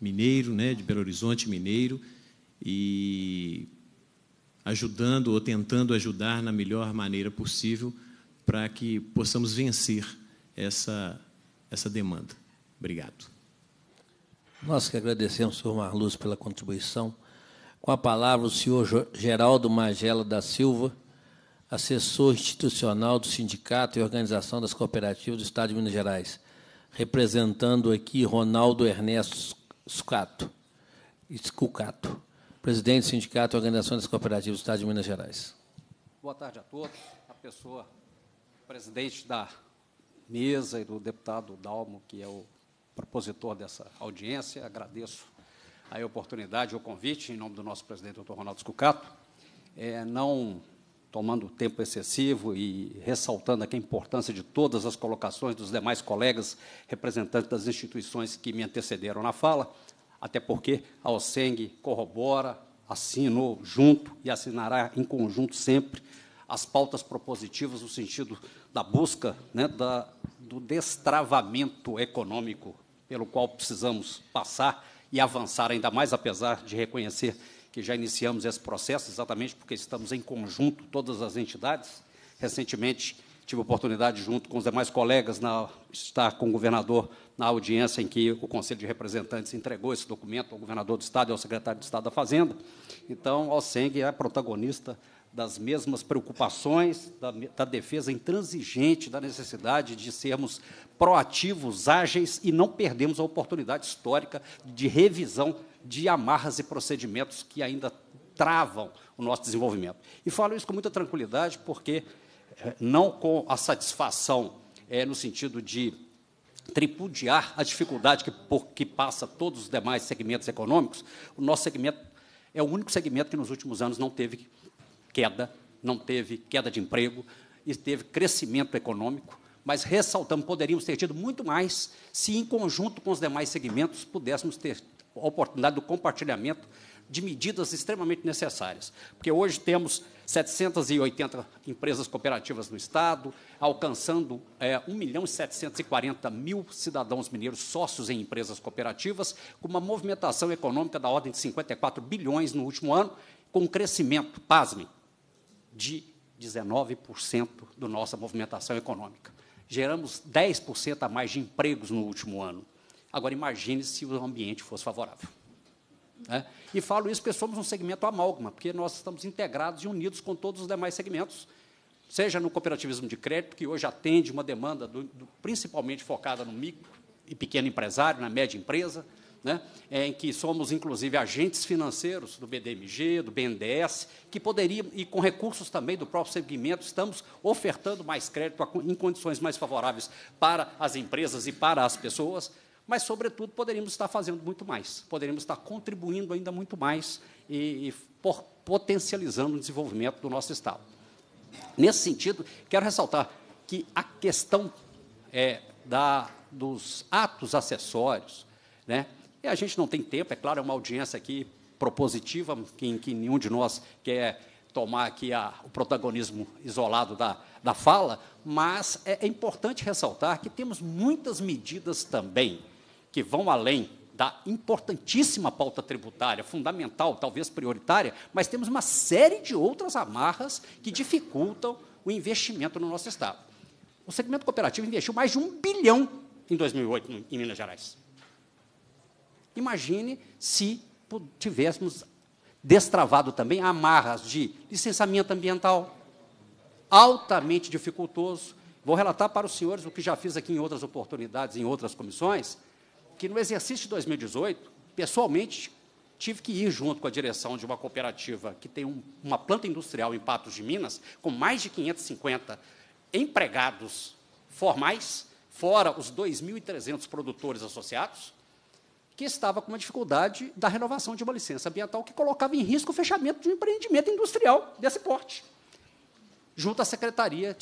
mineiro, né, de Belo Horizonte mineiro, e ajudando ou tentando ajudar na melhor maneira possível para que possamos vencer essa demanda. Obrigado. Nós que agradecemos, senhor Marlúcio, pela contribuição. Com a palavra, o senhor Geraldo Magela da Silva, assessor institucional do Sindicato e Organização das Cooperativas do Estado de Minas Gerais, representando aqui Ronaldo Ernesto Scucato, presidente do Sindicato e Organização das Cooperativas do Estado de Minas Gerais. Boa tarde a todos. A pessoa presidente da mesa e do deputado Dalmo, que é o propositor dessa audiência, agradeço a oportunidade, o convite, em nome do nosso presidente, doutor Ronaldo Scucato, não tomando tempo excessivo e ressaltando aqui a importância de todas as colocações dos demais colegas representantes das instituições que me antecederam na fala, até porque a OSENG corrobora, assinou junto e assinará em conjunto sempre as pautas propositivas no sentido da busca, né, do destravamento econômico pelo qual precisamos passar e avançar ainda mais, apesar de reconhecer que já iniciamos esse processo, exatamente porque estamos em conjunto, todas as entidades. Recentemente, tive a oportunidade, junto com os demais colegas, estar com o governador na audiência em que o Conselho de Representantes entregou esse documento ao governador do Estado e ao secretário de Estado da Fazenda. Então, a OSENG é a protagonista das mesmas preocupações, da defesa intransigente, da necessidade de sermos proativos, ágeis, e não perdermos a oportunidade histórica de revisão de amarras e procedimentos que ainda travam o nosso desenvolvimento. E falo isso com muita tranquilidade, porque não com a satisfação no sentido de tripudiar a dificuldade que passa todos os demais segmentos econômicos. O nosso segmento é o único segmento que, nos últimos anos, não teve queda, não teve queda de emprego, e teve crescimento econômico, mas ressaltamos, poderíamos ter tido muito mais se, em conjunto com os demais segmentos, pudéssemos ter a oportunidade do compartilhamento de medidas extremamente necessárias. Porque hoje temos 780 empresas cooperativas no Estado, alcançando 1.740.000 cidadãos mineiros sócios em empresas cooperativas, com uma movimentação econômica da ordem de 54 bilhões no último ano, com um crescimento, pasme, de 19% da nossa movimentação econômica. Geramos 10% a mais de empregos no último ano. Agora, imagine se o ambiente fosse favorável. E falo isso porque somos um segmento amálgama, porque nós estamos integrados e unidos com todos os demais segmentos, seja no cooperativismo de crédito, que hoje atende uma demanda principalmente focada no micro e pequeno empresário, na média empresa, né, em que somos, inclusive, agentes financeiros do BDMG, do BNDES, que poderiam, e com recursos também do próprio segmento, estamos ofertando mais crédito em condições mais favoráveis para as empresas e para as pessoas, mas, sobretudo, poderíamos estar fazendo muito mais, poderíamos estar contribuindo ainda muito mais e potencializando o desenvolvimento do nosso Estado. Nesse sentido, quero ressaltar que a questão dos atos acessórios, né, a gente não tem tempo, é claro, é uma audiência aqui propositiva, em que nenhum de nós quer tomar aqui o protagonismo isolado da fala, mas é importante ressaltar que temos muitas medidas também que vão além da importantíssima pauta tributária, fundamental, talvez prioritária, mas temos uma série de outras amarras que dificultam o investimento no nosso Estado. O segmento cooperativo investiu mais de 1 bilhão em 2008 em Minas Gerais. Imagine se tivéssemos destravado também amarras de licenciamento ambiental, altamente dificultoso. Vou relatar para os senhores o que já fiz aqui em outras oportunidades, em outras comissões, que no exercício de 2018, pessoalmente, tive que ir junto com a direção de uma cooperativa que tem uma planta industrial em Patos de Minas, com mais de 550 empregados formais, fora os 2.300 produtores associados, que estava com uma dificuldade da renovação de uma licença ambiental que colocava em risco o fechamento de um empreendimento industrial desse porte, junto à Secretaria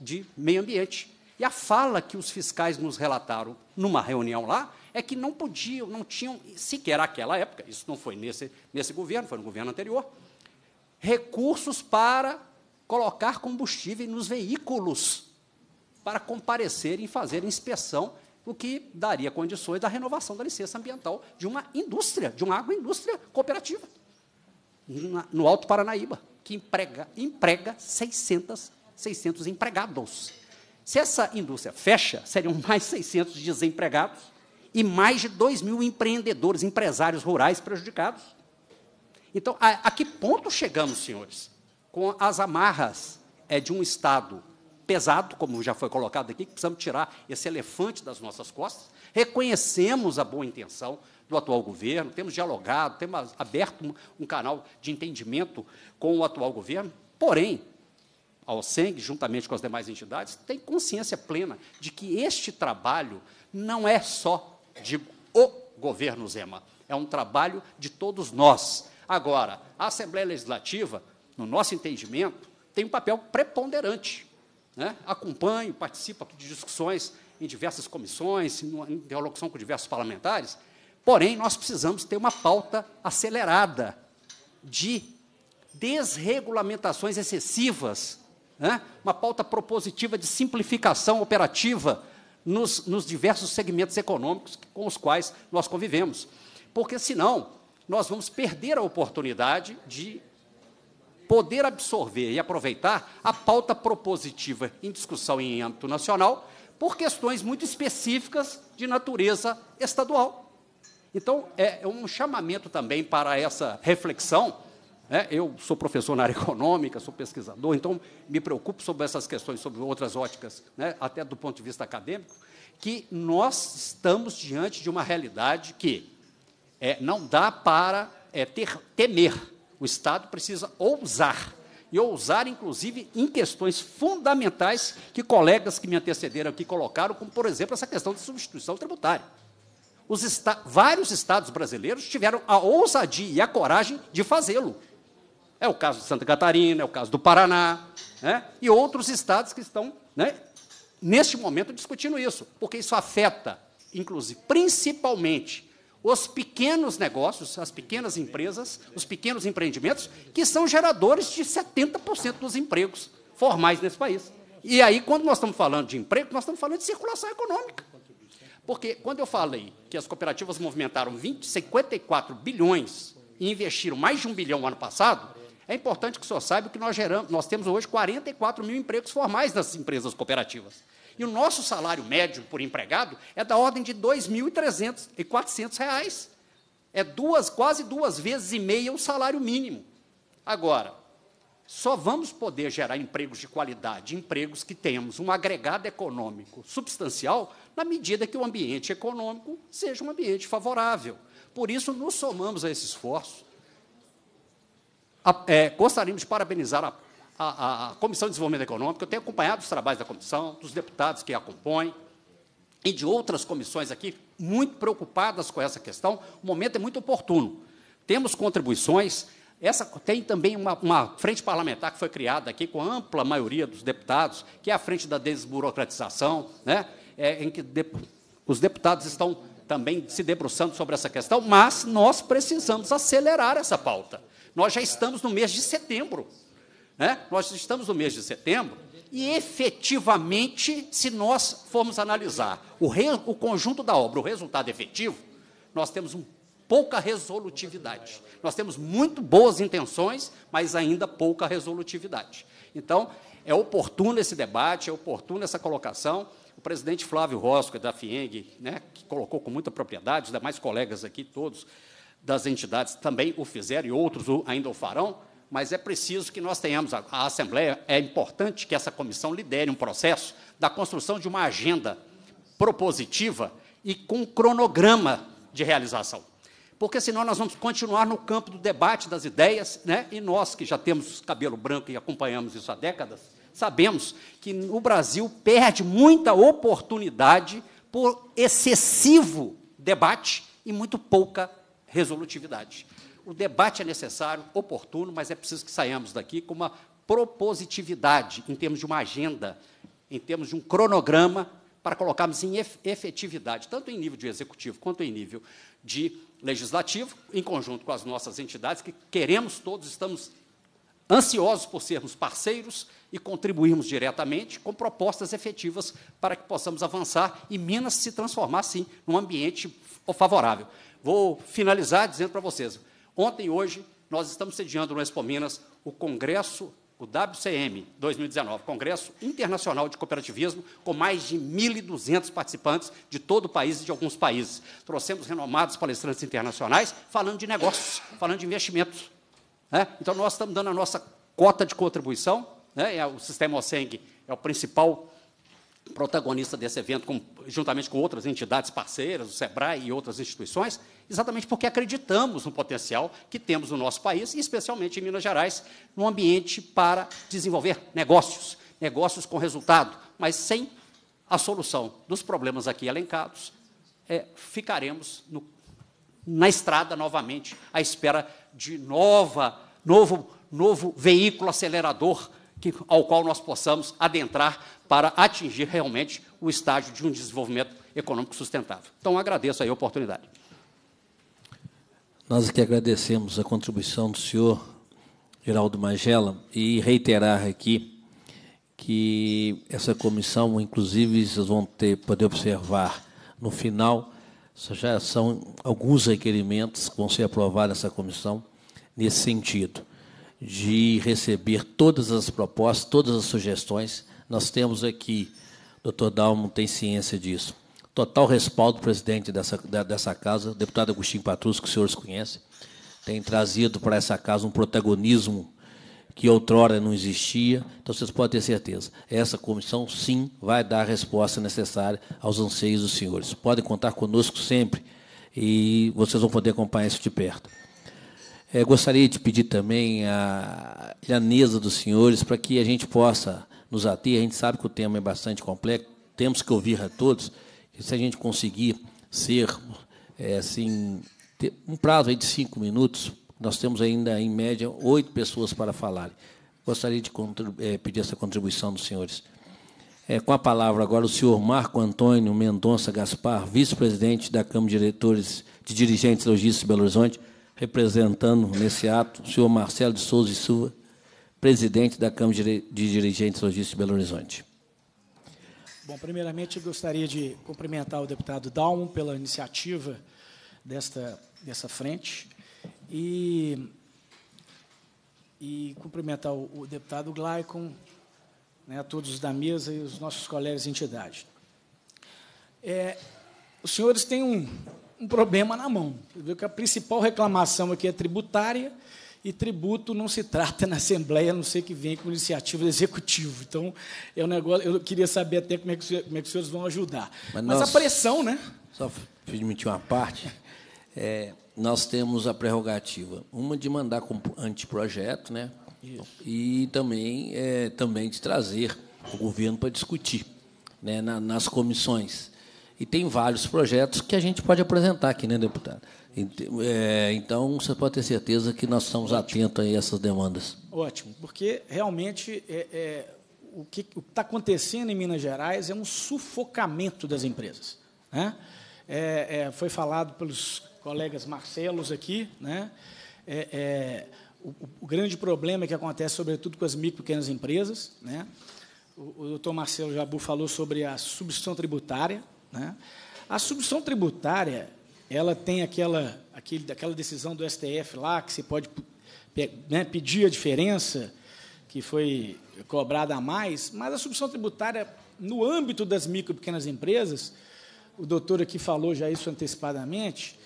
de Meio Ambiente. E a fala que os fiscais nos relataram numa reunião lá é que não podiam, não tinham, sequer naquela época, isso não foi nesse governo, foi no governo anterior, recursos para colocar combustível nos veículos, para comparecerem e fazer inspeção, o que daria condições da renovação da licença ambiental de uma indústria, de uma agroindústria cooperativa, no Alto Paranaíba, que emprega 600 empregados. Se essa indústria fecha, seriam mais 600 desempregados e mais de 2.000 empreendedores, empresários rurais prejudicados. Então, a que ponto chegamos, senhores, com as amarras é de um Estado pesado, como já foi colocado aqui, que precisamos tirar esse elefante das nossas costas. Reconhecemos a boa intenção do atual governo, temos dialogado, temos aberto um canal de entendimento com o atual governo, porém, a OSENG, juntamente com as demais entidades, tem consciência plena de que este trabalho não é só de o governo Zema, é um trabalho de todos nós. Agora, a Assembleia Legislativa, no nosso entendimento, tem um papel preponderante, né? Acompanho, participo de discussões em diversas comissões, em interlocução com diversos parlamentares, porém, nós precisamos ter uma pauta acelerada de desregulamentações excessivas, né? Uma pauta propositiva de simplificação operativa nos diversos segmentos econômicos com os quais nós convivemos. Porque, senão, nós vamos perder a oportunidade de poder absorver e aproveitar a pauta propositiva em discussão em âmbito nacional por questões muito específicas de natureza estadual. Então, é um chamamento também para essa reflexão. Né? Eu sou professor na área econômica, sou pesquisador, então me preocupo sobre essas questões, sobre outras óticas, né? Até do ponto de vista acadêmico, que nós estamos diante de uma realidade que não dá para temer. O Estado precisa ousar, e ousar, inclusive, em questões fundamentais que colegas que me antecederam aqui colocaram, como, por exemplo, essa questão de substituição tributária. Vários estados brasileiros tiveram a ousadia e a coragem de fazê-lo. É o caso de Santa Catarina, é o caso do Paraná, né? E outros estados que estão, né, neste momento, discutindo isso, porque isso afeta, inclusive, principalmente, os pequenos negócios, as pequenas empresas, os pequenos empreendimentos, que são geradores de 70% dos empregos formais nesse país. E aí, quando nós estamos falando de emprego, nós estamos falando de circulação econômica. Porque, quando eu falei que as cooperativas movimentaram 54 bilhões e investiram mais de 1 bilhão no ano passado, é importante que o senhor saiba que nós temos hoje 44 mil empregos formais nas empresas cooperativas. E o nosso salário médio por empregado é da ordem de R$ 2.400. É quase 2,5 vezes o salário mínimo. Agora, só vamos poder gerar empregos de qualidade, empregos que tenhamos um agregado econômico substancial, na medida que o ambiente econômico seja um ambiente favorável. Por isso, nos somamos a esse esforço. Gostaríamos de parabenizar a Comissão de Desenvolvimento Econômico. Eu tenho acompanhado os trabalhos da comissão, dos deputados que a compõem, e de outras comissões aqui, muito preocupadas com essa questão. O momento é muito oportuno. Temos contribuições. Tem também uma frente parlamentar que foi criada aqui com a ampla maioria dos deputados, que é a frente da desburocratização, né? Em que os deputados estão também se debruçando sobre essa questão, mas nós precisamos acelerar essa pauta. Nós já estamos no mês de setembro, né? Nós estamos no mês de setembro e, efetivamente, se nós formos analisar o conjunto da obra, o resultado efetivo, nós temos pouca resolutividade. Nós temos muito boas intenções, mas ainda pouca resolutividade. Então, é oportuno esse debate, é oportuna essa colocação. O presidente Flávio Roscoe, da FIENG, né, que colocou com muita propriedade, os demais colegas aqui, todos das entidades, também o fizeram, e outros ainda o farão, mas é preciso que nós tenhamos a Assembleia, é importante que essa comissão lidere um processo da construção de uma agenda propositiva e com cronograma de realização. Porque, senão, nós vamos continuar no campo do debate das ideias, né? E nós, que já temos cabelo branco e acompanhamos isso há décadas, sabemos que o Brasil perde muita oportunidade por excessivo debate e muito pouca resolutividade. O debate é necessário, oportuno, mas é preciso que saiamos daqui com uma propositividade, em termos de uma agenda, em termos de um cronograma, para colocarmos em efetividade, tanto em nível de executivo quanto em nível de legislativo, em conjunto com as nossas entidades, que queremos todos, estamos ansiosos por sermos parceiros e contribuirmos diretamente com propostas efetivas para que possamos avançar e Minas se transformar, sim, num ambiente favorável. Vou finalizar dizendo para vocês, ontem e hoje nós estamos sediando no Expo Minas o Congresso, o WCM 2019, Congresso Internacional de Cooperativismo, com mais de 1.200 participantes de todo o país e de alguns países. Trouxemos renomados palestrantes internacionais falando de negócios, falando de investimentos. Né? Então, nós estamos dando a nossa cota de contribuição né? O sistema OSENG é o principal protagonista desse evento, juntamente com outras entidades parceiras, o SEBRAE e outras instituições, exatamente porque acreditamos no potencial que temos no nosso país, e especialmente em Minas Gerais, num ambiente para desenvolver negócios, negócios com resultado, mas sem a solução dos problemas aqui elencados, ficaremos na estrada novamente, à espera de novo veículo acelerador ao qual nós possamos adentrar para atingir realmente o estágio de um desenvolvimento econômico sustentável. Então, agradeço aí a oportunidade. Nós aqui agradecemos a contribuição do senhor Geraldo Magela e reiterar aqui que essa comissão, inclusive, vocês vão poder observar no final, já são alguns requerimentos que vão ser aprovados nessa comissão nesse sentido, de receber todas as propostas, todas as sugestões. Nós temos aqui, o doutor Dalmo tem ciência disso, total respaldo do presidente dessa casa, o deputado Agostinho Patrus, que os senhores conhecem, tem trazido para essa casa um protagonismo que outrora não existia. Então, vocês podem ter certeza, essa comissão, sim, vai dar a resposta necessária aos anseios dos senhores. Podem contar conosco sempre e vocês vão poder acompanhar isso de perto. Gostaria de pedir também a lhaneza dos senhores para que a gente possa nos ater. A gente sabe que o tema é bastante complexo, temos que ouvir a todos, e se a gente conseguir ser, assim, ter um prazo aí de 5 minutos, nós temos ainda, em média, 8 pessoas para falarem. Gostaria de pedir essa contribuição dos senhores. Com a palavra agora o senhor Marco Antônio Mendonça Gaspar, vice-presidente da Câmara de Diretores de Dirigentes Logísticos de Belo Horizonte, representando nesse ato o senhor Marcelo de Souza e Silva, presidente da Câmara de Dirigentes Logísticos de Belo Horizonte. Bom, primeiramente, eu gostaria de cumprimentar o deputado Dalmo pela iniciativa dessa frente e cumprimentar o deputado Glaycon, né, todos os da mesa e os nossos colegas de entidade. Os senhores têm um problema na mão. Você viu que a principal reclamação aqui é tributária, e tributo não se trata na Assembleia, a não ser que venha com iniciativa do Executivo. Então, é um negócio, eu queria saber até como é que os senhores vão ajudar. Mas a pressão, né? Só permitir uma parte. Nós temos a prerrogativa, uma de mandar com anteprojeto, né? Isso. E também de trazer o governo para discutir, né, nas comissões. E tem vários projetos que a gente pode apresentar aqui, né, deputado? Então, você pode ter certeza que nós estamos atentos a essas demandas. Ótimo, porque realmente o que está acontecendo em Minas Gerais é um sufocamento das empresas, né? Foi falado pelos colegas Marcelos aqui, né? O grande problema que acontece, sobretudo, com as micro e pequenas empresas, né? O doutor Marcelo Jabur falou sobre a substituição tributária, né? A substituição tributária, ela tem aquela decisão do STF lá, que se pode, né, pedir a diferença que foi cobrada a mais, mas a substituição tributária, no âmbito das micro e pequenas empresas, o doutor aqui falou já isso antecipadamente,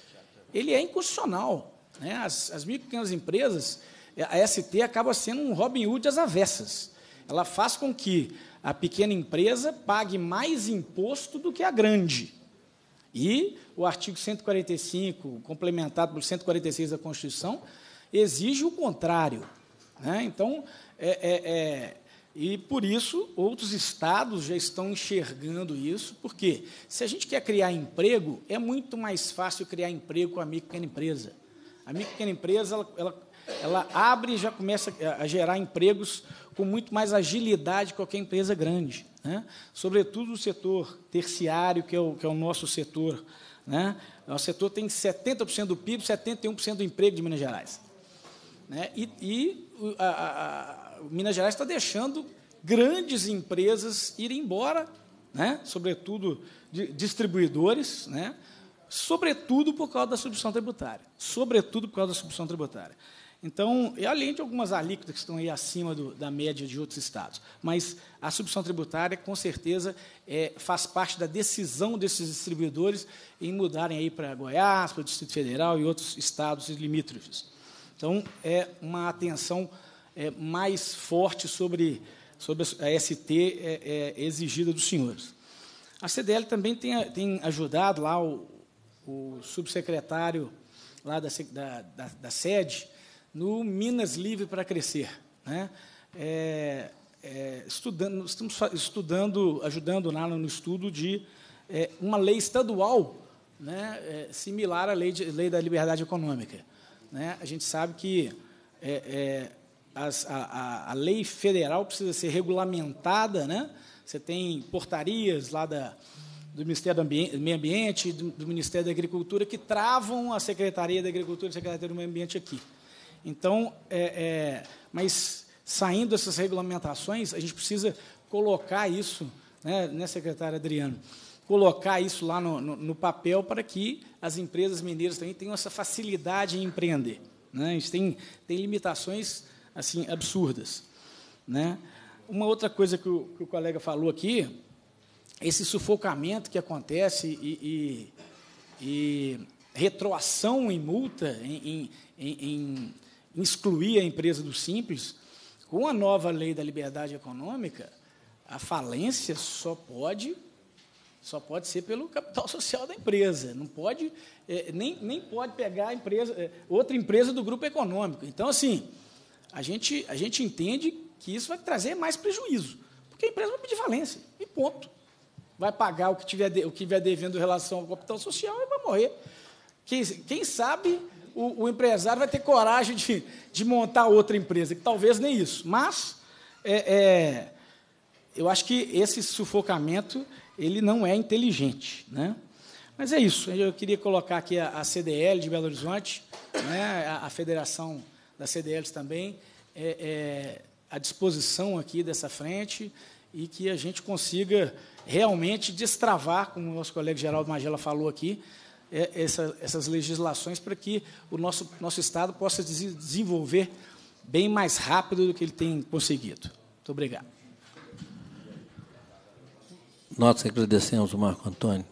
ele é inconstitucional, né? As micro e pequenas empresas, a ST acaba sendo um Robin Hood às avessas. Ela faz com que a pequena empresa pague mais imposto do que a grande. E o artigo 145, complementado pelo 146 da Constituição, exige o contrário, né? Então, e, por isso, outros estados já estão enxergando isso, porque, se a gente quer criar emprego, é muito mais fácil criar emprego com a micro e pequena empresa. A micro e pequena empresa, ela abre e já começa a gerar empregos com muito mais agilidade que qualquer empresa grande, né? Sobretudo o setor terciário, que é o nosso setor, né? O setor tem 70% do PIB, 71% do emprego de Minas Gerais, né? E Minas Gerais está deixando grandes empresas irem embora, né? Sobretudo distribuidores, né? Sobretudo por causa da substituição tributária. Sobretudo por causa da substituição tributária. Então, além de algumas alíquotas que estão aí acima da média de outros estados, mas a substituição tributária, com certeza, faz parte da decisão desses distribuidores em mudarem aí para Goiás, para o Distrito Federal e outros estados limítrofes. Então, é uma atenção mais forte sobre sobre a ST exigida dos senhores. A CDL também tem ajudado lá o subsecretário lá da sede no Minas Livre para Crescer, né? Estamos ajudando lá no estudo de uma lei estadual, né, similar à lei da liberdade econômica, né? A gente sabe que a lei federal precisa ser regulamentada, né? Você tem portarias lá do Ministério do Meio Ambiente, do Ministério da Agricultura, que travam a Secretaria da Agricultura e a Secretaria do Meio Ambiente aqui. Então, mas saindo essas regulamentações, a gente precisa colocar isso, né, secretário Adriano, colocar isso lá no papel para que as empresas mineiras também tenham essa facilidade em empreender, né? A gente tem limitações assim absurdas, né? Uma outra coisa que o colega falou aqui, esse sufocamento que acontece e retroação em multa, em excluir a empresa do Simples, com a nova lei da liberdade econômica, a falência só pode ser pelo capital social da empresa, não pode, nem pode pegar a empresa, outra empresa do grupo econômico. Então, assim, a gente entende que isso vai trazer mais prejuízo, porque a empresa vai pedir falência, e ponto. Vai pagar o que tiver devendo em relação ao capital social e vai morrer. Quem sabe o empresário vai ter coragem de montar outra empresa, que talvez nem isso. Mas eu acho que esse sufocamento ele não é inteligente, né? Mas é isso. Eu queria colocar aqui a CDL de Belo Horizonte, né, a Federação das CDLs também, à disposição aqui dessa frente, e que a gente consiga realmente destravar, como o nosso colega Geraldo Magela falou aqui, essas legislações para que o nosso Estado possa desenvolver bem mais rápido do que ele tem conseguido. Muito obrigado. Nós agradecemos o Marco Antônio.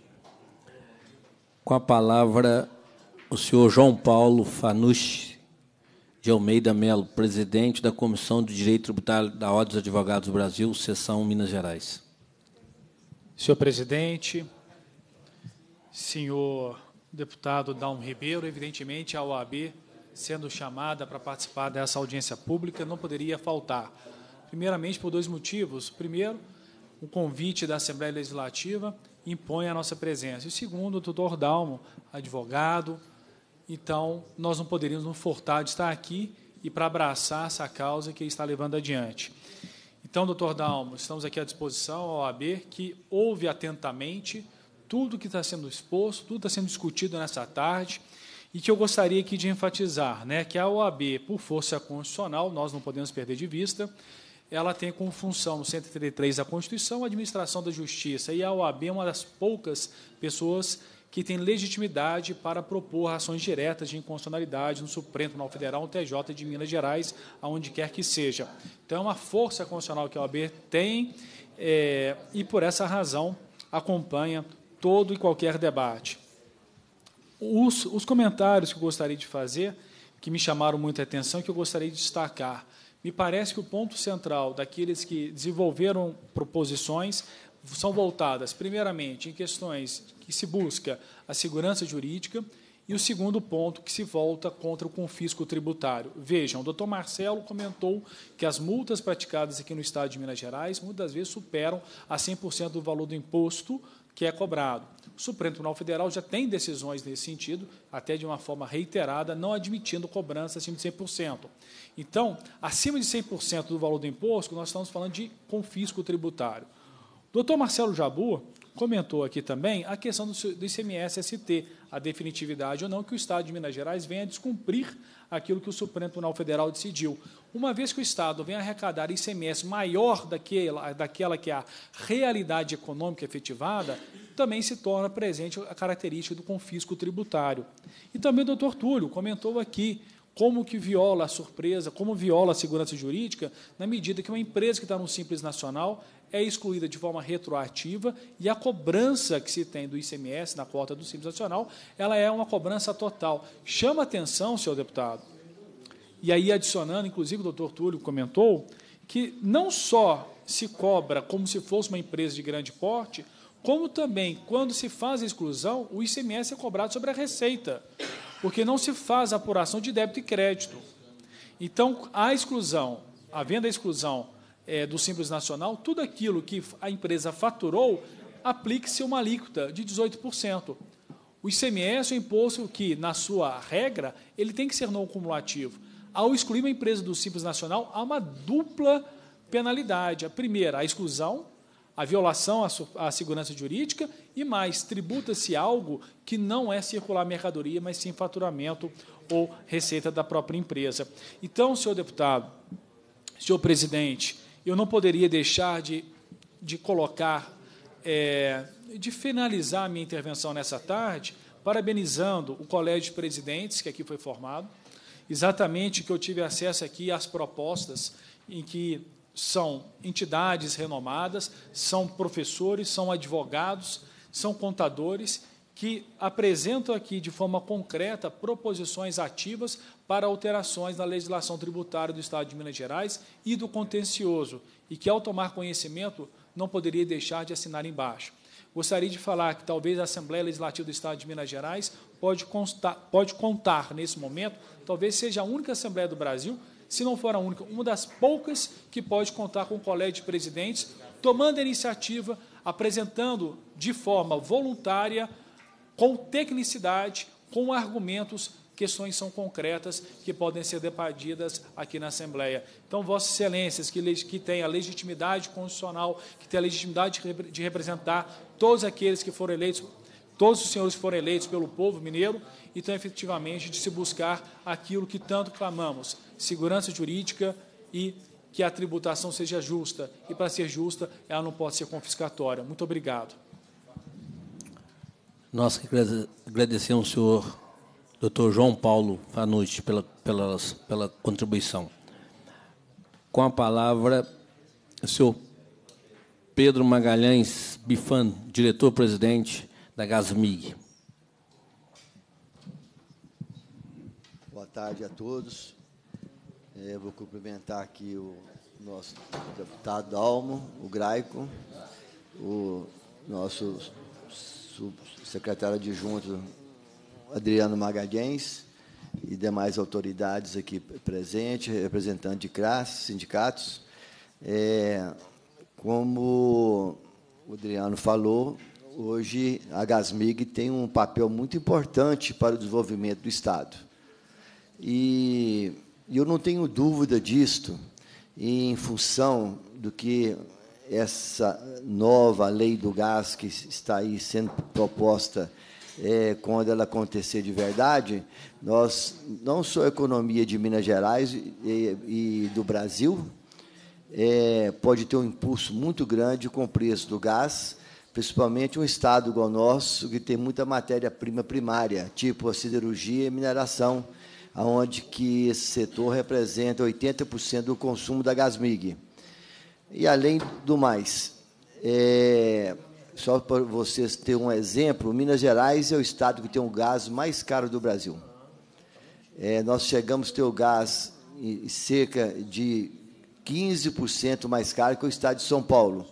Com a palavra, o senhor João Paulo Fanucci de Almeida Melo, presidente da Comissão de Direito Tributário da Ordem dos Advogados do Brasil, Seção Minas Gerais. Senhor presidente, senhor deputado Dalmo Ribeiro, evidentemente a OAB, sendo chamada para participar dessa audiência pública, não poderia faltar. Primeiramente, por dois motivos. Primeiro, o convite da Assembleia Legislativa impõe a nossa presença. E segundo, o doutor Dalmo, advogado, então nós não poderíamos nos furtar de estar aqui e para abraçar essa causa que ele está levando adiante. Então, doutor Dalmo, estamos aqui à disposição, a OAB, que ouve atentamente tudo que está sendo exposto, tudo está sendo discutido nessa tarde, e que eu gostaria aqui de enfatizar, né, que a OAB, por força constitucional, nós não podemos perder de vista, ela tem como função, no 133 da Constituição, a administração da justiça, e a OAB é uma das poucas pessoas que tem legitimidade para propor ações diretas de inconstitucionalidade no Supremo Tribunal Federal, no TJ de Minas Gerais, aonde quer que seja. Então, é uma força constitucional que a OAB tem, e por essa razão acompanha todo e qualquer debate. Os comentários que eu gostaria de fazer, que me chamaram muita atenção, que eu gostaria de destacar. Me parece que o ponto central daqueles que desenvolveram proposições são voltadas, primeiramente, em questões que se busca a segurança jurídica, e o segundo ponto que se volta contra o confisco tributário. Vejam, o doutor Marcelo comentou que as multas praticadas aqui no Estado de Minas Gerais muitas vezes superam a 100% do valor do imposto que é cobrado. O Supremo Tribunal Federal já tem decisões nesse sentido, até de uma forma reiterada, não admitindo cobrança acima de 100%. Então, acima de 100% do valor do imposto, nós estamos falando de confisco tributário. O doutor Marcelo Jabur comentou aqui também a questão do ICMS-ST, a definitividade ou não que o Estado de Minas Gerais venha a descumprir aquilo que o Supremo Tribunal Federal decidiu. Uma vez que o Estado venha arrecadar ICMS maior daquela que é a realidade econômica efetivada, também se torna presente a característica do confisco tributário. E também o doutor Túlio comentou aqui como que viola a surpresa, como viola a segurança jurídica, na medida que uma empresa que está no Simples Nacional é excluída de forma retroativa e a cobrança que se tem do ICMS na cota do Simples Nacional, ela é uma cobrança total. Chama atenção, senhor deputado, e aí adicionando, inclusive o doutor Túlio comentou, que não só se cobra como se fosse uma empresa de grande porte, como também, quando se faz a exclusão, o ICMS é cobrado sobre a receita, porque não se faz a apuração de débito e crédito. Então, a exclusão, havendo a exclusão do Simples Nacional, tudo aquilo que a empresa faturou, aplique-se uma alíquota de 18%. O ICMS é um imposto que, na sua regra, ele tem que ser não cumulativo. Ao excluir uma empresa do Simples Nacional, há uma dupla penalidade. A primeira, a exclusão, a violação à segurança jurídica e mais, tributa-se algo que não é circular mercadoria, mas sim faturamento ou receita da própria empresa. Então, senhor deputado, senhor presidente, eu não poderia deixar de colocar, de finalizar a minha intervenção nessa tarde, parabenizando o Colégio de Presidentes, que aqui foi formado, exatamente que eu tive acesso aqui às propostas em que são entidades renomadas, são professores, são advogados, são contadores, que apresentam aqui de forma concreta proposições ativas para alterações na legislação tributária do Estado de Minas Gerais e do contencioso, e que, ao tomar conhecimento, não poderia deixar de assinar embaixo. Gostaria de falar que talvez a Assembleia Legislativa do Estado de Minas Gerais pode contar nesse momento, talvez seja a única Assembleia do Brasil, se não for a única, uma das poucas que pode contar com o Colégio de Presidentes, tomando a iniciativa, apresentando de forma voluntária, com tecnicidade, com argumentos, questões são concretas que podem ser debatidas aqui na Assembleia. Então, Vossas Excelências, que têm a legitimidade constitucional, que têm a legitimidade de representar todos aqueles que foram eleitos, todos os senhores que foram eleitos pelo povo mineiro, então, efetivamente, de se buscar aquilo que tanto clamamos, segurança jurídica e que a tributação seja justa. E, para ser justa, ela não pode ser confiscatória. Muito obrigado. Nós agradecemos ao senhor doutor João Paulo Fanucci pela contribuição. Com a palavra, o senhor Pedro Magalhães Bifan, diretor-presidente da Gasmig. Boa tarde a todos. Eu vou cumprimentar aqui o nosso deputado Dalmo, o Glaycon, o nosso subsecretário adjunto Adriano Magalhães e demais autoridades aqui presentes, representantes de classes, sindicatos. Como o Adriano falou, hoje a Gasmig tem um papel muito importante para o desenvolvimento do Estado. E eu não tenho dúvida disto, em função do que essa nova lei do gás que está aí sendo proposta, quando ela acontecer de verdade, nós, não só a economia de Minas Gerais e do Brasil, pode ter um impulso muito grande com o preço do gás, principalmente um estado igual ao nosso, que tem muita matéria-prima primária, tipo a siderurgia e mineração, onde que esse setor representa 80% do consumo da Gasmig. E, além do mais, só para vocês terem um exemplo, Minas Gerais é o estado que tem o gás mais caro do Brasil. Nós chegamos a ter o gás cerca de 15% mais caro que o estado de São Paulo,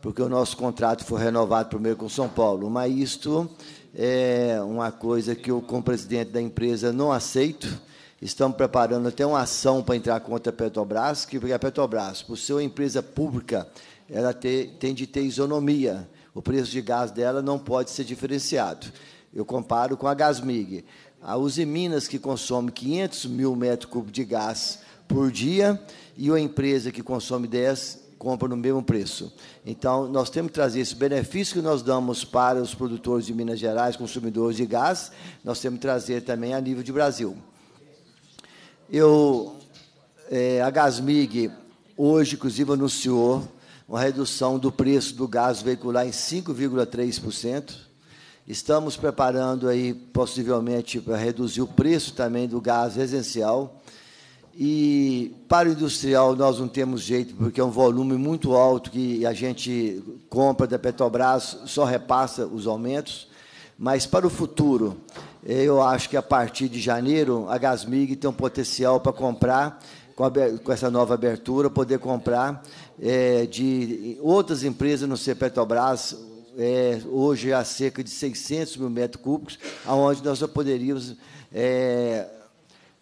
porque o nosso contrato foi renovado primeiro com São Paulo. Mas isto é uma coisa que eu, como presidente da empresa, não aceito. Estamos preparando até uma ação para entrar contra a Petrobras, que a Petrobras, por ser uma empresa pública, ela tem de ter isonomia. O preço de gás dela não pode ser diferenciado. Eu comparo com a Gasmig. A Usiminas, que consome 500 mil metros cúbicos de gás por dia, e uma empresa que consome 10 compra no mesmo preço. Então, nós temos que trazer esse benefício que nós damos para os produtores de Minas Gerais, consumidores de gás, nós temos que trazer também a nível de Brasil. A Gasmig, hoje, inclusive, anunciou uma redução do preço do gás veicular em 5,3%. Estamos preparando aí, possivelmente, para reduzir o preço também do gás residencial. E para o industrial nós não temos jeito, porque é um volume muito alto que a gente compra da Petrobras, só repassa os aumentos. Mas para o futuro, eu acho que a partir de janeiro, a Gasmig tem um potencial para comprar, com essa nova abertura, poder comprar de outras empresas no Petrobras, hoje há cerca de 600 mil metros cúbicos, onde nós já poderíamos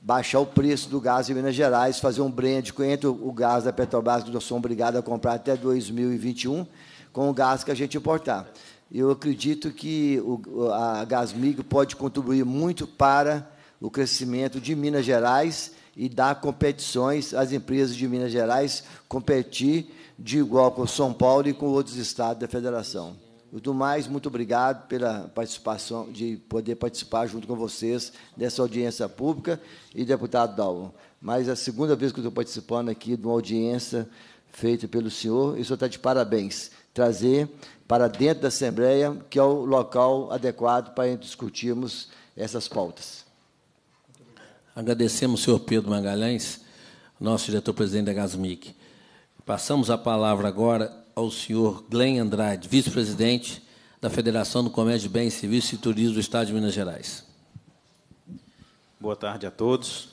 baixar o preço do gás em Minas Gerais, fazer um blend entre o gás da Petrobras, que nós somos obrigados a comprar até 2021, com o gás que a gente importar. Eu acredito que a Gasmig pode contribuir muito para o crescimento de Minas Gerais e dar competições às empresas de Minas Gerais, competir de igual com São Paulo e com outros estados da federação. Do mais, muito obrigado pela participação, de poder participar junto com vocês dessa audiência pública, e deputado Dalmo. Mas é a segunda vez que eu estou participando aqui de uma audiência feita pelo senhor, e o senhor está de parabéns. Trazer para dentro da Assembleia, que é o local adequado para discutirmos essas pautas. Agradecemos o senhor Pedro Magalhães, nosso diretor-presidente da Gasmig. Passamos a palavra agora ao senhor Glenn Andrade, vice-presidente da Federação do Comércio de Bens, Serviços e Turismo do Estado de Minas Gerais. Boa tarde a todos.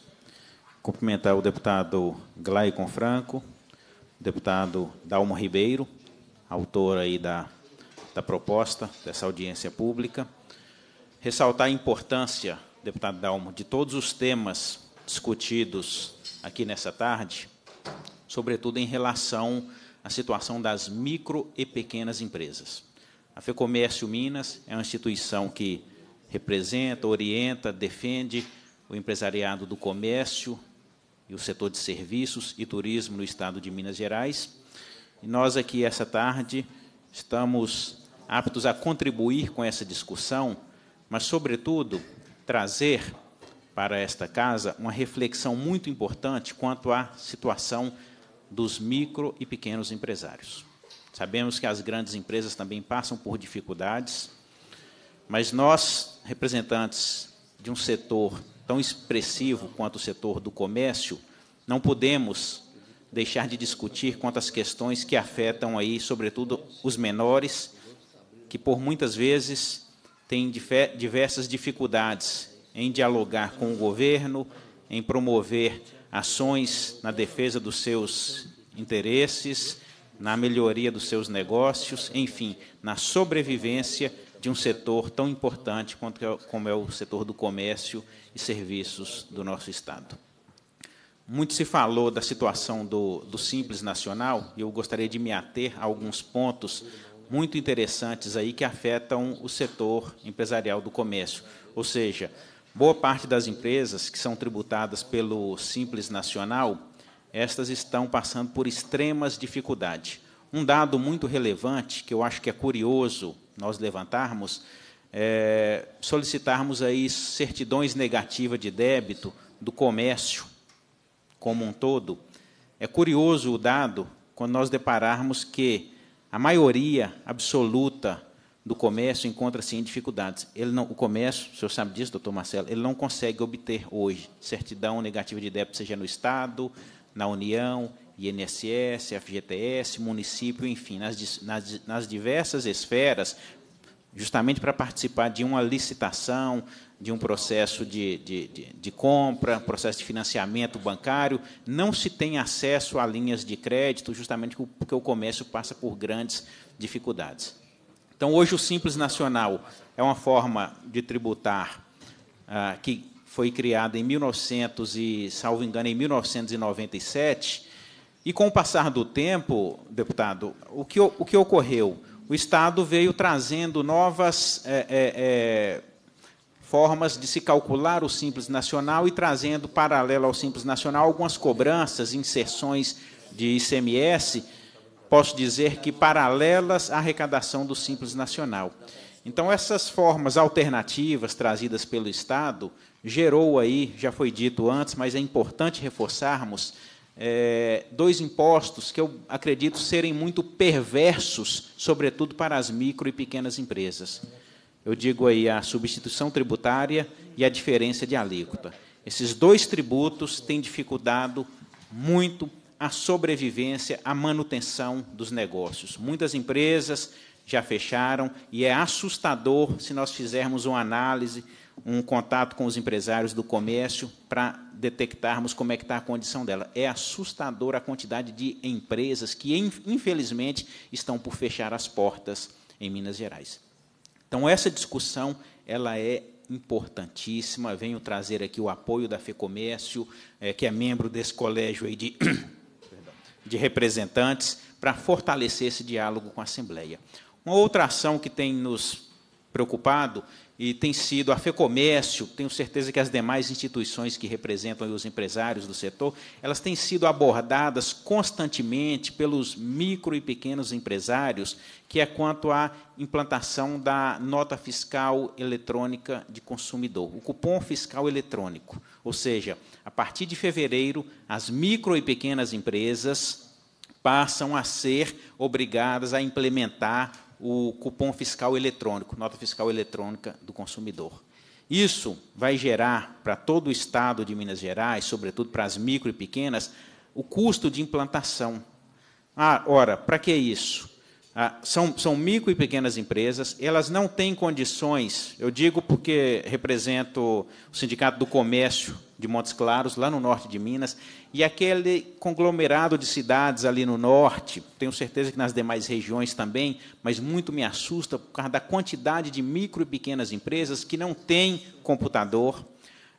Cumprimentar o deputado Glaycon Franco, deputado Dalmo Ribeiro, autor aí da proposta dessa audiência pública. Ressaltar a importância, deputado Dalmo, de todos os temas discutidos aqui nessa tarde, sobretudo em relação à situação das micro e pequenas empresas. A FEComércio Minas é uma instituição que representa, orienta, defende o empresariado do comércio e o setor de serviços e turismo no Estado de Minas Gerais. E nós aqui, essa tarde, estamos aptos a contribuir com essa discussão, mas, sobretudo, trazer para esta casa uma reflexão muito importante quanto à situação dos micro e pequenos empresários. Sabemos que as grandes empresas também passam por dificuldades, mas nós, representantes de um setor tão expressivo quanto o setor do comércio, não podemos deixar de discutir quanto às questões que afetam aí, sobretudo, os menores, que por muitas vezes têm diversas dificuldades em dialogar com o governo, em promover ações na defesa dos seus interesses, na melhoria dos seus negócios, enfim, na sobrevivência de um setor tão importante como é o setor do comércio e serviços do nosso Estado. Muito se falou da situação do Simples Nacional, e eu gostaria de me ater a alguns pontos muito interessantes aí que afetam o setor empresarial do comércio. Ou seja, boa parte das empresas que são tributadas pelo Simples Nacional, estas estão passando por extremas dificuldades. Um dado muito relevante, que eu acho que é curioso nós levantarmos, é solicitarmos aí certidões negativas de débito do comércio como um todo. É curioso o dado quando nós depararmos que a maioria absoluta do comércio encontra-se em dificuldades. O comércio, o senhor sabe disso, doutor Marcelo, ele não consegue obter hoje certidão negativa de débito, seja no Estado, na União, INSS, FGTS, município, enfim, nas diversas esferas, justamente para participar de uma licitação, de um processo de compra, processo de financiamento bancário, não se tem acesso a linhas de crédito, justamente porque o comércio passa por grandes dificuldades. Então, hoje, o Simples Nacional é uma forma de tributar que foi criada em 1997, e, com o passar do tempo, deputado, o que ocorreu? O Estado veio trazendo novas formas de se calcular o Simples Nacional e trazendo, paralelo ao Simples Nacional, algumas cobranças, inserções de ICMS, posso dizer que paralelas à arrecadação do Simples Nacional. Então, essas formas alternativas trazidas pelo Estado gerou aí, já foi dito antes, mas é importante reforçarmos, dois impostos que eu acredito serem muito perversos, sobretudo para as micro e pequenas empresas. Eu digo aí a substituição tributária e a diferença de alíquota. Esses dois tributos têm dificultado muito a sobrevivência, a manutenção dos negócios. Muitas empresas já fecharam, e é assustador se nós fizermos uma análise um contato com os empresários do comércio para detectarmos como é que está a condição dela. É assustadora a quantidade de empresas que, infelizmente, estão por fechar as portas em Minas Gerais. Então, essa discussão ela é importantíssima. Venho trazer aqui o apoio da FEComércio, que é membro desse colégio aí de representantes, para fortalecer esse diálogo com a Assembleia. Uma outra ação que tem nos preocupado e tem sido a FEComércio, tenho certeza que as demais instituições que representam os empresários do setor, elas têm sido abordadas constantemente pelos micro e pequenos empresários, que é quanto à implantação da nota fiscal eletrônica de consumidor, o cupom fiscal eletrônico. Ou seja, a partir de fevereiro, as micro e pequenas empresas passam a ser obrigadas a implementar o cupom fiscal eletrônico, nota fiscal eletrônica do consumidor. Isso vai gerar para todo o estado de Minas Gerais, sobretudo para as micro e pequenas, o custo de implantação. Ah, ora, para que isso? Ah, são micro e pequenas empresas, elas não têm condições, eu digo porque represento o Sindicato do Comércio de Montes Claros, lá no norte de Minas, e aquele conglomerado de cidades ali no norte, tenho certeza que nas demais regiões também, mas muito me assusta por causa da quantidade de micro e pequenas empresas que não têm computador,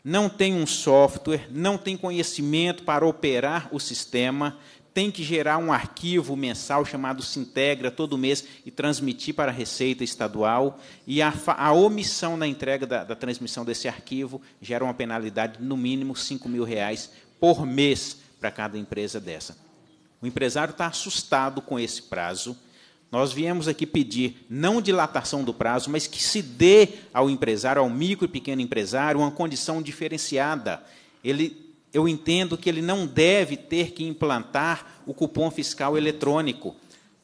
não têm um software, não têm conhecimento para operar o sistema, tem que gerar um arquivo mensal chamado Sintegra todo mês e transmitir para a Receita Estadual, e a omissão na entrega da transmissão desse arquivo gera uma penalidade de, no mínimo, R$ 5.000 por mês para cada empresa dessa. O empresário está assustado com esse prazo. Nós viemos aqui pedir, não dilatação do prazo, mas que se dê ao empresário, ao micro e pequeno empresário, uma condição diferenciada. Eu entendo que ele não deve ter que implantar o cupom fiscal eletrônico.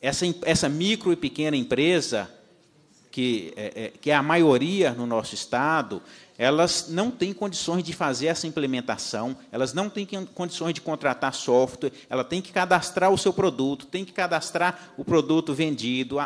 Essa micro e pequena empresa, que é a maioria no nosso estado, elas não têm condições de fazer essa implementação, elas não têm condições de contratar software, ela tem que cadastrar o seu produto, tem que cadastrar o produto vendido,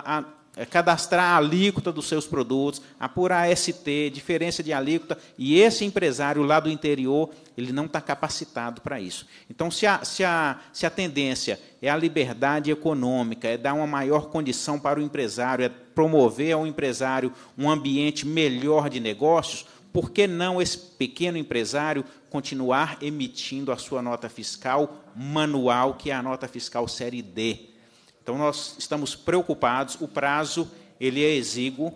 cadastrar a alíquota dos seus produtos, apurar a ST, diferença de alíquota, e esse empresário lá do interior, ele não está capacitado para isso. Então, se a tendência é a liberdade econômica, é dar uma maior condição para o empresário, é promover ao empresário um ambiente melhor de negócios, por que não esse pequeno empresário continuar emitindo a sua nota fiscal manual, que é a nota fiscal série D? Então, nós estamos preocupados, o prazo ele é exíguo,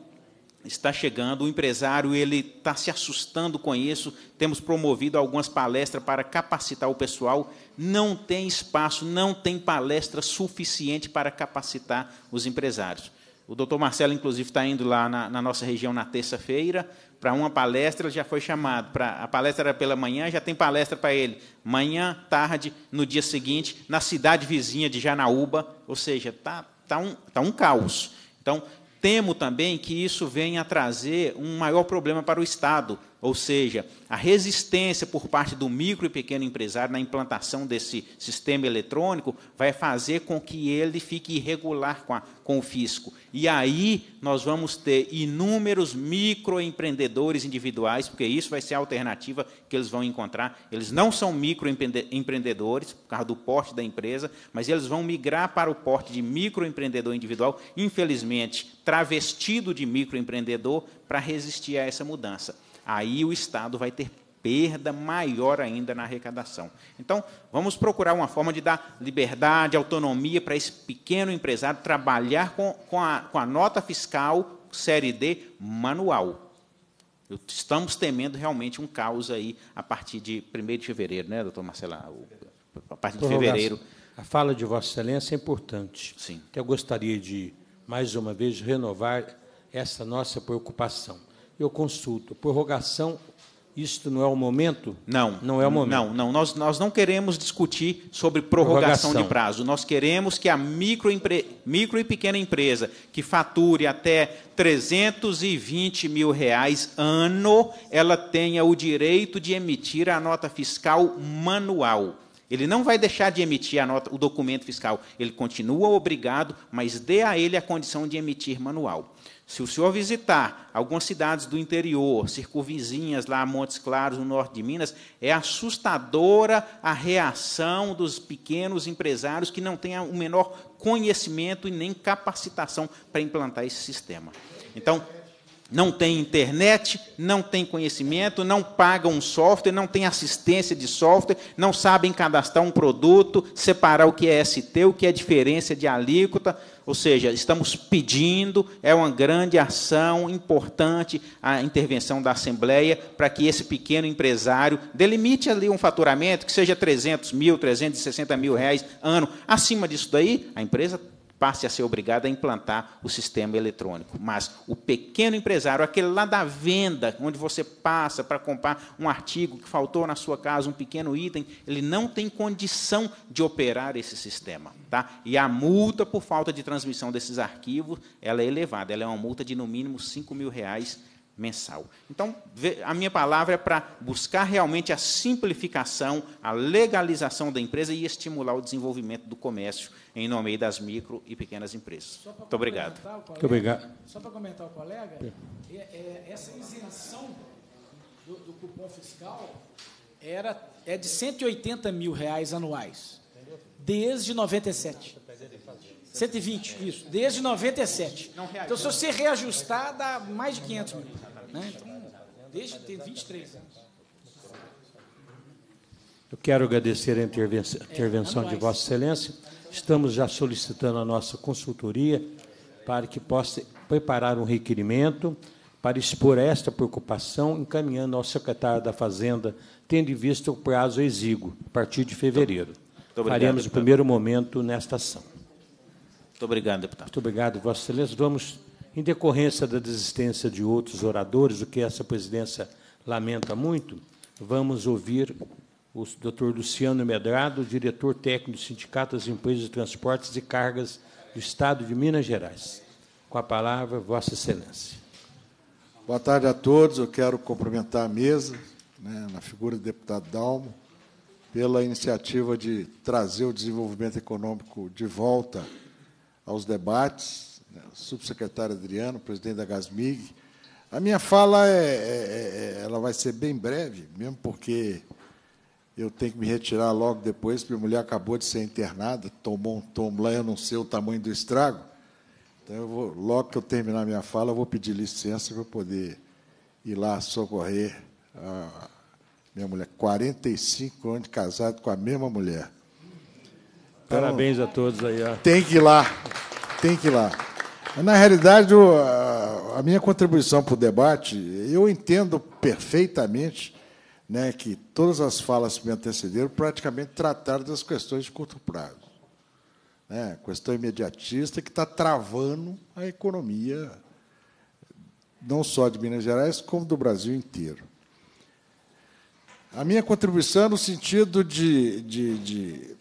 está chegando, o empresário ele está se assustando com isso, temos promovido algumas palestras para capacitar o pessoal, não tem espaço, não tem palestra suficiente para capacitar os empresários. O doutor Marcelo, inclusive, está indo lá na nossa região na terça-feira para uma palestra, já foi chamado. A palestra era pela manhã, já tem palestra para ele. Manhã, tarde, no dia seguinte, na cidade vizinha de Janaúba. Ou seja, tá um caos. Então, temo também que isso venha a trazer um maior problema para o Estado, ou seja, a resistência por parte do micro e pequeno empresário na implantação desse sistema eletrônico vai fazer com que ele fique irregular com o fisco. E aí nós vamos ter inúmeros microempreendedores individuais, porque isso vai ser a alternativa que eles vão encontrar. Eles não são microempreendedores, por causa do porte da empresa, mas eles vão migrar para o porte de microempreendedor individual, infelizmente, travestido de microempreendedor, para resistir a essa mudança. Aí o Estado vai ter perda maior ainda na arrecadação. Então, vamos procurar uma forma de dar liberdade, autonomia para esse pequeno empresário trabalhar com a nota fiscal série D manual. Estamos temendo realmente um caos aí a partir de 1º de fevereiro, né, doutor Marcelo? A partir de fevereiro. A fala de Vossa Excelência é importante. Sim. Eu gostaria de, mais uma vez, renovar essa nossa preocupação. Eu consulto. Prorrogação, isto não é o momento? Não. Não é o momento. Não. Nós não queremos discutir sobre prorrogação de prazo. Nós queremos que a micro e pequena empresa que fature até R$ 320 mil ano, ela tenha o direito de emitir a nota fiscal manual. Ele não vai deixar de emitir a nota, o documento fiscal. Ele continua obrigado, mas dê a ele a condição de emitir manual. Se o senhor visitar algumas cidades do interior, circunvizinhas, lá Montes Claros, no norte de Minas, é assustadora a reação dos pequenos empresários que não têm o menor conhecimento e nem capacitação para implantar esse sistema. Então, não tem internet, não tem conhecimento, não pagam um software, não tem assistência de software, não sabem cadastrar um produto, separar o que é ST, o que é diferença de alíquota. Ou seja, estamos pedindo, é uma grande ação importante a intervenção da Assembleia para que esse pequeno empresário delimite ali um faturamento que seja 300 mil, 360 mil reais ano. Acima disso daí, a empresa passe a ser obrigado a implantar o sistema eletrônico. Mas o pequeno empresário, aquele lá da venda, onde você passa para comprar um artigo que faltou na sua casa, um pequeno item, ele não tem condição de operar esse sistema. Tá? E a multa por falta de transmissão desses arquivos, ela é elevada, ela é uma multa de, no mínimo, R$ 5.000 mensal. Então, a minha palavra é para buscar realmente a simplificação, a legalização da empresa e estimular o desenvolvimento do comércio em nome das micro e pequenas empresas. Muito obrigado. Muito obrigado. Só para comentar o colega, essa isenção do cupom fiscal é de R$ 180 mil anuais, desde 97. 120, isso, desde 97. Então, se você reajustar, dá mais de 500 mil. Né? Então, desde ter 23 anos. Eu quero agradecer a intervenção de Vossa Excelência. Estamos já solicitando a nossa consultoria para que possa preparar um requerimento para expor esta preocupação, encaminhando ao secretário da Fazenda, tendo em vista o prazo exíguo, a partir de fevereiro. Faremos o primeiro momento nesta ação. Muito obrigado, deputado. Muito obrigado, Vossa Excelência. Vamos, em decorrência da desistência de outros oradores, o que essa presidência lamenta muito, vamos ouvir o doutor Luciano Medrado, diretor técnico do Sindicato das Empresas de Transportes e Cargas do Estado de Minas Gerais. Com a palavra, Vossa Excelência. Boa tarde a todos. Eu quero cumprimentar a mesa, né, na figura do deputado Dalmo, pela iniciativa de trazer o desenvolvimento econômico de volta aos debates, o subsecretário Adriano, presidente da Gasmig. A minha fala ela vai ser bem breve, mesmo porque eu tenho que me retirar logo depois, porque minha mulher acabou de ser internada, tomou um tombo lá, eu não sei o tamanho do estrago. Então, eu vou, logo que eu terminar a minha fala, eu vou pedir licença para eu poder ir lá socorrer a minha mulher. 45 anos de casado com a mesma mulher. Então, parabéns a todos aí. Ó. Tem que ir lá, tem que ir lá. Na realidade, a minha contribuição para o debate, eu entendo perfeitamente, né, que todas as falas que me antecederam praticamente trataram das questões de curto prazo. Né, questão imediatista que está travando a economia, não só de Minas Gerais, como do Brasil inteiro. A minha contribuição no sentido de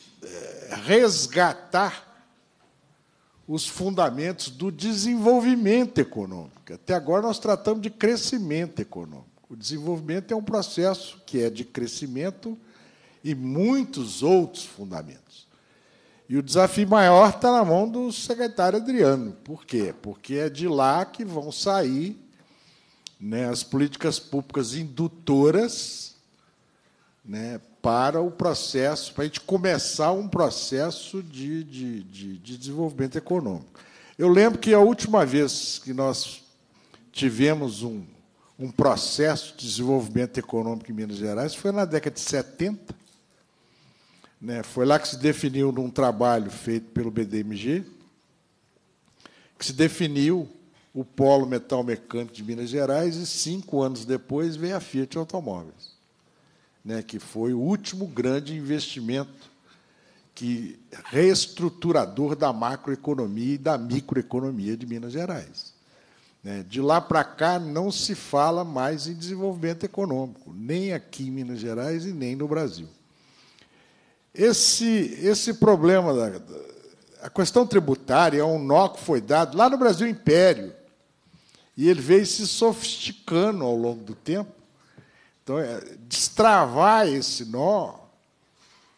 resgatar os fundamentos do desenvolvimento econômico. Até agora, nós tratamos de crescimento econômico. O desenvolvimento é um processo que é de crescimento e muitos outros fundamentos. E o desafio maior está na mão do secretário Adriano. Por quê? Porque é de lá que vão sair, né, as políticas públicas indutoras, né, para o processo, para a gente começar um processo de desenvolvimento econômico. Eu lembro que a última vez que nós tivemos um processo de desenvolvimento econômico em Minas Gerais foi na década de 70. Né? Foi lá que se definiu, num trabalho feito pelo BDMG, que se definiu o polo metal-mecânico de Minas Gerais e, 5 anos depois, veio a Fiat Automóveis. Né, que foi o último grande investimento que reestruturador da macroeconomia e da microeconomia de Minas Gerais. Né, de lá para cá, não se fala mais em desenvolvimento econômico, nem aqui em Minas Gerais e nem no Brasil. Esse problema, a questão tributária, é um nó que foi dado lá no Brasil Império, e ele veio se sofisticando ao longo do tempo. Então, destravar esse nó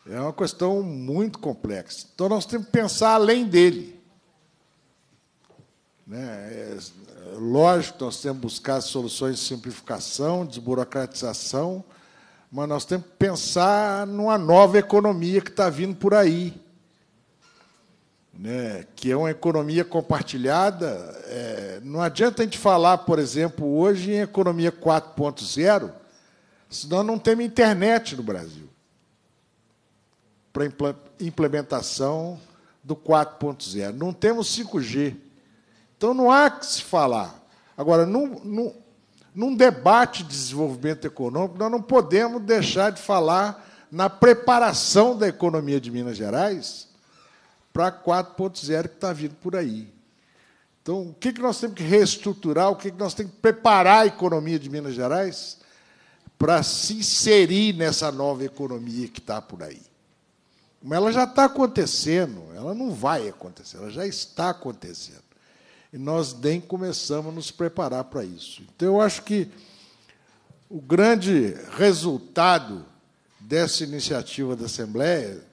É uma questão muito complexa. Então, nós temos que pensar além dele. É lógico que nós temos que buscar soluções de simplificação, desburocratização, mas nós temos que pensar numa nova economia que está vindo por aí, que é uma economia compartilhada. Não adianta a gente falar, por exemplo, hoje em economia 4.0, se nós não temos internet no Brasil para implementação do 4.0. Não temos 5G. Então, não há que se falar. Agora, num debate de desenvolvimento econômico, nós não podemos deixar de falar na preparação da economia de Minas Gerais para 4.0 que está vindo por aí. Então, o que nós temos que reestruturar, o que nós temos que preparar a economia de Minas Gerais para se inserir nessa nova economia que está por aí. Mas ela já está acontecendo, ela não vai acontecer, ela já está acontecendo. E nós nem começamos a nos preparar para isso. Então, eu acho que o grande resultado dessa iniciativa da Assembleia,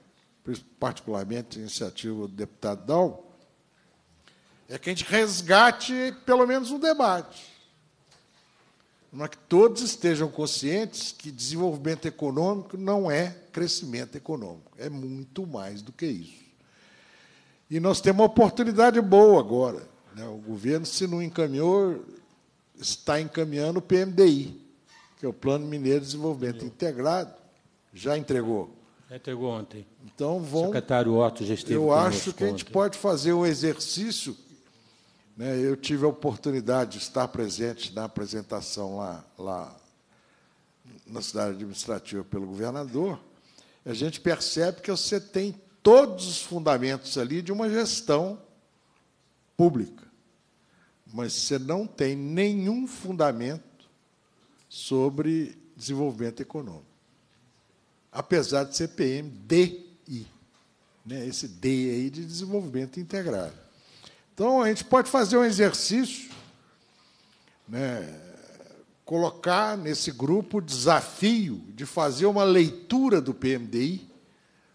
particularmente a iniciativa do deputado Dalmo, é que a gente resgate, pelo menos, um debate, para que todos estejam conscientes que desenvolvimento econômico não é crescimento econômico, é muito mais do que isso. E nós temos uma oportunidade boa agora. O governo, se não encaminhou, está encaminhando o PMDI, que é o Plano Mineiro de Desenvolvimento Integrado. Já entregou? Já entregou ontem. Então, vão... O secretário Otto já esteve conosco. Eu acho que a gente pode fazer um exercício. Eu tive a oportunidade de estar presente na apresentação lá na cidade administrativa pelo governador. A gente percebe que você tem todos os fundamentos ali de uma gestão pública, mas você não tem nenhum fundamento sobre desenvolvimento econômico, apesar de ser PMDI, esse D aí de desenvolvimento integrado. Então, a gente pode fazer um exercício, colocar nesse grupo o desafio de fazer uma leitura do PMDI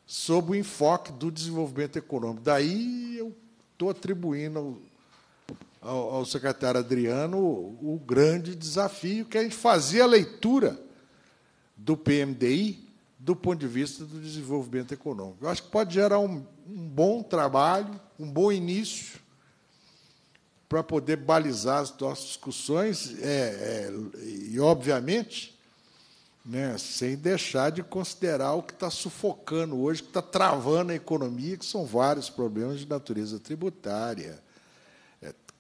sob o enfoque do desenvolvimento econômico. Daí, eu estou atribuindo ao secretário Adriano o grande desafio, que é a gente fazer a leitura do PMDI do ponto de vista do desenvolvimento econômico. Eu acho que pode gerar um bom trabalho, um bom início, para poder balizar as nossas discussões, e, obviamente, sem deixar de considerar o que está sufocando hoje, que está travando a economia, que são vários problemas de natureza tributária,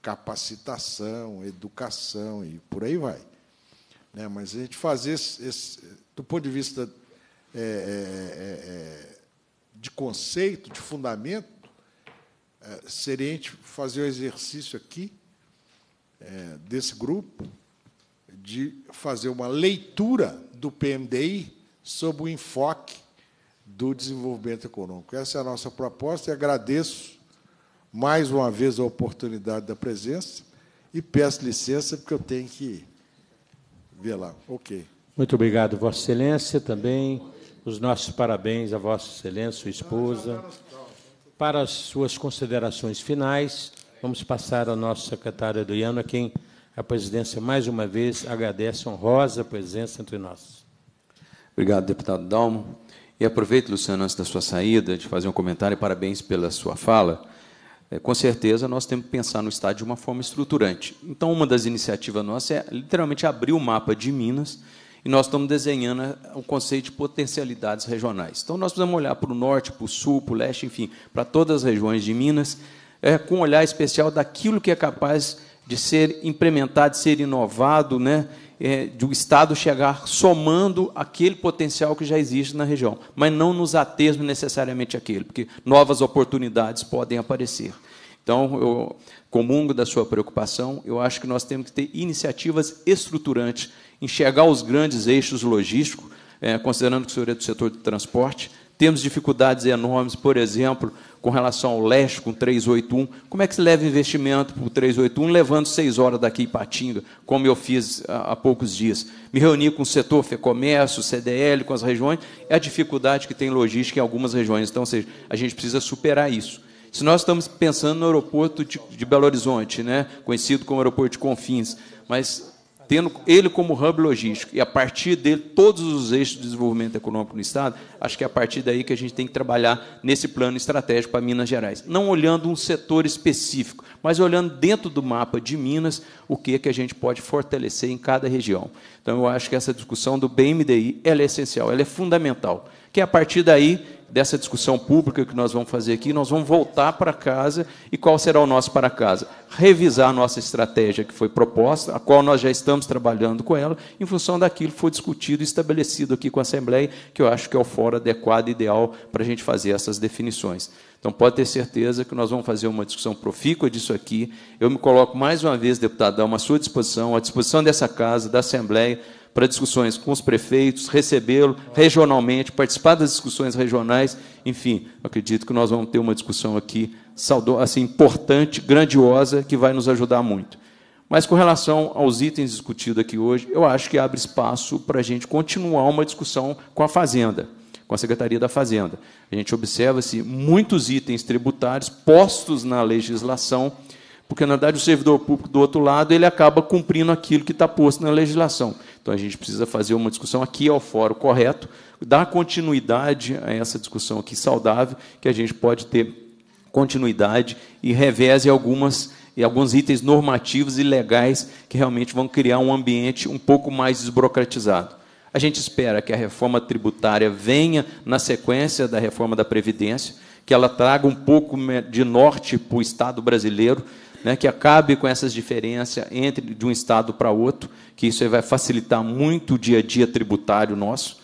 capacitação, educação, e por aí vai. Mas a gente fazer, do ponto de vista de conceito, de fundamento, seria a gente fazer o exercício aqui, desse grupo, de fazer uma leitura do PMDI sob o enfoque do desenvolvimento econômico. Essa é a nossa proposta e agradeço mais uma vez a oportunidade da presença e peço licença, porque eu tenho que ver lá. Ok. Muito obrigado, Vossa Excelência, também. Os nossos parabéns a Vossa Excelência, sua esposa. Para as suas considerações finais, vamos passar ao nosso secretário Adriano, a quem a presidência, mais uma vez, agradece a honrosa presença entre nós. Obrigado, deputado Dalmo. E aproveito, Luciano, antes da sua saída, de fazer um comentário e parabéns pela sua fala. Com certeza, nós temos que pensar no Estado de uma forma estruturante. Então, uma das iniciativas nossas é, literalmente, abrir o mapa de Minas, e nós estamos desenhando o conceito de potencialidades regionais. Então, nós precisamos olhar para o norte, para o sul, para o leste, enfim, para todas as regiões de Minas, com um olhar especial daquilo que é capaz de ser implementado, de ser inovado, de o Estado chegar somando aquele potencial que já existe na região, mas não nos atermos necessariamente àquele, porque novas oportunidades podem aparecer. Então, eu comungo da sua preocupação, eu acho que nós temos que ter iniciativas estruturantes, enxergar os grandes eixos logísticos, considerando que o senhor é do setor de transporte, Temos dificuldades enormes, por exemplo, com relação ao leste, com 381. Como é que se leva investimento para o 381, levando 6 horas daqui para Ipatinga, como eu fiz há poucos dias? Me reuni com o setor FEComércio, CDL, com as regiões, é a dificuldade que tem logística em algumas regiões. Então, ou seja, a gente precisa superar isso. Se nós estamos pensando no aeroporto de Belo Horizonte, né, conhecido como aeroporto de Confins, mas tendo ele como hub logístico e, a partir dele, todos os eixos de desenvolvimento econômico no Estado, acho que é a partir daí que a gente tem que trabalhar nesse plano estratégico para Minas Gerais. Não olhando um setor específico, mas olhando dentro do mapa de Minas o que a gente pode fortalecer em cada região. Então, eu acho que essa discussão do BMDI ela é essencial, ela é fundamental, que, a partir daí, dessa discussão pública que nós vamos fazer aqui, nós vamos voltar para casa. E qual será o nosso para casa? Revisar a nossa estratégia que foi proposta, a qual nós já estamos trabalhando com ela, em função daquilo que foi discutido e estabelecido aqui com a Assembleia, que eu acho que é o fórum adequado e ideal para a gente fazer essas definições. Então, pode ter certeza que nós vamos fazer uma discussão profícua disso aqui. Eu me coloco, mais uma vez, deputado Dalmo, à sua disposição, à disposição dessa casa, da Assembleia, para discussões com os prefeitos, recebê-lo regionalmente, participar das discussões regionais. Enfim, acredito que nós vamos ter uma discussão aqui assim, importante, grandiosa, que vai nos ajudar muito. Mas, com relação aos itens discutidos aqui hoje, eu acho que abre espaço para a gente continuar uma discussão com a Fazenda, com a Secretaria da Fazenda. A gente observa-se muitos itens tributários postos na legislação, porque, na verdade, o servidor público, do outro lado, ele acaba cumprindo aquilo que está posto na legislação. Então, a gente precisa fazer uma discussão aqui ao fórum correto, dar continuidade a essa discussão aqui saudável, que a gente pode ter continuidade e reveze alguns itens normativos e legais que realmente vão criar um ambiente um pouco mais desburocratizado. A gente espera que a reforma tributária venha na sequência da reforma da Previdência, que ela traga um pouco de norte para o Estado brasileiro, né, que acabe com essas diferenças de um Estado para outro, que isso aí vai facilitar muito o dia a dia tributário nosso.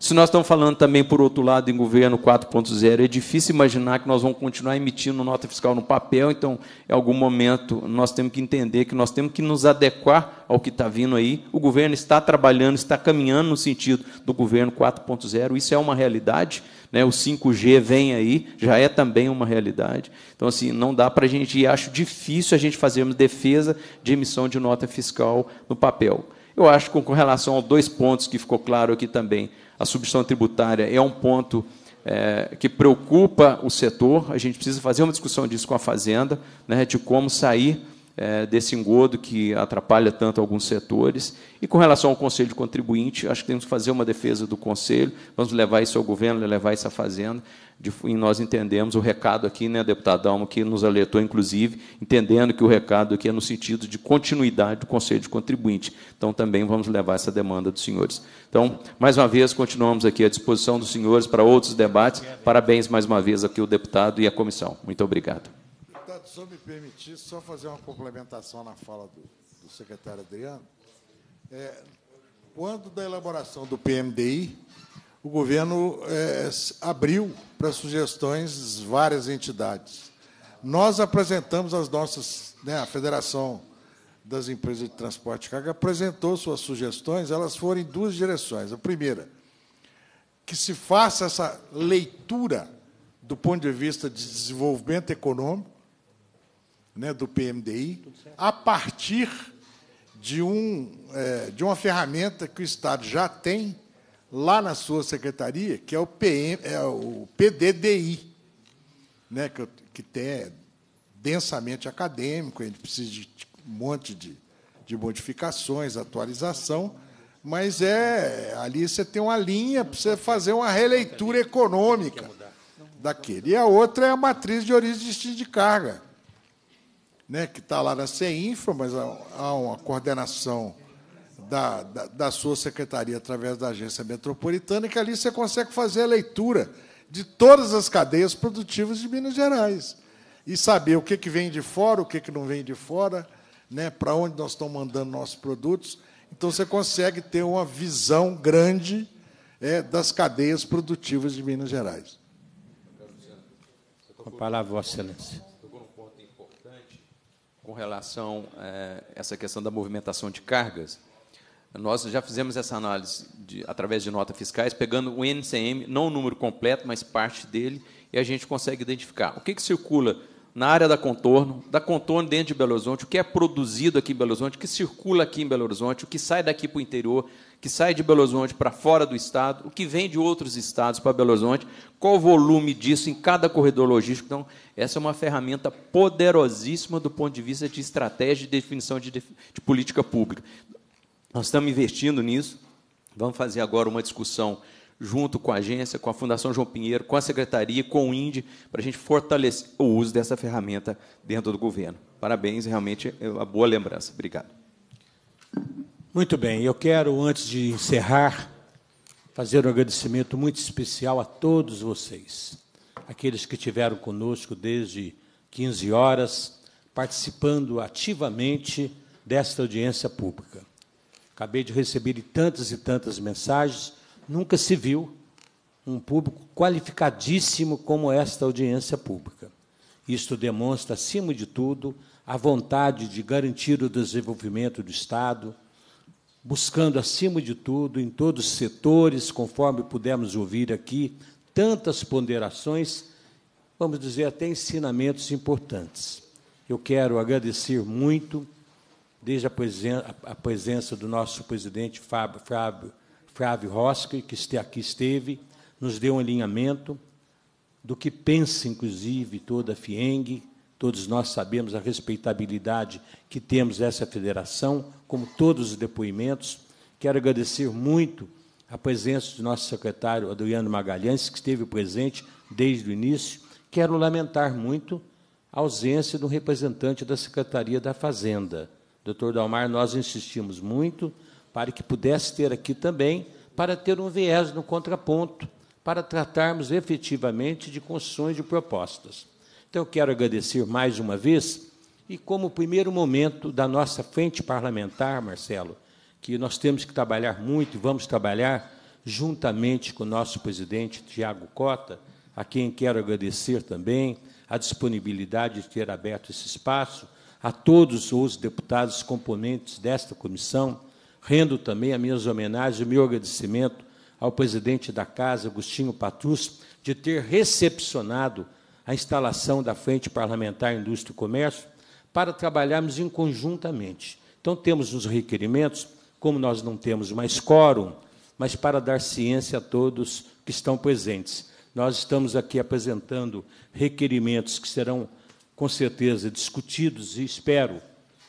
Se nós estamos falando também, por outro lado, em governo 4.0, é difícil imaginar que nós vamos continuar emitindo nota fiscal no papel. Então, em algum momento, nós temos que entender que nós temos que nos adequar ao que está vindo aí. O governo está trabalhando, está caminhando no sentido do governo 4.0. Isso é uma realidade. O 5G vem aí, já é também uma realidade. Então, assim, não dá para a gente, e acho difícil a gente fazermos defesa de emissão de nota fiscal no papel. Eu acho que, com relação aos dois pontos que ficou claro aqui também, a substituição tributária é um ponto que preocupa o setor. A gente precisa fazer uma discussão disso com a Fazenda, né, de como sair desse engodo que atrapalha tanto alguns setores. E, com relação ao Conselho de Contribuinte, acho que temos que fazer uma defesa do Conselho, vamos levar isso ao governo, levar isso à Fazenda, e nós entendemos o recado aqui, né, deputado Dalmo, que nos alertou, inclusive, entendendo que o recado aqui é no sentido de continuidade do Conselho de Contribuinte. Então, também vamos levar essa demanda dos senhores. Então, mais uma vez, continuamos aqui à disposição dos senhores para outros debates. Parabéns, mais uma vez, aqui ao deputado e à comissão. Muito obrigado. Só me permitir só fazer uma complementação na fala do secretário Adriano. Quando da elaboração do PMDI, o governo abriu para sugestões várias entidades. Nós apresentamos as nossas, né, a Federação das Empresas de Transporte de Carga apresentou suas sugestões, elas foram em duas direções. A primeira, que se faça essa leitura do ponto de vista de desenvolvimento econômico, né, do PMDI, a partir de uma ferramenta que o Estado já tem lá na sua secretaria, que é o PDDI, né, que é densamente acadêmico, ele precisa de um monte de modificações, atualização, mas ali você tem uma linha para você fazer uma releitura econômica daquele. E a outra é a matriz de origem e destino de carga, né, que está lá na CEINFRA, mas há uma coordenação da sua secretaria através da agência metropolitana, que ali você consegue fazer a leitura de todas as cadeias produtivas de Minas Gerais e saber o que vem de fora, o que não vem de fora, né, para onde nós estamos mandando nossos produtos. Então, você consegue ter uma visão grande das cadeias produtivas de Minas Gerais. Com a palavra, Vossa Excelência. Com relação a essa questão da movimentação de cargas, Nós já fizemos essa análise através de notas fiscais, pegando o NCM, não o número completo, mas parte dele, e a gente consegue identificar o que, que circula na área da contorno dentro de Belo Horizonte, o que é produzido aqui em Belo Horizonte, o que circula aqui em Belo Horizonte, o que sai daqui para o interior, o que sai de Belo Horizonte para fora do estado, o que vem de outros estados para Belo Horizonte, qual o volume disso em cada corredor logístico. Então, essa é uma ferramenta poderosíssima do ponto de vista de estratégia e definição de política pública. Nós estamos investindo nisso. Vamos fazer agora uma discussão junto com a agência, com a Fundação João Pinheiro, com a Secretaria, com o INDI, para a gente fortalecer o uso dessa ferramenta dentro do governo. Parabéns, realmente é uma boa lembrança. Obrigado. Muito bem. Eu quero, antes de encerrar, fazer um agradecimento muito especial a todos vocês, aqueles que estiveram conosco desde 15 horas, participando ativamente desta audiência pública. Acabei de receber e tantas mensagens. Nunca se viu um público qualificadíssimo como esta audiência pública. Isto demonstra, acima de tudo, a vontade de garantir o desenvolvimento do Estado, buscando, acima de tudo, em todos os setores, conforme pudermos ouvir aqui, tantas ponderações, vamos dizer, até ensinamentos importantes. Eu quero agradecer muito, desde a presença do nosso presidente Flávio Roscoe, que aqui esteve, nos deu um alinhamento do que pensa, inclusive, toda a FIENG. Todos nós sabemos a respeitabilidade que temos dessa federação, como todos os depoimentos. Quero agradecer muito a presença do nosso secretário Adriano Magalhães, que esteve presente desde o início. Quero lamentar muito a ausência do representante da Secretaria da Fazenda. Doutor Dalmar, nós insistimos muito para que pudesse ter aqui também, para ter um viés no contraponto, para tratarmos efetivamente de construções de propostas. Então, eu quero agradecer mais uma vez, e como primeiro momento da nossa frente parlamentar, Marcelo, que nós temos que trabalhar muito, e vamos trabalhar juntamente com o nosso presidente, Thiago Cota, a quem quero agradecer também a disponibilidade de ter aberto esse espaço, a todos os deputados componentes desta comissão. Rendo também as minhas homenagens, o meu agradecimento ao presidente da Casa, Agostinho Patrus, de ter recepcionado a instalação da Frente Parlamentar Indústria e Comércio para trabalharmos em conjuntamente. Então, temos os requerimentos, como nós não temos mais quórum, mas para dar ciência a todos que estão presentes. Nós estamos aqui apresentando requerimentos que serão, com certeza, discutidos e espero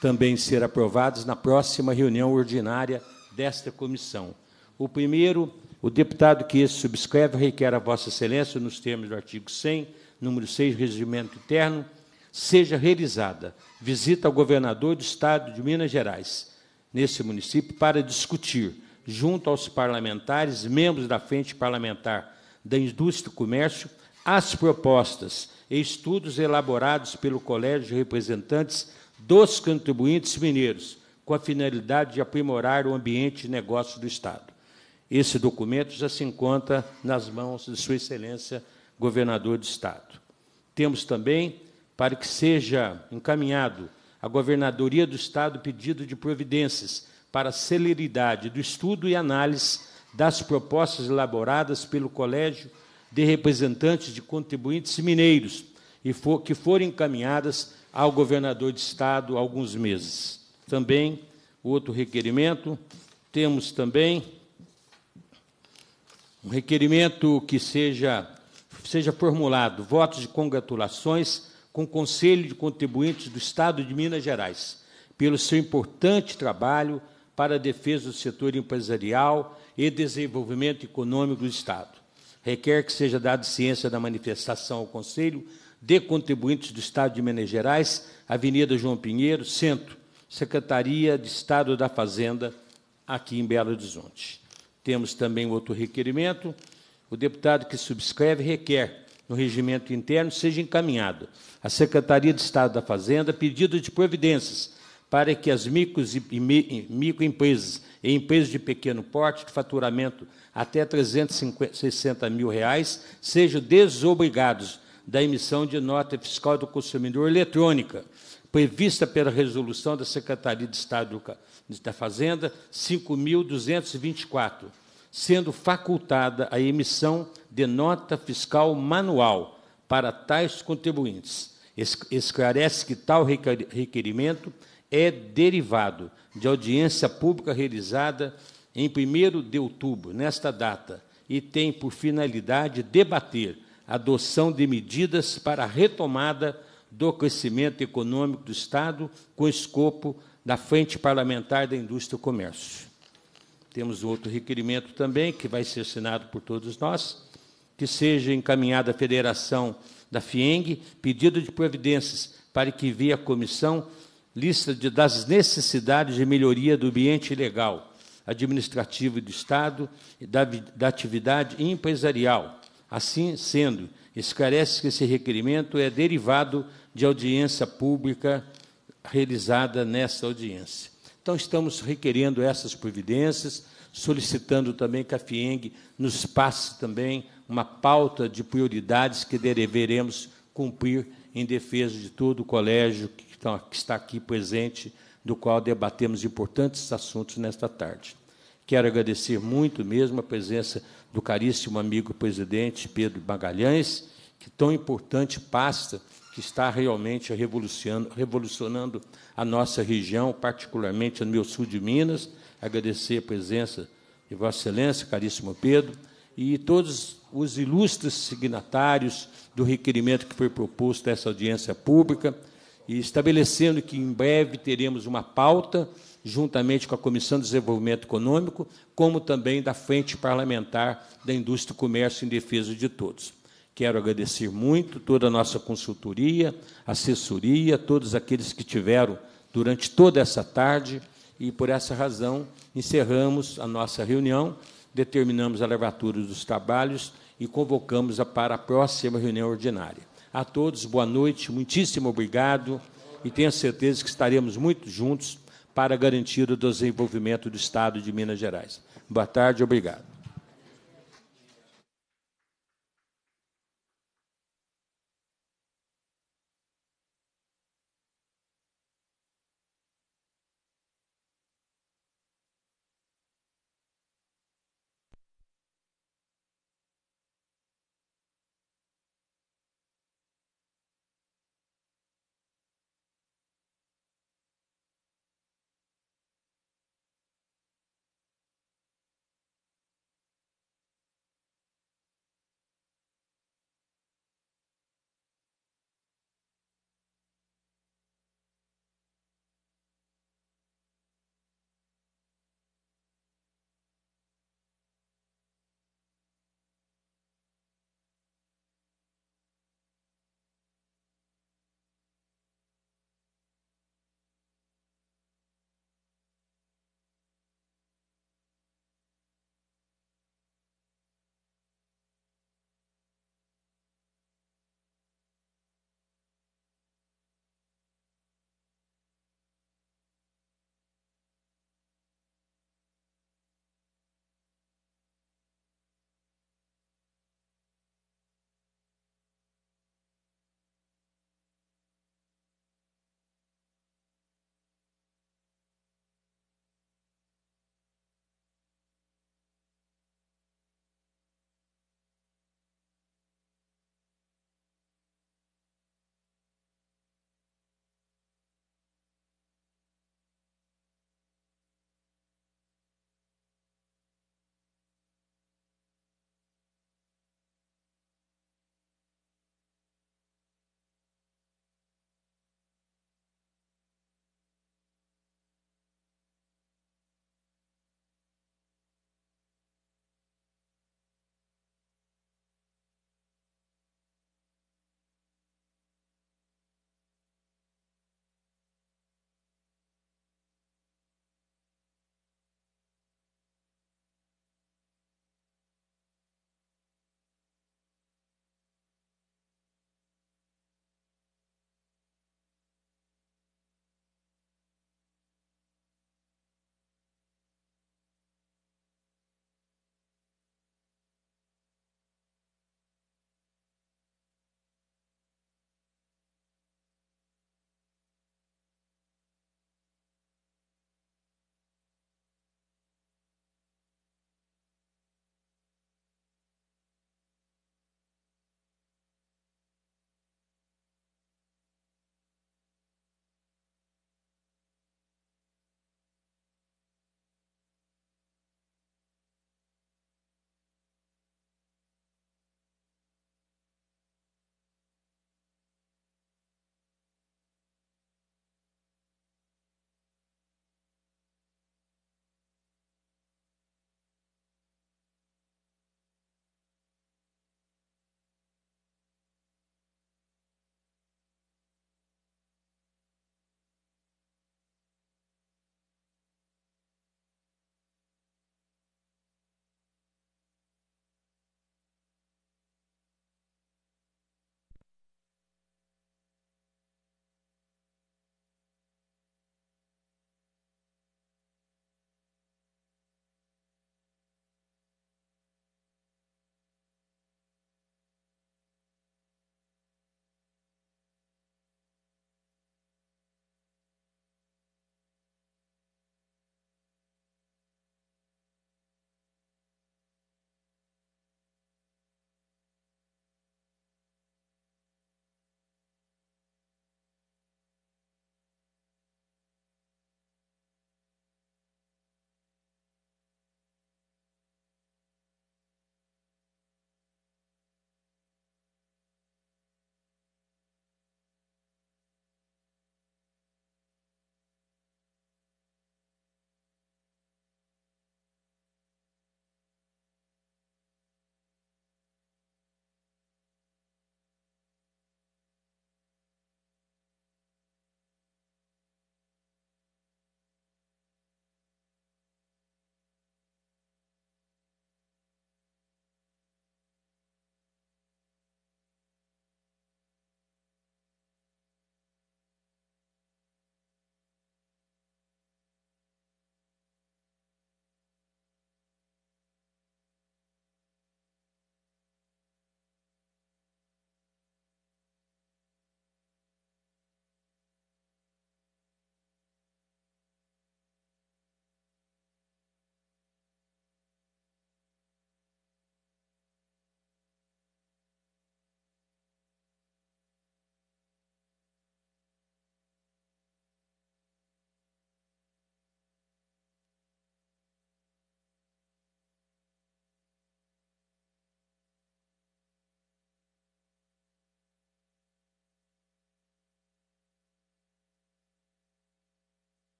também ser aprovados na próxima reunião ordinária desta comissão. O primeiro, o deputado que esse subscreve requer a Vossa Excelência, nos termos do artigo 100, número 6, regimento interno, seja realizada visita ao governador do Estado de Minas Gerais, nesse município, para discutir, junto aos parlamentares, membros da Frente Parlamentar da Indústria e Comércio, as propostas e estudos elaborados pelo Colégio de Representantes dos Contribuintes Mineiros, com a finalidade de aprimorar o ambiente de negócio do Estado. Esse documento já se encontra nas mãos de Sua Excelência, Governador do Estado. Temos também, para que seja encaminhado à Governadoria do Estado, pedido de providências para a celeridade do estudo e análise das propostas elaboradas pelo Colégio de Representantes de Contribuintes Mineiros, e que foram encaminhadas ao governador de Estado há alguns meses. Também, outro requerimento, temos também um requerimento que seja formulado votos de congratulações com o Conselho de Contribuintes do Estado de Minas Gerais, pelo seu importante trabalho para a defesa do setor empresarial e desenvolvimento econômico do Estado. Requer que seja dada ciência da manifestação ao Conselho de Contribuintes do Estado de Minas Gerais, Avenida João Pinheiro, Centro, Secretaria de Estado da Fazenda, aqui em Belo Horizonte. Temos também outro requerimento. O deputado que subscreve requer, no regimento interno, seja encaminhado à Secretaria de Estado da Fazenda pedido de providências para que as microempresas e empresas de pequeno porte de faturamento até R$ 360 mil sejam desobrigados da emissão de nota fiscal do consumidor eletrônica prevista pela resolução da Secretaria de Estado da Fazenda 5.224, sendo facultada a emissão de nota fiscal manual para tais contribuintes. Esclarece que tal requerimento é derivado de audiência pública realizada em 1º de outubro, nesta data, e tem por finalidade debater a adoção de medidas para a retomada do crescimento econômico do Estado com escopo da Frente Parlamentar da Indústria e Comércio. Temos outro requerimento também, que vai ser assinado por todos nós, que seja encaminhada à Federação da FIENG, pedido de providências para que via a comissão lista das necessidades de melhoria do ambiente legal, administrativo do Estado e da atividade empresarial. Assim sendo, esclarece que esse requerimento é derivado de audiência pública realizada nessa audiência. Então, estamos requerendo essas providências, solicitando também que a FIENG nos passe também uma pauta de prioridades que deveremos cumprir em defesa de todo o colégio que está aqui presente, do qual debatemos importantes assuntos nesta tarde. Quero agradecer muito mesmo a presença do caríssimo amigo presidente Pedro Magalhães, que tão importante pasta que está realmente revolucionando a nossa região, particularmente no meu sul de Minas. Agradecer a presença de Vossa Excelência, caríssimo Pedro, e todos os ilustres signatários do requerimento que foi proposto a essa audiência pública, e estabelecendo que em breve teremos uma pauta, juntamente com a Comissão de Desenvolvimento Econômico, como também da Frente Parlamentar da Indústria e Comércio em defesa de todos. Quero agradecer muito toda a nossa consultoria, assessoria, todos aqueles que tiveram durante toda essa tarde, e, por essa razão, encerramos a nossa reunião, determinamos a levatura dos trabalhos e convocamos-a para a próxima reunião ordinária. A todos, boa noite, muitíssimo obrigado, e tenho certeza que estaremos muito juntos para garantir o desenvolvimento do Estado de Minas Gerais. Boa tarde, obrigado.